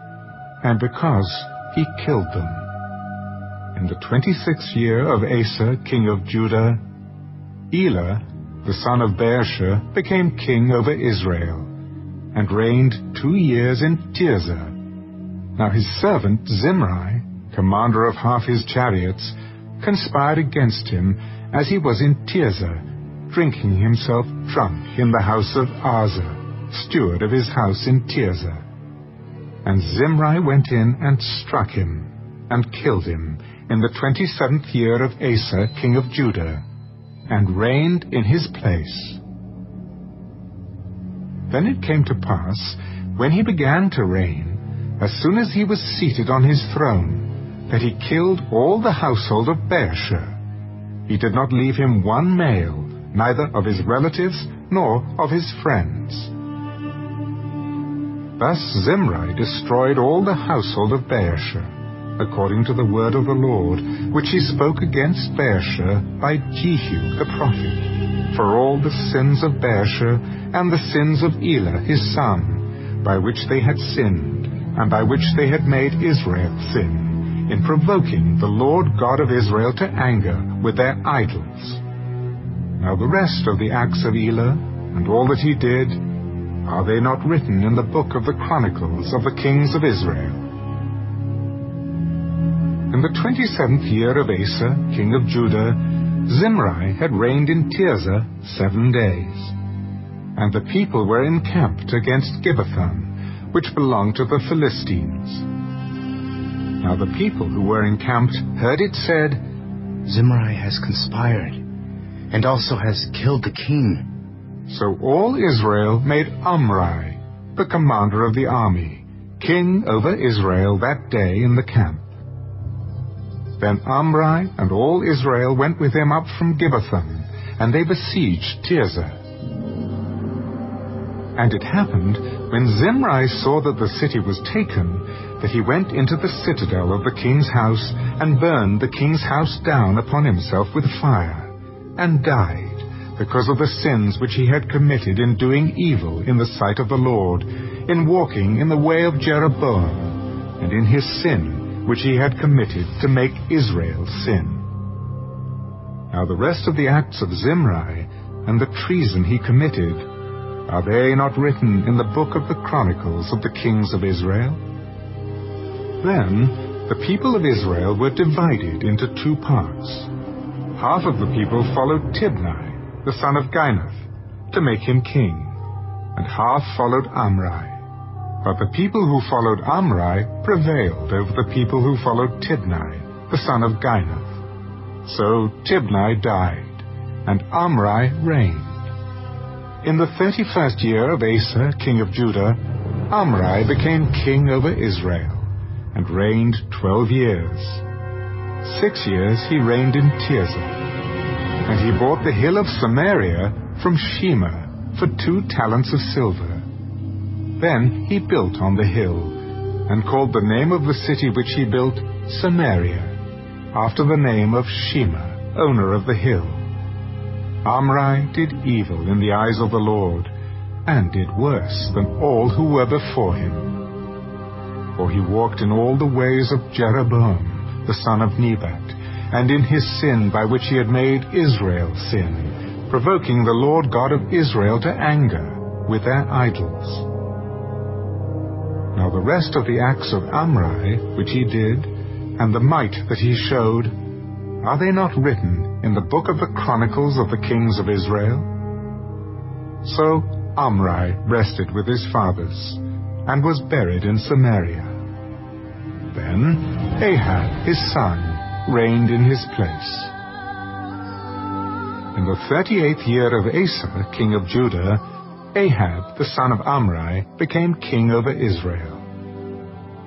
and because he killed them. In the twenty-sixth year of Asa, king of Judah, Elah, the son of Baasha, became king over Israel, and reigned two years in Tirzah. Now his servant Zimri, commander of half his chariots, conspired against him as he was in Tirzah, drinking himself drunk in the house of Arza, steward of his house in Tirzah. And Zimri went in and struck him, and killed him, in the twenty-seventh year of Asa, king of Judah, and reigned in his place. Then it came to pass, when he began to reign, as soon as he was seated on his throne, that he killed all the household of Baasha. He did not leave him one male, neither of his relatives nor of his friends. Thus Zimri destroyed all the household of Baasha, according to the word of the Lord, which he spoke against Baasha by Jehu the prophet, for all the sins of Baasha and the sins of Elah his son, by which they had sinned, and by which they had made Israel sin, in provoking the Lord God of Israel to anger with their idols. Now the rest of the acts of Elah, and all that he did, are they not written in the book of the Chronicles of the kings of Israel? In the twenty-seventh year of Asa, king of Judah, Zimri had reigned in Tirzah seven days. And the people were encamped against Gibbethon, which belonged to the Philistines. Now the people who were encamped heard it said, Zimri has conspired, and also has killed the king. So all Israel made Omri, the commander of the army, king over Israel that day in the camp. Then Omri and all Israel went with him up from Gibbethon, and they besieged Tirzah. And it happened, when Zimri saw that the city was taken, that he went into the citadel of the king's house, and burned the king's house down upon himself with fire, and died, because of the sins which he had committed in doing evil in the sight of the Lord, in walking in the way of Jeroboam, and in his sin which he had committed to make Israel sin. Now the rest of the acts of Zimri, and the treason he committed, are they not written in the book of the Chronicles of the kings of Israel? Then the people of Israel were divided into two parts. Half of the people followed Tibni, the son of Ginath, to make him king, and half followed Omri. But the people who followed Omri prevailed over the people who followed Tibni, the son of Ginath. So Tibni died, and Omri reigned. In the thirty-first year of Asa, king of Judah, Omri became king over Israel, and reigned twelve years. Six years he reigned in Tirzah, and he bought the hill of Samaria from Shema for two talents of silver. Then he built on the hill, and called the name of the city which he built Samaria, after the name of Shema, owner of the hill. Omri did evil in the eyes of the Lord, and did worse than all who were before him. For he walked in all the ways of Jeroboam, the son of Nebat, and in his sin by which he had made Israel sin, provoking the Lord God of Israel to anger with their idols. Now the rest of the acts of Omri, which he did, and the might that he showed, are they not written in the book of the Chronicles of the kings of Israel? So Omri rested with his fathers, and was buried in Samaria. Then Ahab his son reigned in his place. In the thirty-eighth year of Asa, king of Judah, Ahab the son of Omri became king over Israel.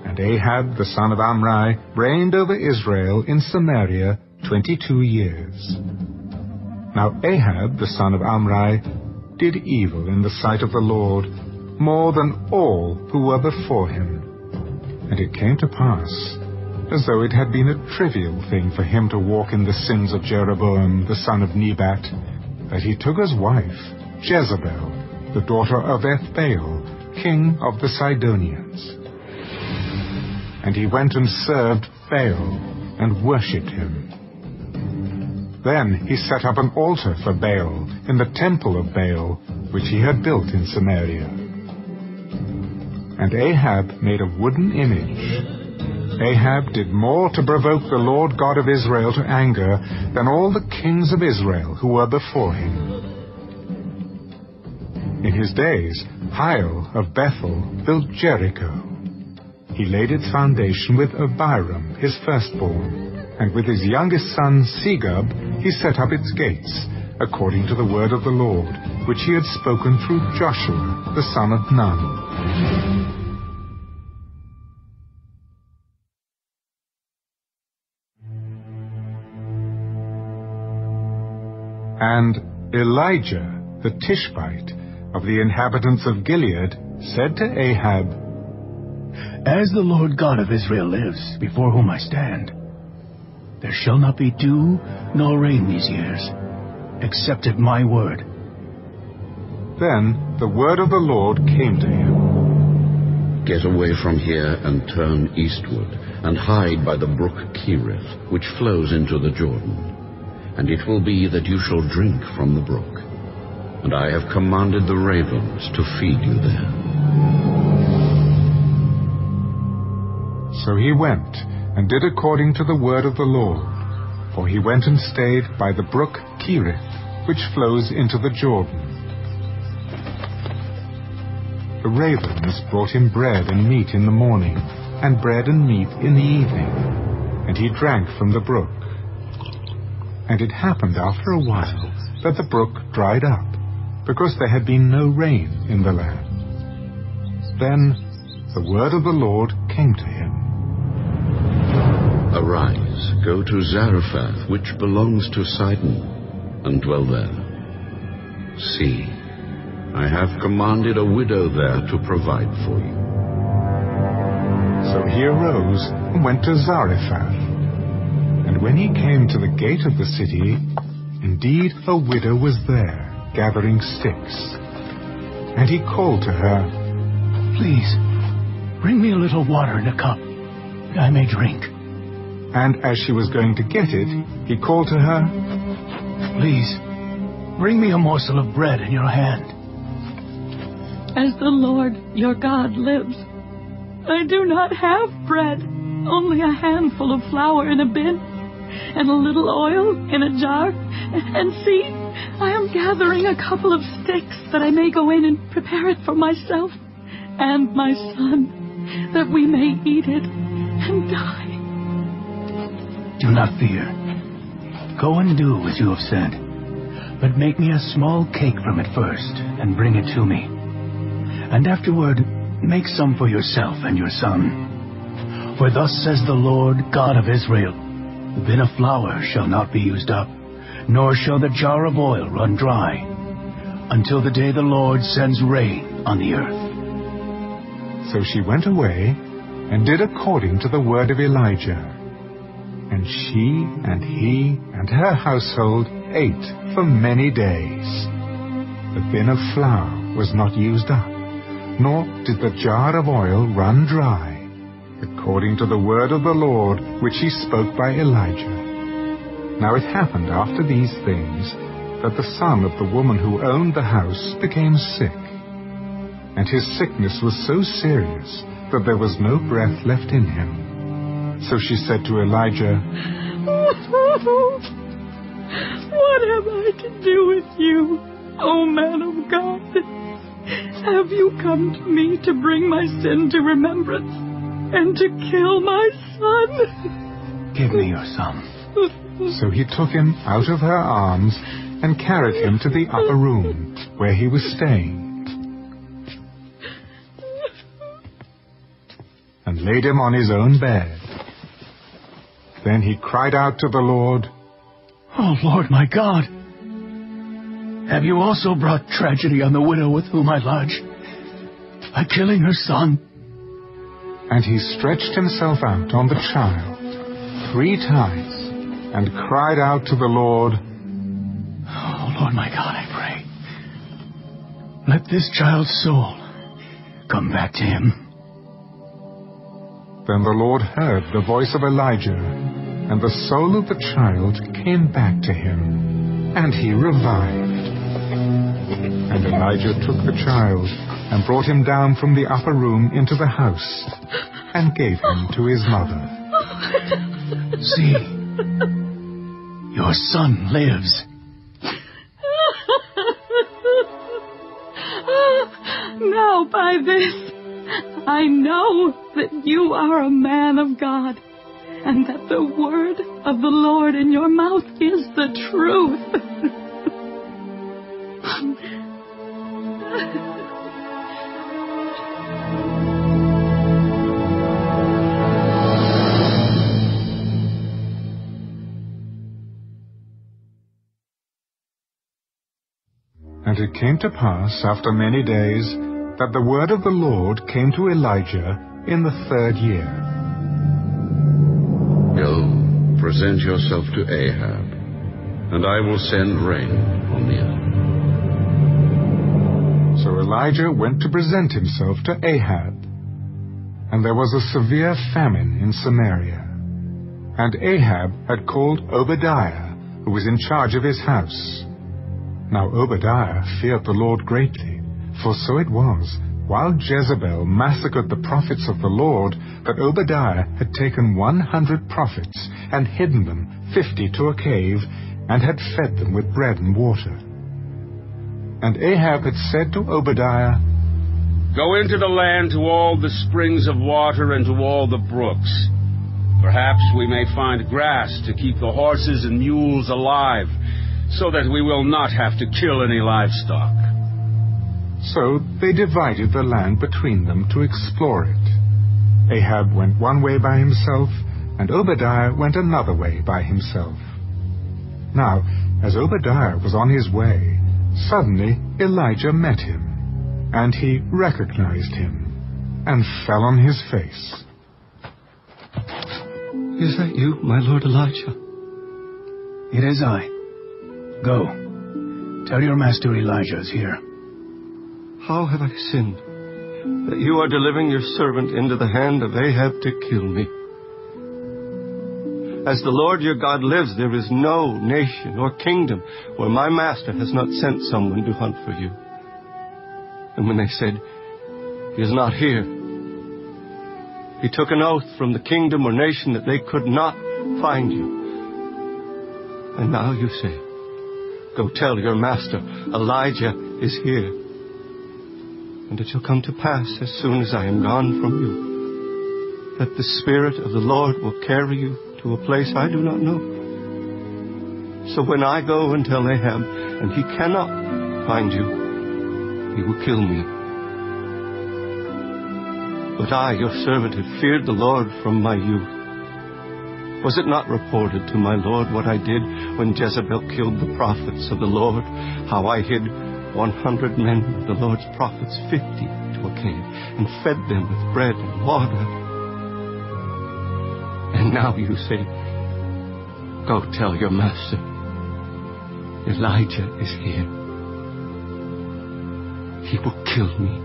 And Ahab the son of Omri reigned over Israel in Samaria twenty-two years. Now Ahab the son of Omri did evil in the sight of the Lord, more than all who were before him. And it came to pass, as though it had been a trivial thing for him to walk in the sins of Jeroboam the son of Nebat, that he took as wife Jezebel, the daughter of Ethbaal, king of the Sidonians. And he went and served Baal, and worshipped him. Then he set up an altar for Baal in the temple of Baal, which he had built in Samaria. And Ahab made a wooden image. Ahab did more to provoke the Lord God of Israel to anger than all the kings of Israel who were before him. In his days, Hiel of Bethel built Jericho. He laid its foundation with Abiram, his firstborn, and with his youngest son Segub he set up its gates, according to the word of the Lord, which he had spoken through Joshua, the son of Nun. And Elijah the Tishbite, of the inhabitants of Gilead, said to Ahab, As the Lord God of Israel lives, before whom I stand, there shall not be dew nor rain these years, except at my word. Then the word of the Lord came to him. Get away from here and turn eastward, and hide by the brook Kerith, which flows into the Jordan, and it will be that you shall drink from the brook. and I have commanded the ravens to feed you there. So he went, and did according to the word of the Lord, for he went and stayed by the brook Kerith, which flows into the Jordan. The ravens brought him bread and meat in the morning, and bread and meat in the evening, and he drank from the brook. And it happened after a while that the brook dried up, because there had been no rain in the land. Then the word of the Lord came to him. Arise, go to Zarephath, which belongs to Sidon, and dwell there. See, I have commanded a widow there to provide for you. So he arose and went to Zarephath. And when he came to the gate of the city, indeed a widow was there, gathering sticks. And he called to her, Please, bring me a little water in a cup, that I may drink. And as she was going to get it, he called to her, Please, bring me a morsel of bread in your hand. As the Lord your God lives, I do not have bread, only a handful of flour in a bin, and a little oil in a jar. And see, I am gathering a couple of sticks that I may go in and prepare it for myself and my son, that we may eat it and die. Do not fear. Go and do as you have said, but make me a small cake from it first and bring it to me. And afterward, make some for yourself and your son. For thus says the Lord God of Israel, The bin of flour shall not be used up, nor shall the jar of oil run dry, until the day the Lord sends rain on the earth. So she went away, and did according to the word of Elijah. And she, and he, and her household ate for many days. The bin of flour was not used up, nor did the jar of oil run dry, according to the word of the Lord which he spoke by Elijah. Now it happened after these things that the son of the woman who owned the house became sick, and his sickness was so serious that there was no breath left in him. So she said to Elijah, What have I to do with you, O man of God? Have you come to me to bring my sin to remembrance and to kill my son? Give me your son. So he took him out of her arms and carried him to the upper room where he was staying, and laid him on his own bed. Then he cried out to the Lord, Oh Lord my God! Have you also brought tragedy on the widow with whom I lodge, by killing her son? And he stretched himself out on the child three times, and cried out to the Lord, Oh Lord my God, I pray, let this child's soul come back to him. Then the Lord heard the voice of Elijah, and the soul of the child came back to him, and he revived. And Elijah took the child, and brought him down from the upper room into the house, and gave him to his mother. See, your son lives. Now by this I know that you are a man of God, and that the word of the Lord in your mouth is the truth. And it came to pass after many days that the word of the Lord came to Elijah in the third year. Go, present yourself to Ahab, and I will send rain on the earth. So Elijah went to present himself to Ahab, and there was a severe famine in Samaria. And Ahab had called Obadiah, who was in charge of his house. Now Obadiah feared the Lord greatly, for so it was, while Jezebel massacred the prophets of the Lord, that Obadiah had taken one hundred prophets, and hidden them fifty to a cave, and had fed them with bread and water. And Ahab had said to Obadiah, Go into the land to all the springs of water and to all the brooks. Perhaps we may find grass to keep the horses and mules alive, so that we will not have to kill any livestock. So they divided the land between them to explore it. Ahab went one way by himself, and Obadiah went another way by himself. Now, as Obadiah was on his way, suddenly Elijah met him, and he recognized him, and fell on his face. Is that you, my lord Elijah? It is I. Go. Tell your master Elijah is here. How have I sinned, that you are delivering your servant into the hand of Ahab to kill me? As the Lord your God lives, there is no nation or kingdom where my master has not sent someone to hunt for you. And when they said, He is not here, he took an oath from the kingdom or nation that they could not find you. And now you say, Go tell your master, Elijah is here. And it shall come to pass as soon as I am gone from you, that the Spirit of the Lord will carry you to a place I do not know. So when I go and tell Ahab, and he cannot find you, he will kill me. But I, your servant, have feared the Lord from my youth. Was it not reported to my Lord what I did when Jezebel killed the prophets of the Lord, how I hid one hundred men of the Lord's prophets, fifty to a cave, and fed them with bread and water? And now you say, Go tell your master, Elijah is here. He will kill me.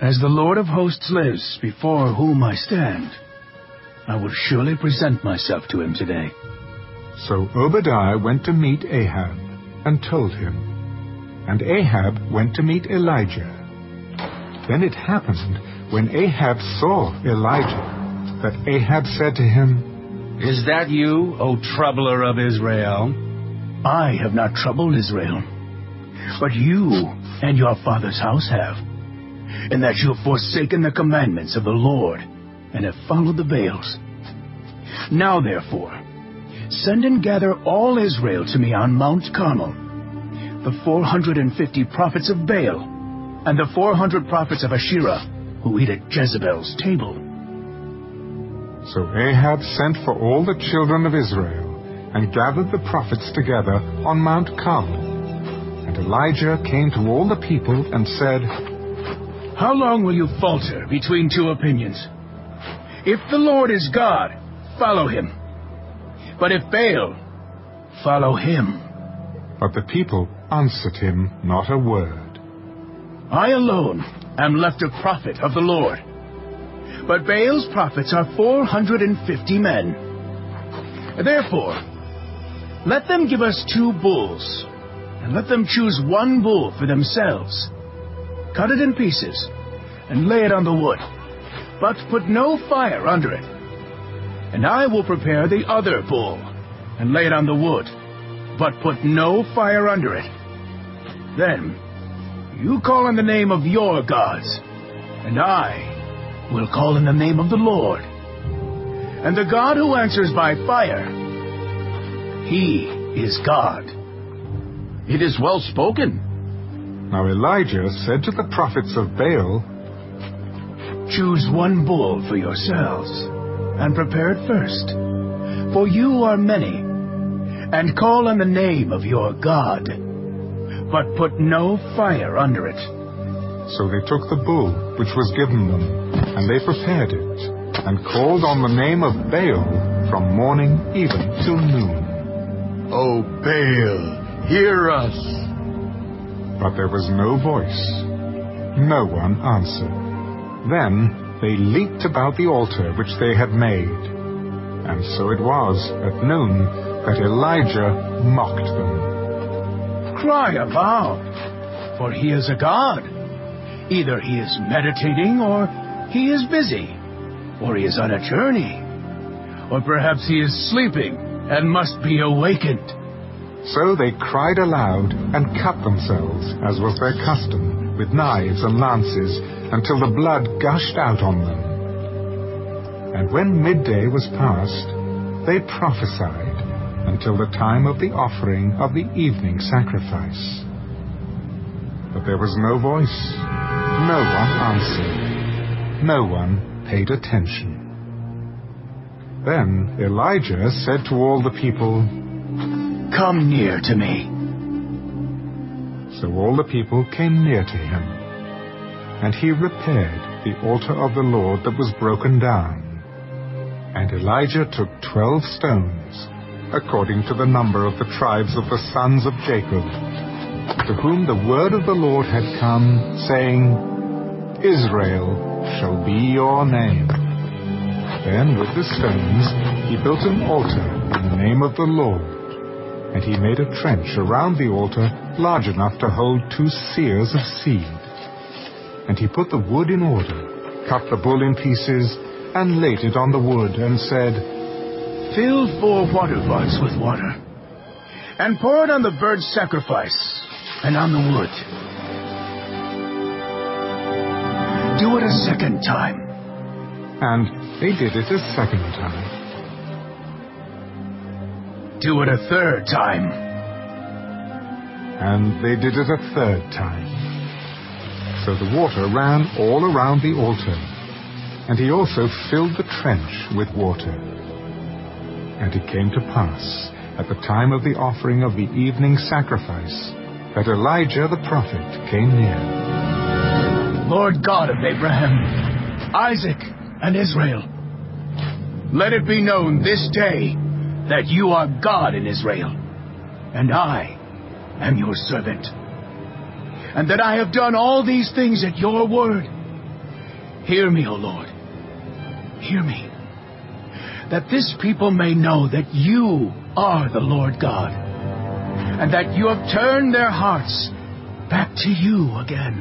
As the Lord of hosts lives, before whom I stand, I will surely present myself to him today. So Obadiah went to meet Ahab, and told him. And Ahab went to meet Elijah. Then it happened, when Ahab saw Elijah, that Ahab said to him, Is that you, O troubler of Israel? I have not troubled Israel, but you and your father's house have, in that you have forsaken the commandments of the Lord, and have followed the Baals. Now therefore, send and gather all Israel to me on Mount Carmel, the four hundred and fifty prophets of Baal, and the four hundred prophets of Asherah, who eat at Jezebel's table. So Ahab sent for all the children of Israel, and gathered the prophets together on Mount Carmel. And Elijah came to all the people and said, How long will you falter between two opinions? If the Lord is God, follow him. But if Baal, follow him. But the people answered him not a word. I alone am left a prophet of the Lord. But Baal's prophets are four hundred and fifty men. Therefore, let them give us two bulls, and let them choose one bull for themselves. Cut it in pieces, and lay it on the wood, but put no fire under it. And I will prepare the other bull, and lay it on the wood, but put no fire under it. Then you call on the name of your gods, and I will call in the name of the Lord. And the God who answers by fire, he is God. It is well spoken. Now Elijah said to the prophets of Baal, Choose one bull for yourselves, and prepare it first, for you are many, and call on the name of your God, but put no fire under it. So they took the bull which was given them, and they prepared it, and called on the name of Baal from morning even till noon. O Baal, hear us! But there was no voice. No one answered. Then they leaped about the altar which they had made. And so it was, at noon, that Elijah mocked them. cry aloud, for he is a god. Either he is meditating, or he is busy, or he is on a journey, or perhaps he is sleeping and must be awakened. So they cried aloud and cut themselves, as was their custom, with knives and lances, until the blood gushed out on them. And when midday was past, they prophesied until the time of the offering of the evening sacrifice. But there was no voice, no one answered, no one paid attention. Then Elijah said to all the people, "Come near to me." So all the people came near to him, and he repaired the altar of the Lord that was broken down. And Elijah took twelve stones, according to the number of the tribes of the sons of Jacob, to whom the word of the Lord had come, saying, "Israel shall be your name." Then with the stones he built an altar in the name of the Lord, and he made a trench around the altar large enough to hold two seers of seed. And he put the wood in order, cut the bull in pieces, and laid it on the wood, and said, "Fill four water pots with water, and pour it on the bird sacrifice, and on the wood. Do it a second time." And they did it a second time. Do it a third time. And they did it a third time. So the water ran all around the altar, and he also filled the trench with water. And it came to pass, at the time of the offering of the evening sacrifice, that Elijah the prophet came near. "Lord God of Abraham, Isaac, and Israel, let it be known this day that you are God in Israel, and I am your servant, and that I have done all these things at your word. Hear me, O Lord, hear me, that this people may know that you are the Lord God, and that you have turned their hearts back to you again."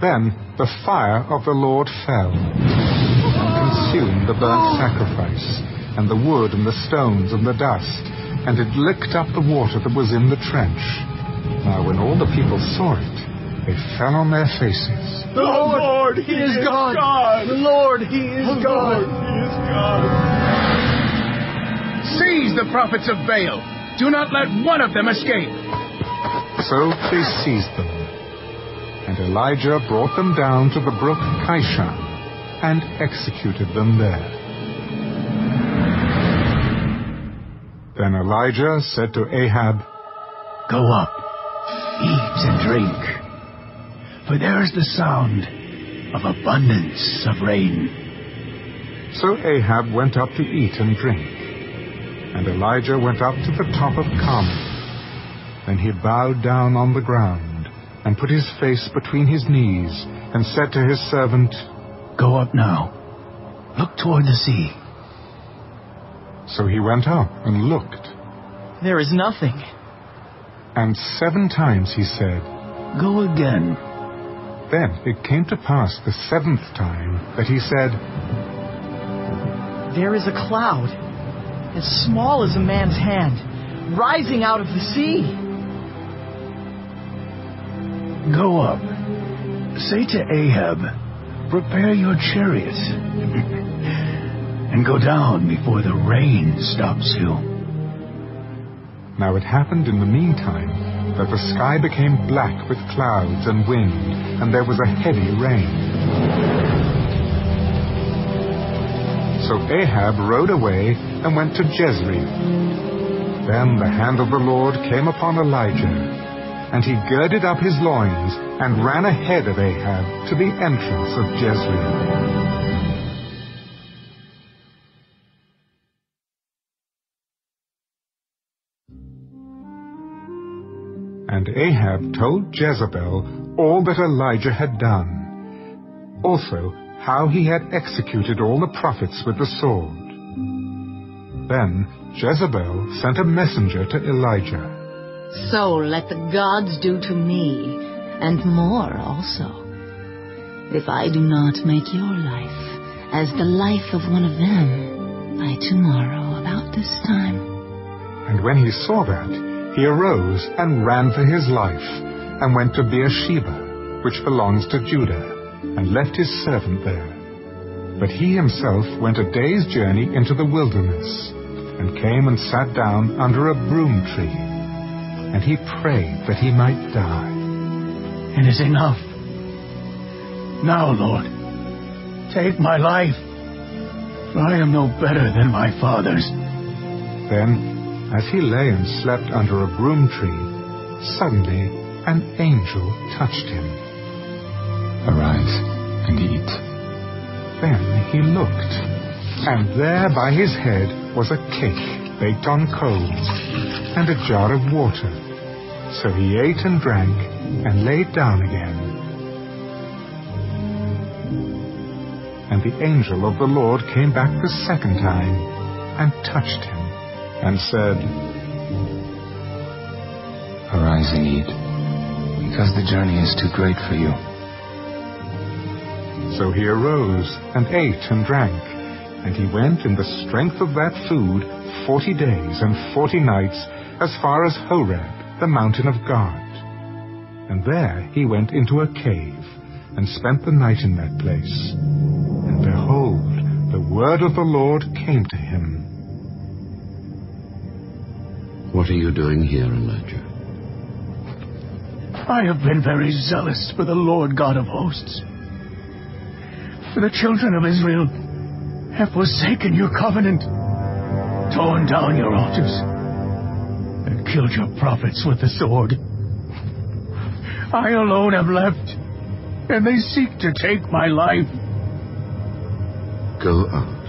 Then the fire of the Lord fell and consumed the burnt sacrifice, and the wood and the stones and the dust, and it licked up the water that was in the trench. Now when all the people saw it, they fell on their faces. "The Lord, he is God! The Lord, he is God! Seize the prophets of Baal! Do not let one of them escape!" So they seized them, and Elijah brought them down to the brook Kishon, and executed them there. Then Elijah said to Ahab, "Go up, eat and drink, for there is the sound of abundance of rain." So Ahab went up to eat and drink, and Elijah went up to the top of Carmel. Then he bowed down on the ground, and put his face between his knees, and said to his servant, "Go up now, look toward the sea." So he went up and looked. There is nothing. And seven times he said, "Go again." Then it came to pass the seventh time that he said, "There is a cloud, as small as a man's hand, rising out of the sea." "Go up, say to Ahab, prepare your chariot." And go down before the rain stops you. Now it happened in the meantime that the sky became black with clouds and wind, and there was a heavy rain. So Ahab rode away and went to Jezreel. Then the hand of the Lord came upon Elijah, and he girded up his loins and ran ahead of Ahab to the entrance of Jezreel. And Ahab told Jezebel all that Elijah had done, also how he had executed all the prophets with the sword. Then Jezebel sent a messenger to Elijah. So let the gods do to me, and more also, if I do not make your life as the life of one of them by tomorrow about this time. And when he saw that, he arose and ran for his life, and went to Beersheba, which belongs to Judah, and left his servant there. But he himself went a day's journey into the wilderness, and came and sat down under a broom tree, and he prayed that he might die. It is enough. Now, Lord, take my life, for I am no better than my father's. Then, as he lay and slept under a broom tree, suddenly an angel touched him. Arise and eat. Then he looked, and there by his head was a cake baked on coals, and a jar of water. So he ate and drank, and lay down again. And the angel of the Lord came back the second time, and touched him, and said, Arise and eat, because the journey is too great for you. So he arose, and ate and drank, and he went in the strength of that food forty days and forty nights, as far as Horeb, the mountain of God. And there he went into a cave, and spent the night in that place. And behold, the word of the Lord came to him. What are you doing here, Elijah? I have been very zealous for the Lord God of hosts. For the children of Israel have forsaken your covenant, torn down your altars, and killed your prophets with the sword. I alone am left, and they seek to take my life. Go out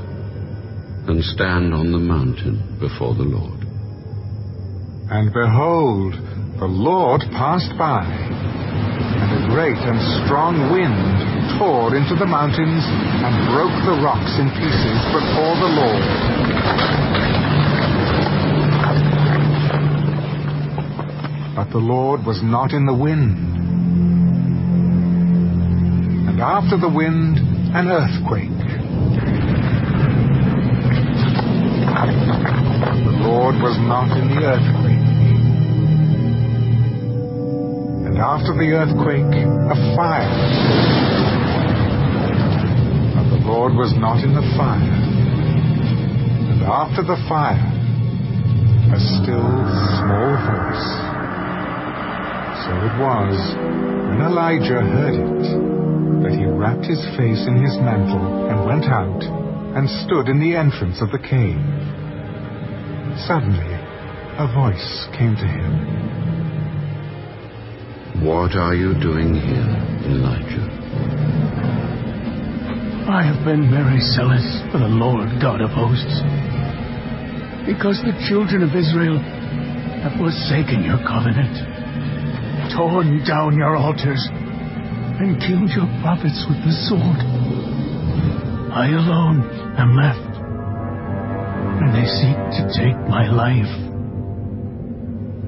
and stand on the mountain before the Lord. And behold, the Lord passed by, and a great and strong wind tore into the mountains and broke the rocks in pieces before the Lord. But the Lord was not in the wind. And after the wind, an earthquake. The Lord was not in the earthquake. And after the earthquake, a fire. The Lord was not in the fire, and after the fire, a still small voice. So it was, when Elijah heard it, that he wrapped his face in his mantle and went out and stood in the entrance of the cave. Suddenly, a voice came to him. What are you doing here, Elijah? I have been very zealous for the Lord God of hosts, because the children of Israel have forsaken your covenant, torn down your altars, and killed your prophets with the sword. I alone am left, and they seek to take my life.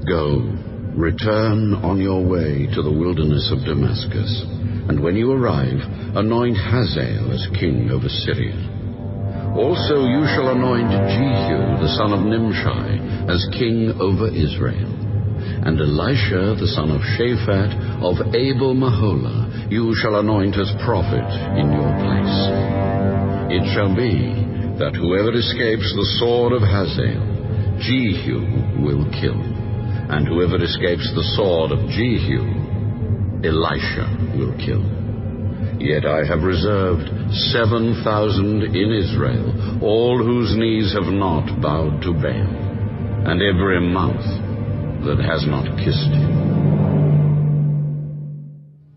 Go, return on your way to the wilderness of Damascus, and when you arrive, anoint Hazael as king over Syria. Also you shall anoint Jehu the son of Nimshi as king over Israel. And Elisha the son of Shaphat of Abel-Meholah you shall anoint as prophet in your place. It shall be that whoever escapes the sword of Hazael, Jehu will kill, and whoever escapes the sword of Jehu, Elisha will kill. Yet I have reserved seven thousand in Israel, all whose knees have not bowed to Baal, and every mouth that has not kissed him.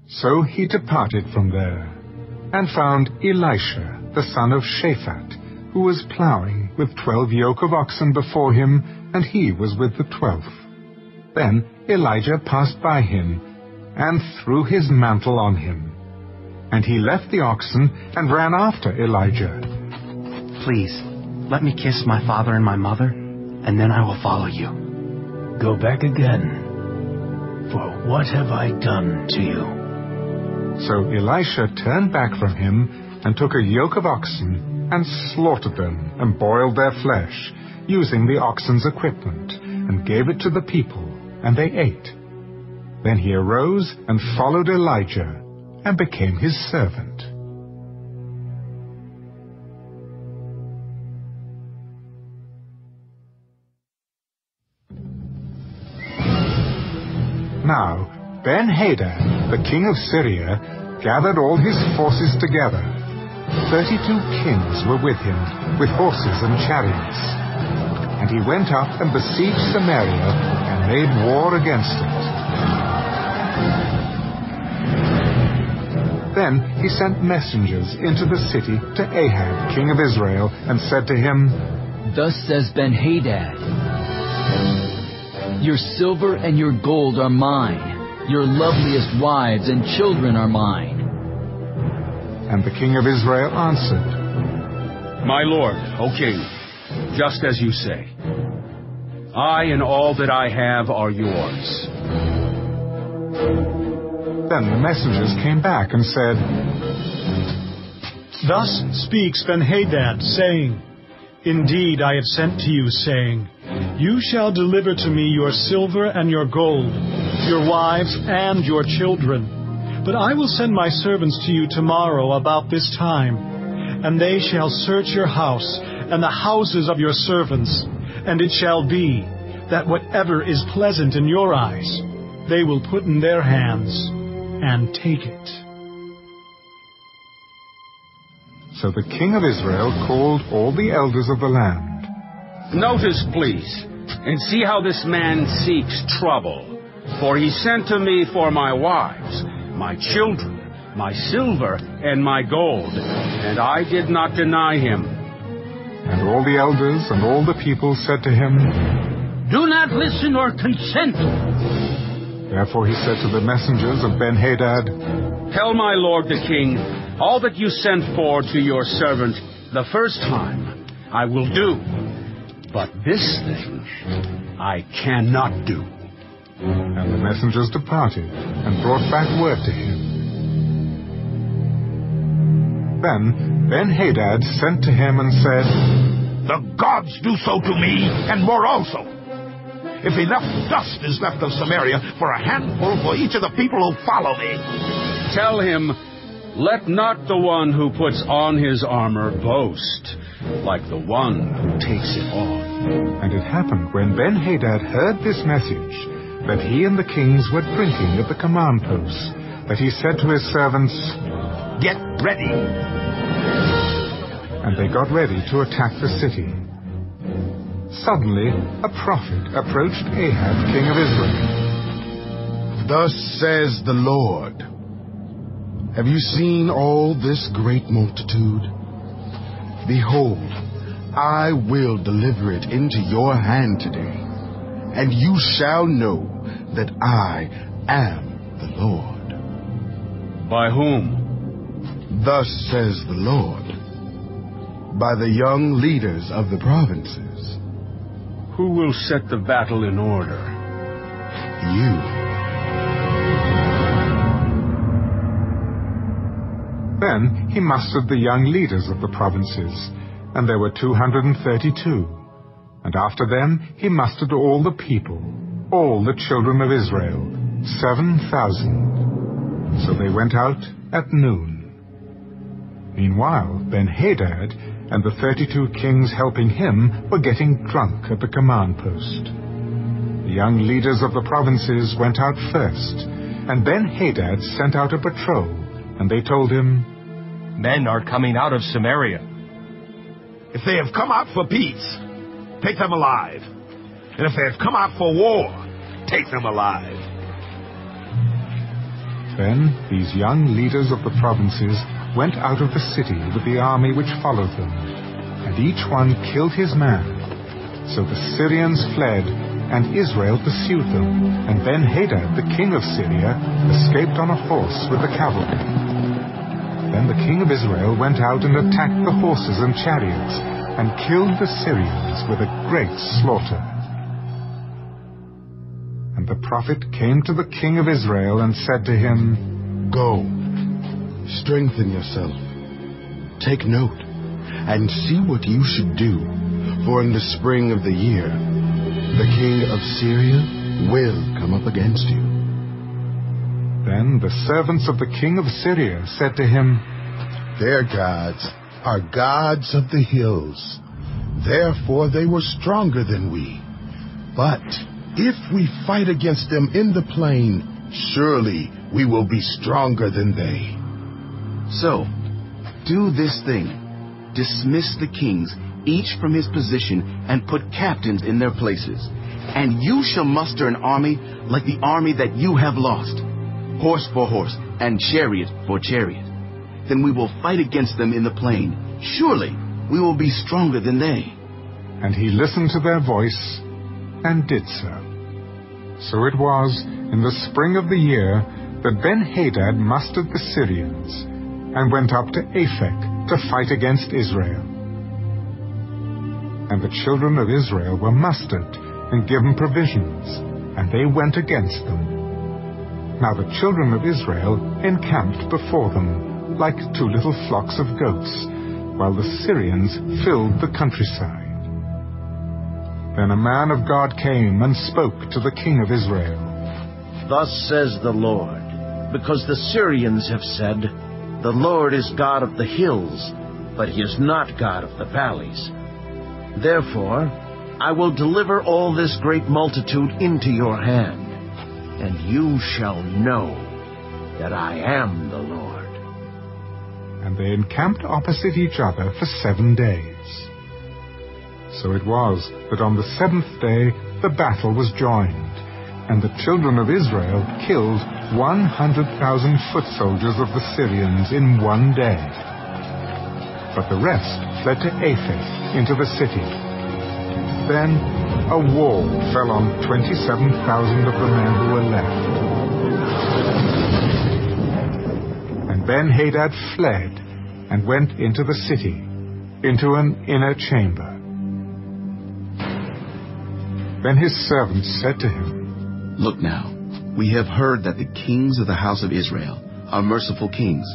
So he departed from there, and found Elisha the son of Shaphat, who was ploughing with twelve yoke of oxen before him, and he was with the twelfth. Then Elijah passed by him, and threw his mantle on him. And he left the oxen and ran after Elijah. Please, let me kiss my father and my mother, and then I will follow you. Go back again What have I done to you? So Elisha turned back from him and took a yoke of oxen and slaughtered them and boiled their flesh, using the oxen's equipment, and gave it to the people, and they ate. Then he arose and followed Elijah and became his servant. Now Ben-Hadad, the king of Syria, gathered all his forces together. Thirty-two kings were with him, with horses and chariots. And he went up and besieged Samaria and made war against it. Then he sent messengers into the city to Ahab, king of Israel, and said to him, "Thus says Ben-Hadad, your silver and your gold are mine, your loveliest wives and children are mine." And the king of Israel answered, "My lord, O king, just as you say, I and all that I have are yours." Then the messengers came back and said, "Thus speaks Ben-Hadad, saying, Indeed, I have sent to you, saying, You shall deliver to me your silver and your gold, your wives and your children. But I will send my servants to you tomorrow about this time, and they shall search your house and the houses of your servants. And it shall be that whatever is pleasant in your eyes, they will put in their hands and take it." So the king of Israel called all the elders of the land. "Notice, please, and see how this man seeks trouble. For he sent to me for my wives, my children, my silver, and my gold, and I did not deny him." And all the elders and all the people said to him, "Do not listen or consent." Therefore he said to the messengers of Ben-Hadad, "Tell my lord the king, all that you sent for to your servant the first time I will do. But this thing I cannot do." And the messengers departed and brought back word to him. Then Ben-Hadad sent to him and said, "The gods do so to me, and more also. If enough dust is left of Samaria for a handful for each of the people who follow me." "Tell him, let not the one who puts on his armor boast, like the one who takes it off." And it happened when Ben-Hadad heard this message, that he and the kings were drinking at the command posts, that he said to his servants, "Get ready." And they got ready to attack the city. Suddenly a prophet approached Ahab, king of Israel. "Thus says the Lord, have you seen all this great multitude? Behold, I will deliver it into your hand today, and you shall know that I am the Lord." "By whom?" "Thus says the Lord, by the young leaders of the provinces." "Who will set the battle in order?" "You." Then he mustered the young leaders of the provinces, and there were two hundred thirty-two. And after them he mustered all the people, all the children of Israel, seven thousand. So they went out at noon. Meanwhile, Ben-Hadad and the thirty-two kings helping him were getting drunk at the command post. The young leaders of the provinces went out first, and Ben-Hadad sent out a patrol. And they told him, "Men are coming out of Samaria." "If they have come out for peace, take them alive. And if they have come out for war, take them alive." Then these young leaders of the provinces went out of the city with the army which followed them, and each one killed his man. So the Syrians fled, and Israel pursued them, and Ben-Hadad, the king of Syria, escaped on a horse with the cavalry. Then the king of Israel went out and attacked the horses and chariots, and killed the Syrians with a great slaughter. And Nathan the prophet came to the king of Israel and said to him, Go, strengthen yourself, take note, and see what you should do, for in the spring of the year the king of Syria will come up against you. Then the servants of the king of Syria said to him, Their gods are gods of the hills, therefore they were stronger than we. But if we fight against them in the plain, surely we will be stronger than they. So, do this thing. Dismiss the kings, each from his position, and put captains in their places. And you shall muster an army like the army that you have lost, horse for horse, and chariot for chariot. Then we will fight against them in the plain. Surely we will be stronger than they. And he listened to their voice, and did so. So it was in the spring of the year that Ben-Hadad mustered the Syrians and went up to Aphek to fight against Israel. And the children of Israel were mustered and given provisions, and they went against them. Now the children of Israel encamped before them like two little flocks of goats, while the Syrians filled the countryside. Then a man of God came and spoke to the king of Israel. Thus says the Lord, because the Syrians have said, The Lord is God of the hills, but he is not God of the valleys. Therefore, I will deliver all this great multitude into your hand, and you shall know that I am the Lord. And they encamped opposite each other for seven days. So it was that on the seventh day the battle was joined, and the children of Israel killed one hundred thousand foot soldiers of the Syrians in one day. But the rest fled to Aphek into the city. Then a wall fell on twenty-seven thousand of the men who were left. And Ben-Hadad fled and went into the city, into an inner chamber. Then his servants said to him, Look now, we have heard that the kings of the house of Israel are merciful kings.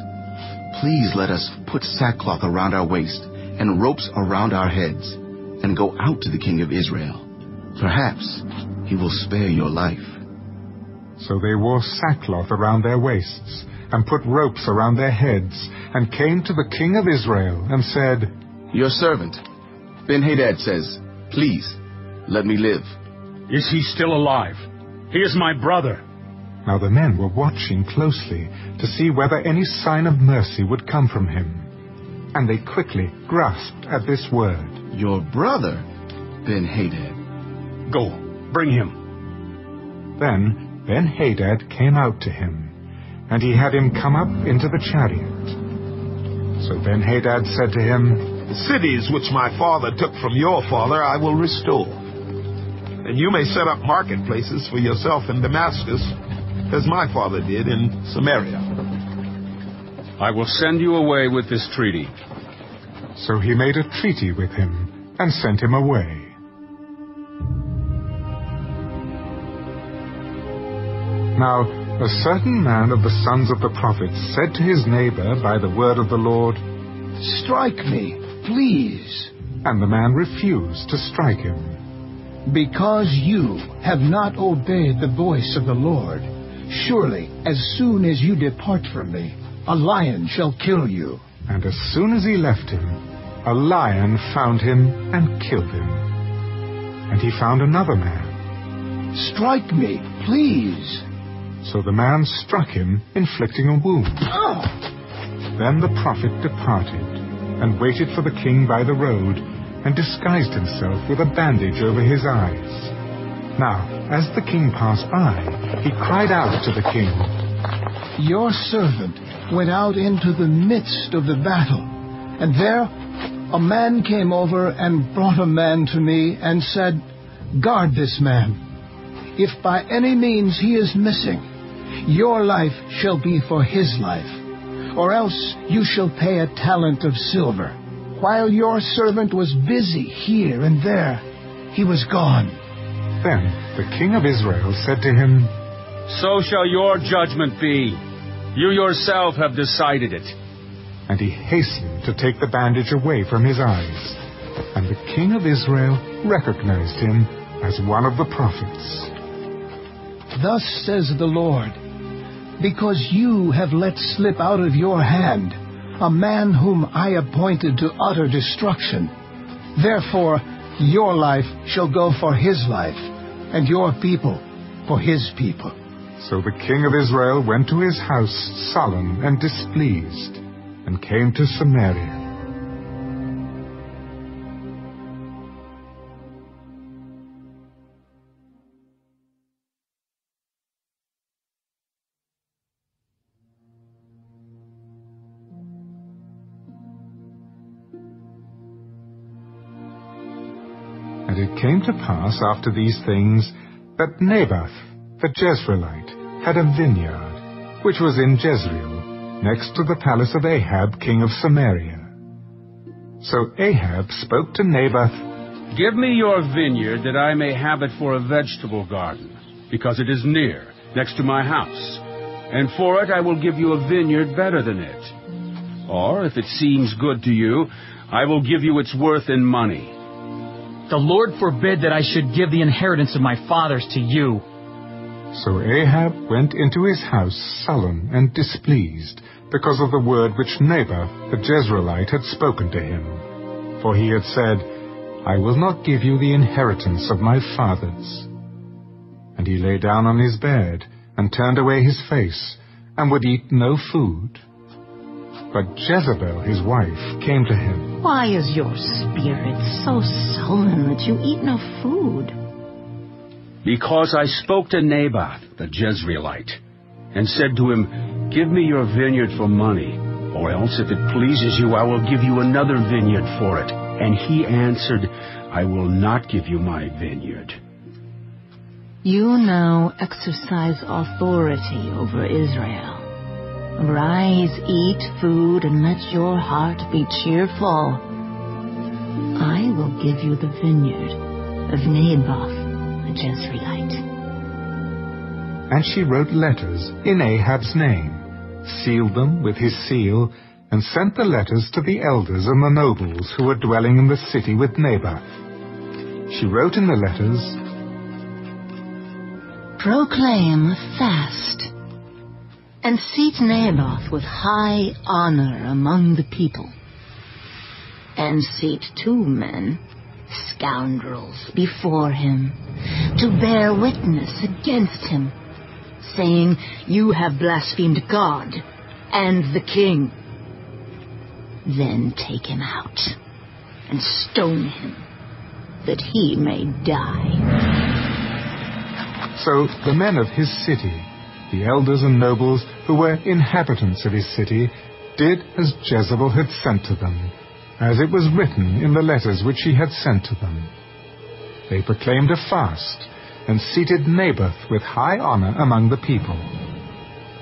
Please let us put sackcloth around our waist and ropes around our heads and go out to the king of Israel. Perhaps he will spare your life. So they wore sackcloth around their waists and put ropes around their heads and came to the king of Israel and said, Your servant, Ben-Hadad says, Please, let me live. Is he still alive? He is my brother. Now the men were watching closely to see whether any sign of mercy would come from him. And they quickly grasped at this word. Your brother, Ben-Hadad. Go, bring him. Then Ben-Hadad came out to him, and he had him come up into the chariot. So Ben-Hadad said to him, The cities which my father took from your father I will restore. And you may set up marketplaces for yourself in Damascus, as my father did in Samaria. I will send you away with this treaty. So he made a treaty with him and sent him away. Now a certain man of the sons of the prophets said to his neighbor by the word of the Lord, Strike me, please. And the man refused to strike him. Because you have not obeyed the voice of the Lord, surely as soon as you depart from me, a lion shall kill you. And as soon as he left him, a lion found him and killed him. And he found another man. Strike me, please. So the man struck him, inflicting a wound. Oh. Then the prophet departed and waited for the king by the road, and disguised himself with a bandage over his eyes. Now, as the king passed by, he cried out to the king, Your servant went out into the midst of the battle, and there a man came over and brought a man to me and said, Guard this man. If by any means he is missing, your life shall be for his life, or else you shall pay a talent of silver. While your servant was busy here and there, he was gone. Then the king of Israel said to him, So shall your judgment be. You yourself have decided it. And he hastened to take the bandage away from his eyes. And the king of Israel recognized him as one of the prophets. Thus says the Lord, because you have let slip out of your hand a man whom I appointed to utter destruction, therefore your life shall go for his life, and your people for his people. So the king of Israel went to his house sullen and displeased, and came to Samaria. And it came to pass after these things that Nebat the Jezreelite had a vineyard, which was in Jezreel, next to the palace of Ahab king of Samaria. So Ahab spoke to Nebat, Give me your vineyard, that I may have it for a vegetable garden, because it is near, next to my house, and for it I will give you a vineyard better than it. Or, if it seems good to you, I will give you its worth in money. The Lord forbid that I should give the inheritance of my fathers to you. So Ahab went into his house sullen and displeased, because of the word which Naboth the Jezreelite had spoken to him. For he had said, I will not give you the inheritance of my fathers. And he lay down on his bed, and turned away his face, and would eat no food. But Jezebel, his wife, came to him. Why is your spirit so sullen that you eat no food? Because I spoke to Naboth, the Jezreelite, and said to him, Give me your vineyard for money, or else if it pleases you, I will give you another vineyard for it. And he answered, I will not give you my vineyard. You now exercise authority over Israel. Rise, eat food, and let your heart be cheerful. I will give you the vineyard of Naboth the Jezreelite. And she wrote letters in Ahab's name, sealed them with his seal, and sent the letters to the elders and the nobles who were dwelling in the city with Naboth. She wrote in the letters, Proclaim a fast, and seat Naboth with high honor among the people. And seat two men, scoundrels, before him, to bear witness against him, saying, You have blasphemed God and the king. Then take him out and stone him, that he may die. So the men of his city, the elders and nobles who were inhabitants of his city, did as Jezebel had sent to them, as it was written in the letters which she had sent to them. They proclaimed a fast, and seated Naboth with high honor among the people.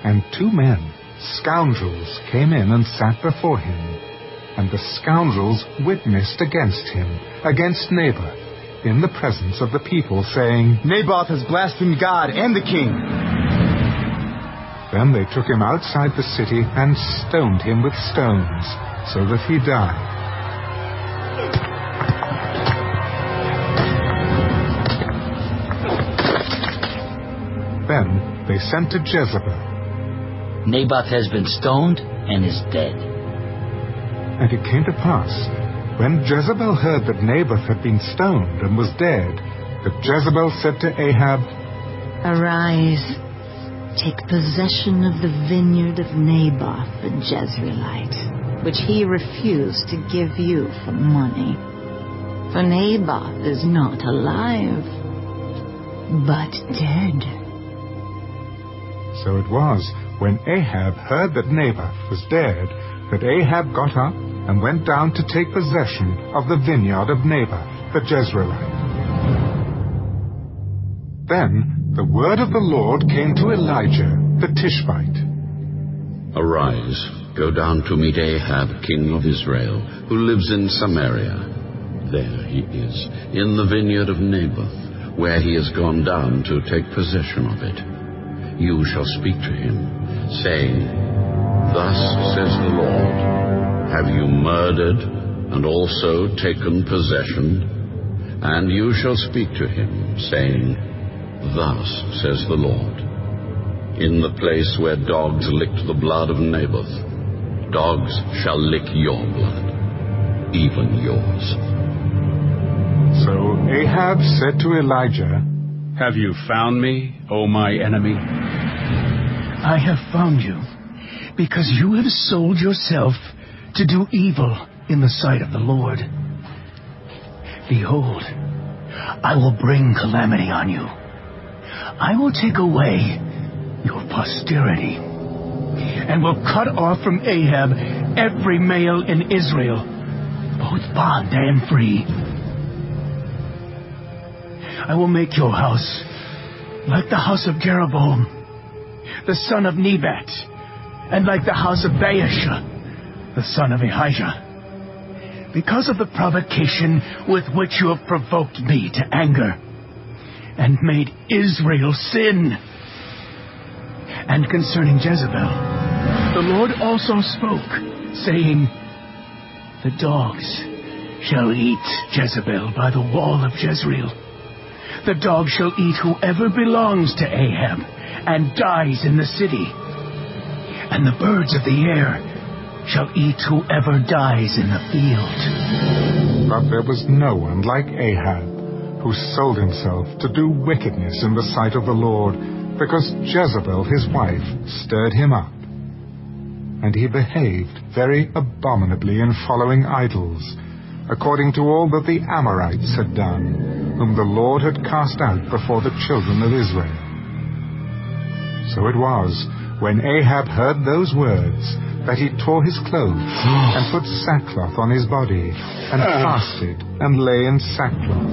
And two men, scoundrels, came in and sat before him, and the scoundrels witnessed against him, against Naboth, in the presence of the people, saying, Naboth has blasphemed God and the king. Then they took him outside the city and stoned him with stones, so that he died. Then they sent to Jezebel, Naboth has been stoned and is dead. And it came to pass, when Jezebel heard that Naboth had been stoned and was dead, that Jezebel said to Ahab, Arise, take possession of the vineyard of Naboth the Jezreelite, which he refused to give you for money. For Naboth is not alive, but dead. So it was, when Ahab heard that Naboth was dead, that Ahab got up and went down to take possession of the vineyard of Naboth the Jezreelite. Then the word of the Lord came to Elijah the Tishbite. Arise, go down to meet Ahab king of Israel, who lives in Samaria. There he is, in the vineyard of Naboth, where he has gone down to take possession of it. You shall speak to him, saying, Thus says the Lord, have you murdered and also taken possession? And you shall speak to him, saying, Thus says the Lord, in the place where dogs licked the blood of Naboth, dogs shall lick your blood, even yours. So Ahab said to Elijah, Have you found me, O my enemy? I have found you, because you have sold yourself to do evil in the sight of the Lord. Behold, I will bring calamity on you. I will take away your posterity, and will cut off from Ahab every male in Israel, both bond and free. I will make your house like the house of Jeroboam, the son of Nebat, and like the house of Baasha, the son of Ahijah, because of the provocation with which you have provoked me to anger, and made Israel sin. And concerning Jezebel, the Lord also spoke, saying, The dogs shall eat Jezebel by the wall of Jezreel. The dog shall eat whoever belongs to Ahab and dies in the city. And the birds of the air shall eat whoever dies in the field. But there was no one like Ahab, who sold himself to do wickedness in the sight of the Lord, because Jezebel his wife stirred him up, and he behaved very abominably in following idols, according to all that the Amorites had done, whom the Lord had cast out before the children of Israel. So it was, when Ahab heard those words, that he tore his clothes, and put sackcloth on his body, and fasted, and lay in sackcloth,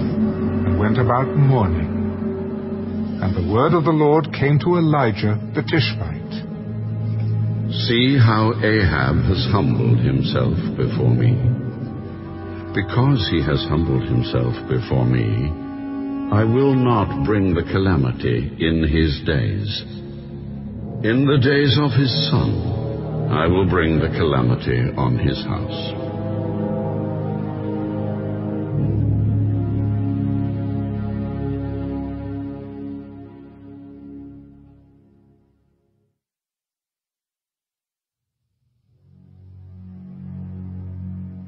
and went about mourning. And the word of the Lord came to Elijah the Tishbite. See how Ahab has humbled himself before me. Because he has humbled himself before me, I will not bring the calamity in his days. In the days of his son, I will bring the calamity on his house.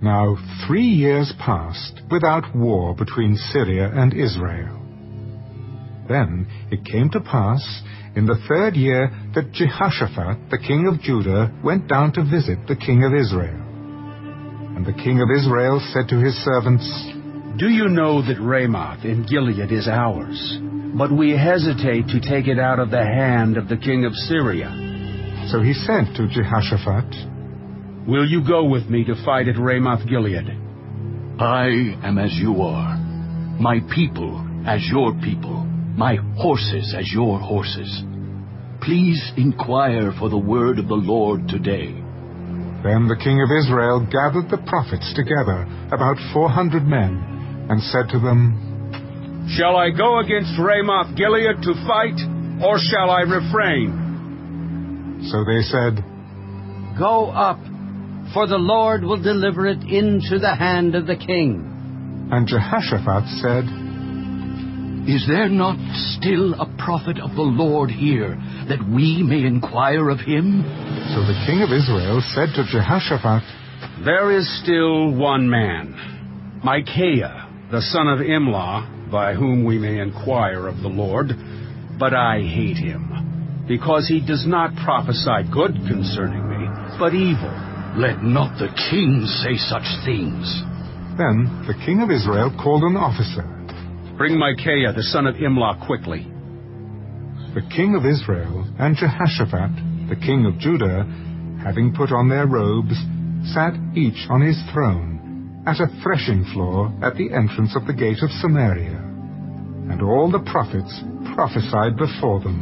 Now three years passed without war between Syria and Israel. Then it came to pass, in the third year, that Jehoshaphat, the king of Judah, went down to visit the king of Israel. And the king of Israel said to his servants, Do you know that Ramoth in Gilead is ours? But we hesitate to take it out of the hand of the king of Syria. So he said to Jehoshaphat, Will you go with me to fight at Ramoth-Gilead? I am as you are, my people as your people, my horses as your horses. Please inquire for the word of the Lord today. Then the king of Israel gathered the prophets together, about four hundred men, and said to them, Shall I go against Ramoth-Gilead to fight, or shall I refrain? So they said, Go up, for the Lord will deliver it into the hand of the king. And Jehoshaphat said, Is there not still a prophet of the Lord here, that we may inquire of him? So the king of Israel said to Jehoshaphat, There is still one man, Micaiah, the son of Imlah, by whom we may inquire of the Lord. But I hate him, because he does not prophesy good concerning me, but evil. Let not the king say such things. Then the king of Israel called an officer. Bring Micaiah, the son of Imlah, quickly. The king of Israel and Jehoshaphat, the king of Judah, having put on their robes, sat each on his throne at a threshing floor at the entrance of the gate of Samaria. And all the prophets prophesied before them.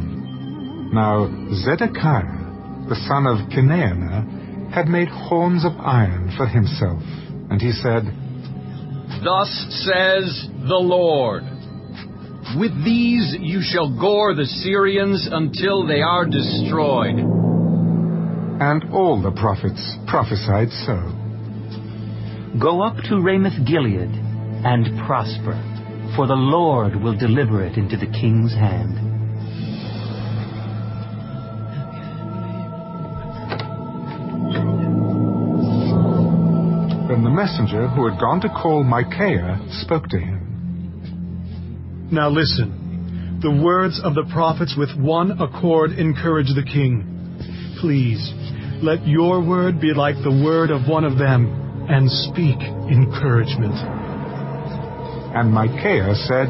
Now Zedekiah, the son of Kenaanah, had made horns of iron for himself, and he said, Thus says the Lord, With these you shall gore the Syrians until they are destroyed. And all the prophets prophesied so. Go up to Ramoth-Gilead and prosper, for the Lord will deliver it into the king's hand. Then the messenger who had gone to call Micaiah spoke to him. Now listen, the words of the prophets with one accord encourage the king. Please, let your word be like the word of one of them, and speak encouragement. And Micaiah said,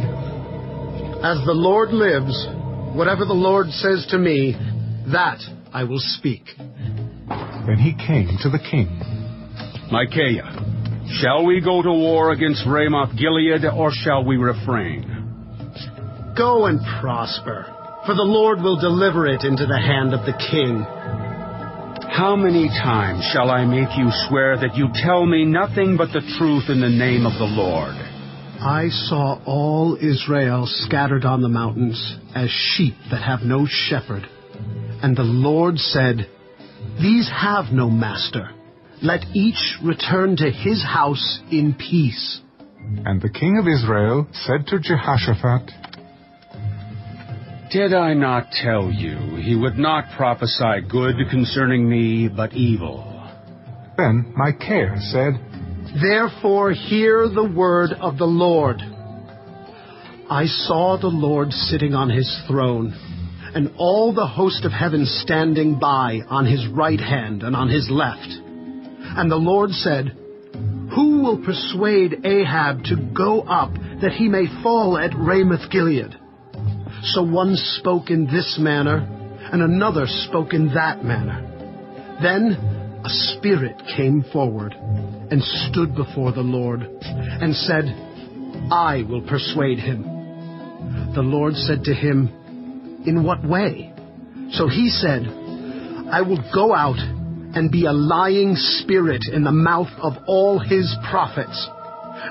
As the Lord lives, whatever the Lord says to me, that I will speak. Then he came to the king. Micaiah, shall we go to war against Ramoth-Gilead, or shall we refrain? Go and prosper, for the Lord will deliver it into the hand of the king. How many times shall I make you swear that you tell me nothing but the truth in the name of the Lord? I saw all Israel scattered on the mountains as sheep that have no shepherd. And the Lord said, These have no master. Let each return to his house in peace. And the king of Israel said to Jehoshaphat, Did I not tell you he would not prophesy good concerning me, but evil? Then Micaiah said, Therefore hear the word of the Lord. I saw the Lord sitting on his throne, and all the host of heaven standing by on his right hand and on his left. And the Lord said, Who will persuade Ahab to go up that he may fall at Ramoth-Gilead? So one spoke in this manner, and another spoke in that manner. Then a spirit came forward, and stood before the Lord, and said, I will persuade him. The Lord said to him, In what way? So he said, I will go out and be a lying spirit in the mouth of all his prophets.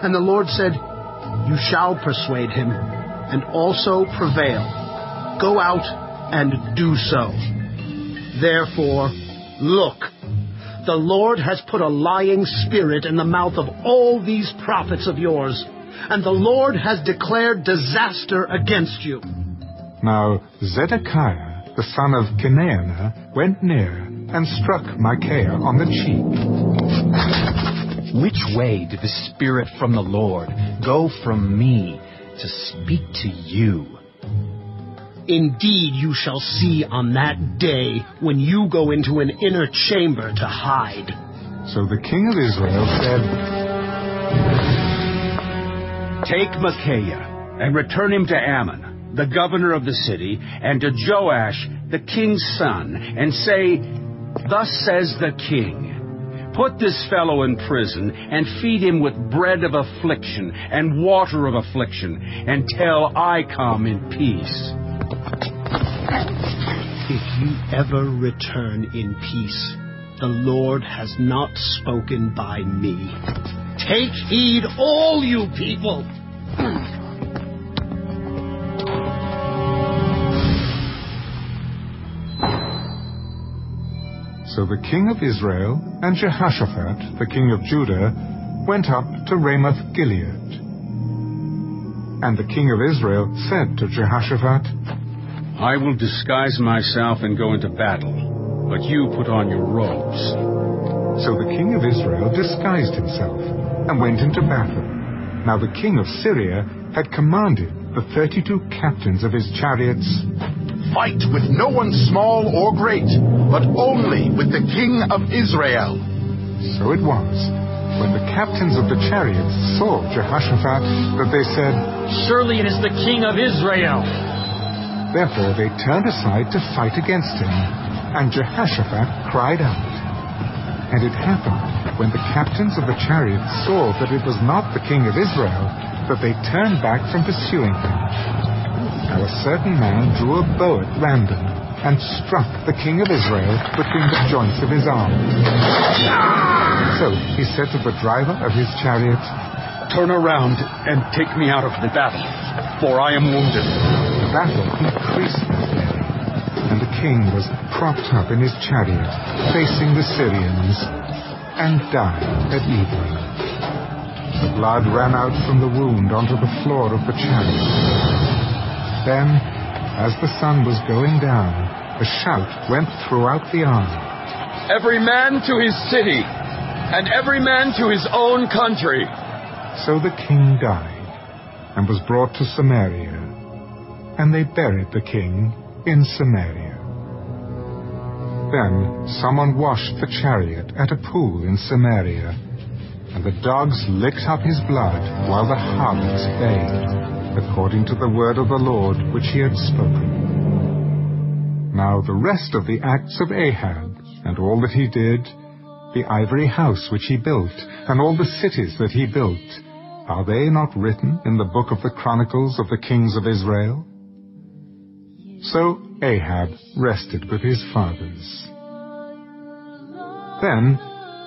And the Lord said, You shall persuade him, and also prevail. Go out and do so. Therefore, look, the Lord has put a lying spirit in the mouth of all these prophets of yours, and the Lord has declared disaster against you. Now Zedekiah, the son of Kenaanah, went near and struck Micaiah on the cheek. Which way did the spirit from the Lord go from me to speak to you? Indeed, you shall see on that day when you go into an inner chamber to hide. So the king of Israel said, Take Micaiah and return him to Ammon, the governor of the city, and to Joash, the king's son, and say, Thus says the king, Put this fellow in prison, and feed him with bread of affliction and water of affliction, until I come in peace. If you ever return in peace, the Lord has not spoken by me. Take heed, all you people! So the king of Israel and Jehoshaphat, the king of Judah, went up to Ramoth-Gilead. And the king of Israel said to Jehoshaphat, I will disguise myself and go into battle, but you put on your robes. So the king of Israel disguised himself and went into battle. Now the king of Syria had commanded the thirty-two captains of his chariots, Fight with no one small or great, but only with the king of Israel. So it was, when the captains of the chariots saw Jehoshaphat, that they said, Surely it is the king of Israel. Therefore they turned aside to fight against him, and Jehoshaphat cried out. And it happened, when the captains of the chariots saw that it was not the king of Israel, that they turned back from pursuing him. Now a certain man drew a bow at random, and struck the king of Israel between the joints of his arms. So he said to the driver of his chariot, Turn around and take me out of the battle, for I am wounded. The battle increased daily, and the king was propped up in his chariot, facing the Syrians, and died at Hebron. The blood ran out from the wound onto the floor of the chariot. Then, as the sun was going down, a shout went throughout the army. Every man to his city, and every man to his own country. So the king died, and was brought to Samaria, and they buried the king in Samaria. Then someone washed the chariot at a pool in Samaria, and the dogs licked up his blood while the harlots bathed, according to the word of the Lord which he had spoken. Now the rest of the acts of Ahab, and all that he did, the ivory house which he built, and all the cities that he built, are they not written in the book of the Chronicles of the kings of Israel? So Ahab rested with his fathers. Then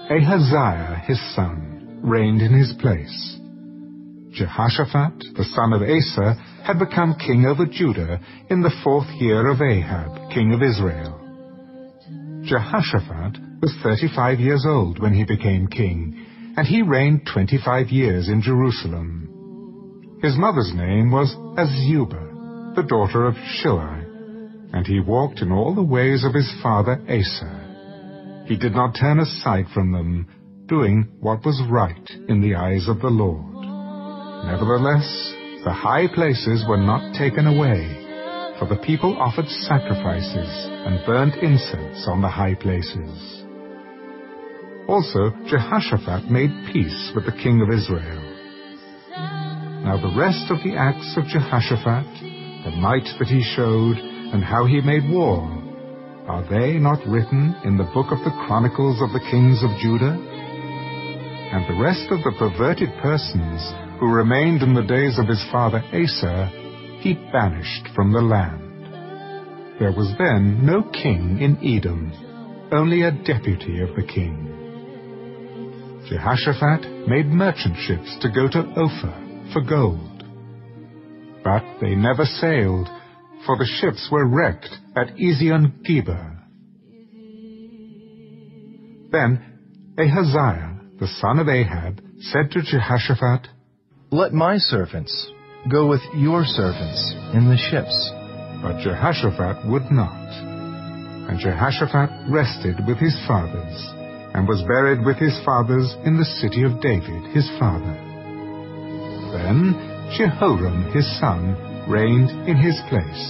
Ahaziah his son reigned in his place. Jehoshaphat, the son of Asa, had become king over Judah in the fourth year of Ahab, king of Israel. Jehoshaphat was thirty-five years old when he became king, and he reigned twenty-five years in Jerusalem. His mother's name was Azubah, the daughter of Shilhi, and he walked in all the ways of his father Asa. He did not turn aside from them, doing what was right in the eyes of the Lord. Nevertheless, the high places were not taken away, for the people offered sacrifices and burnt incense on the high places. Also Jehoshaphat made peace with the king of Israel. Now the rest of the acts of Jehoshaphat, the might that he showed, and how he made war, are they not written in the book of the Chronicles of the kings of Judah? And the rest of the perverted persons who remained in the days of his father Asa, he banished from the land. There was then no king in Edom, only a deputy of the king. Jehoshaphat made merchant ships to go to Ophir for gold. But they never sailed, for the ships were wrecked at Ezion-Geber. Then Ahaziah, the son of Ahab, said to Jehoshaphat, "Let my servants go with your servants in the ships." But Jehoshaphat would not. And Jehoshaphat rested with his fathers, and was buried with his fathers in the city of David his father. Then Jehoram his son reigned in his place.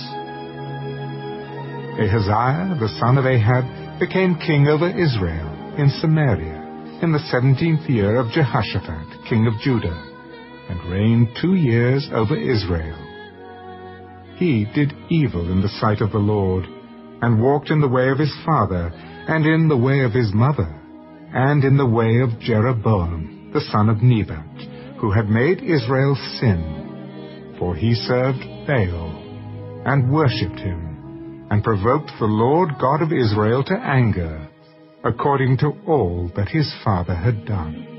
Ahaziah the son of Ahab became king over Israel in Samaria in the seventeenth year of Jehoshaphat king of Judah, and reigned two years over Israel. He did evil in the sight of the Lord, and walked in the way of his father, and in the way of his mother, and in the way of Jeroboam, the son of Nebat, who had made Israel sin. For he served Baal, and worshipped him, and provoked the Lord God of Israel to anger, according to all that his father had done.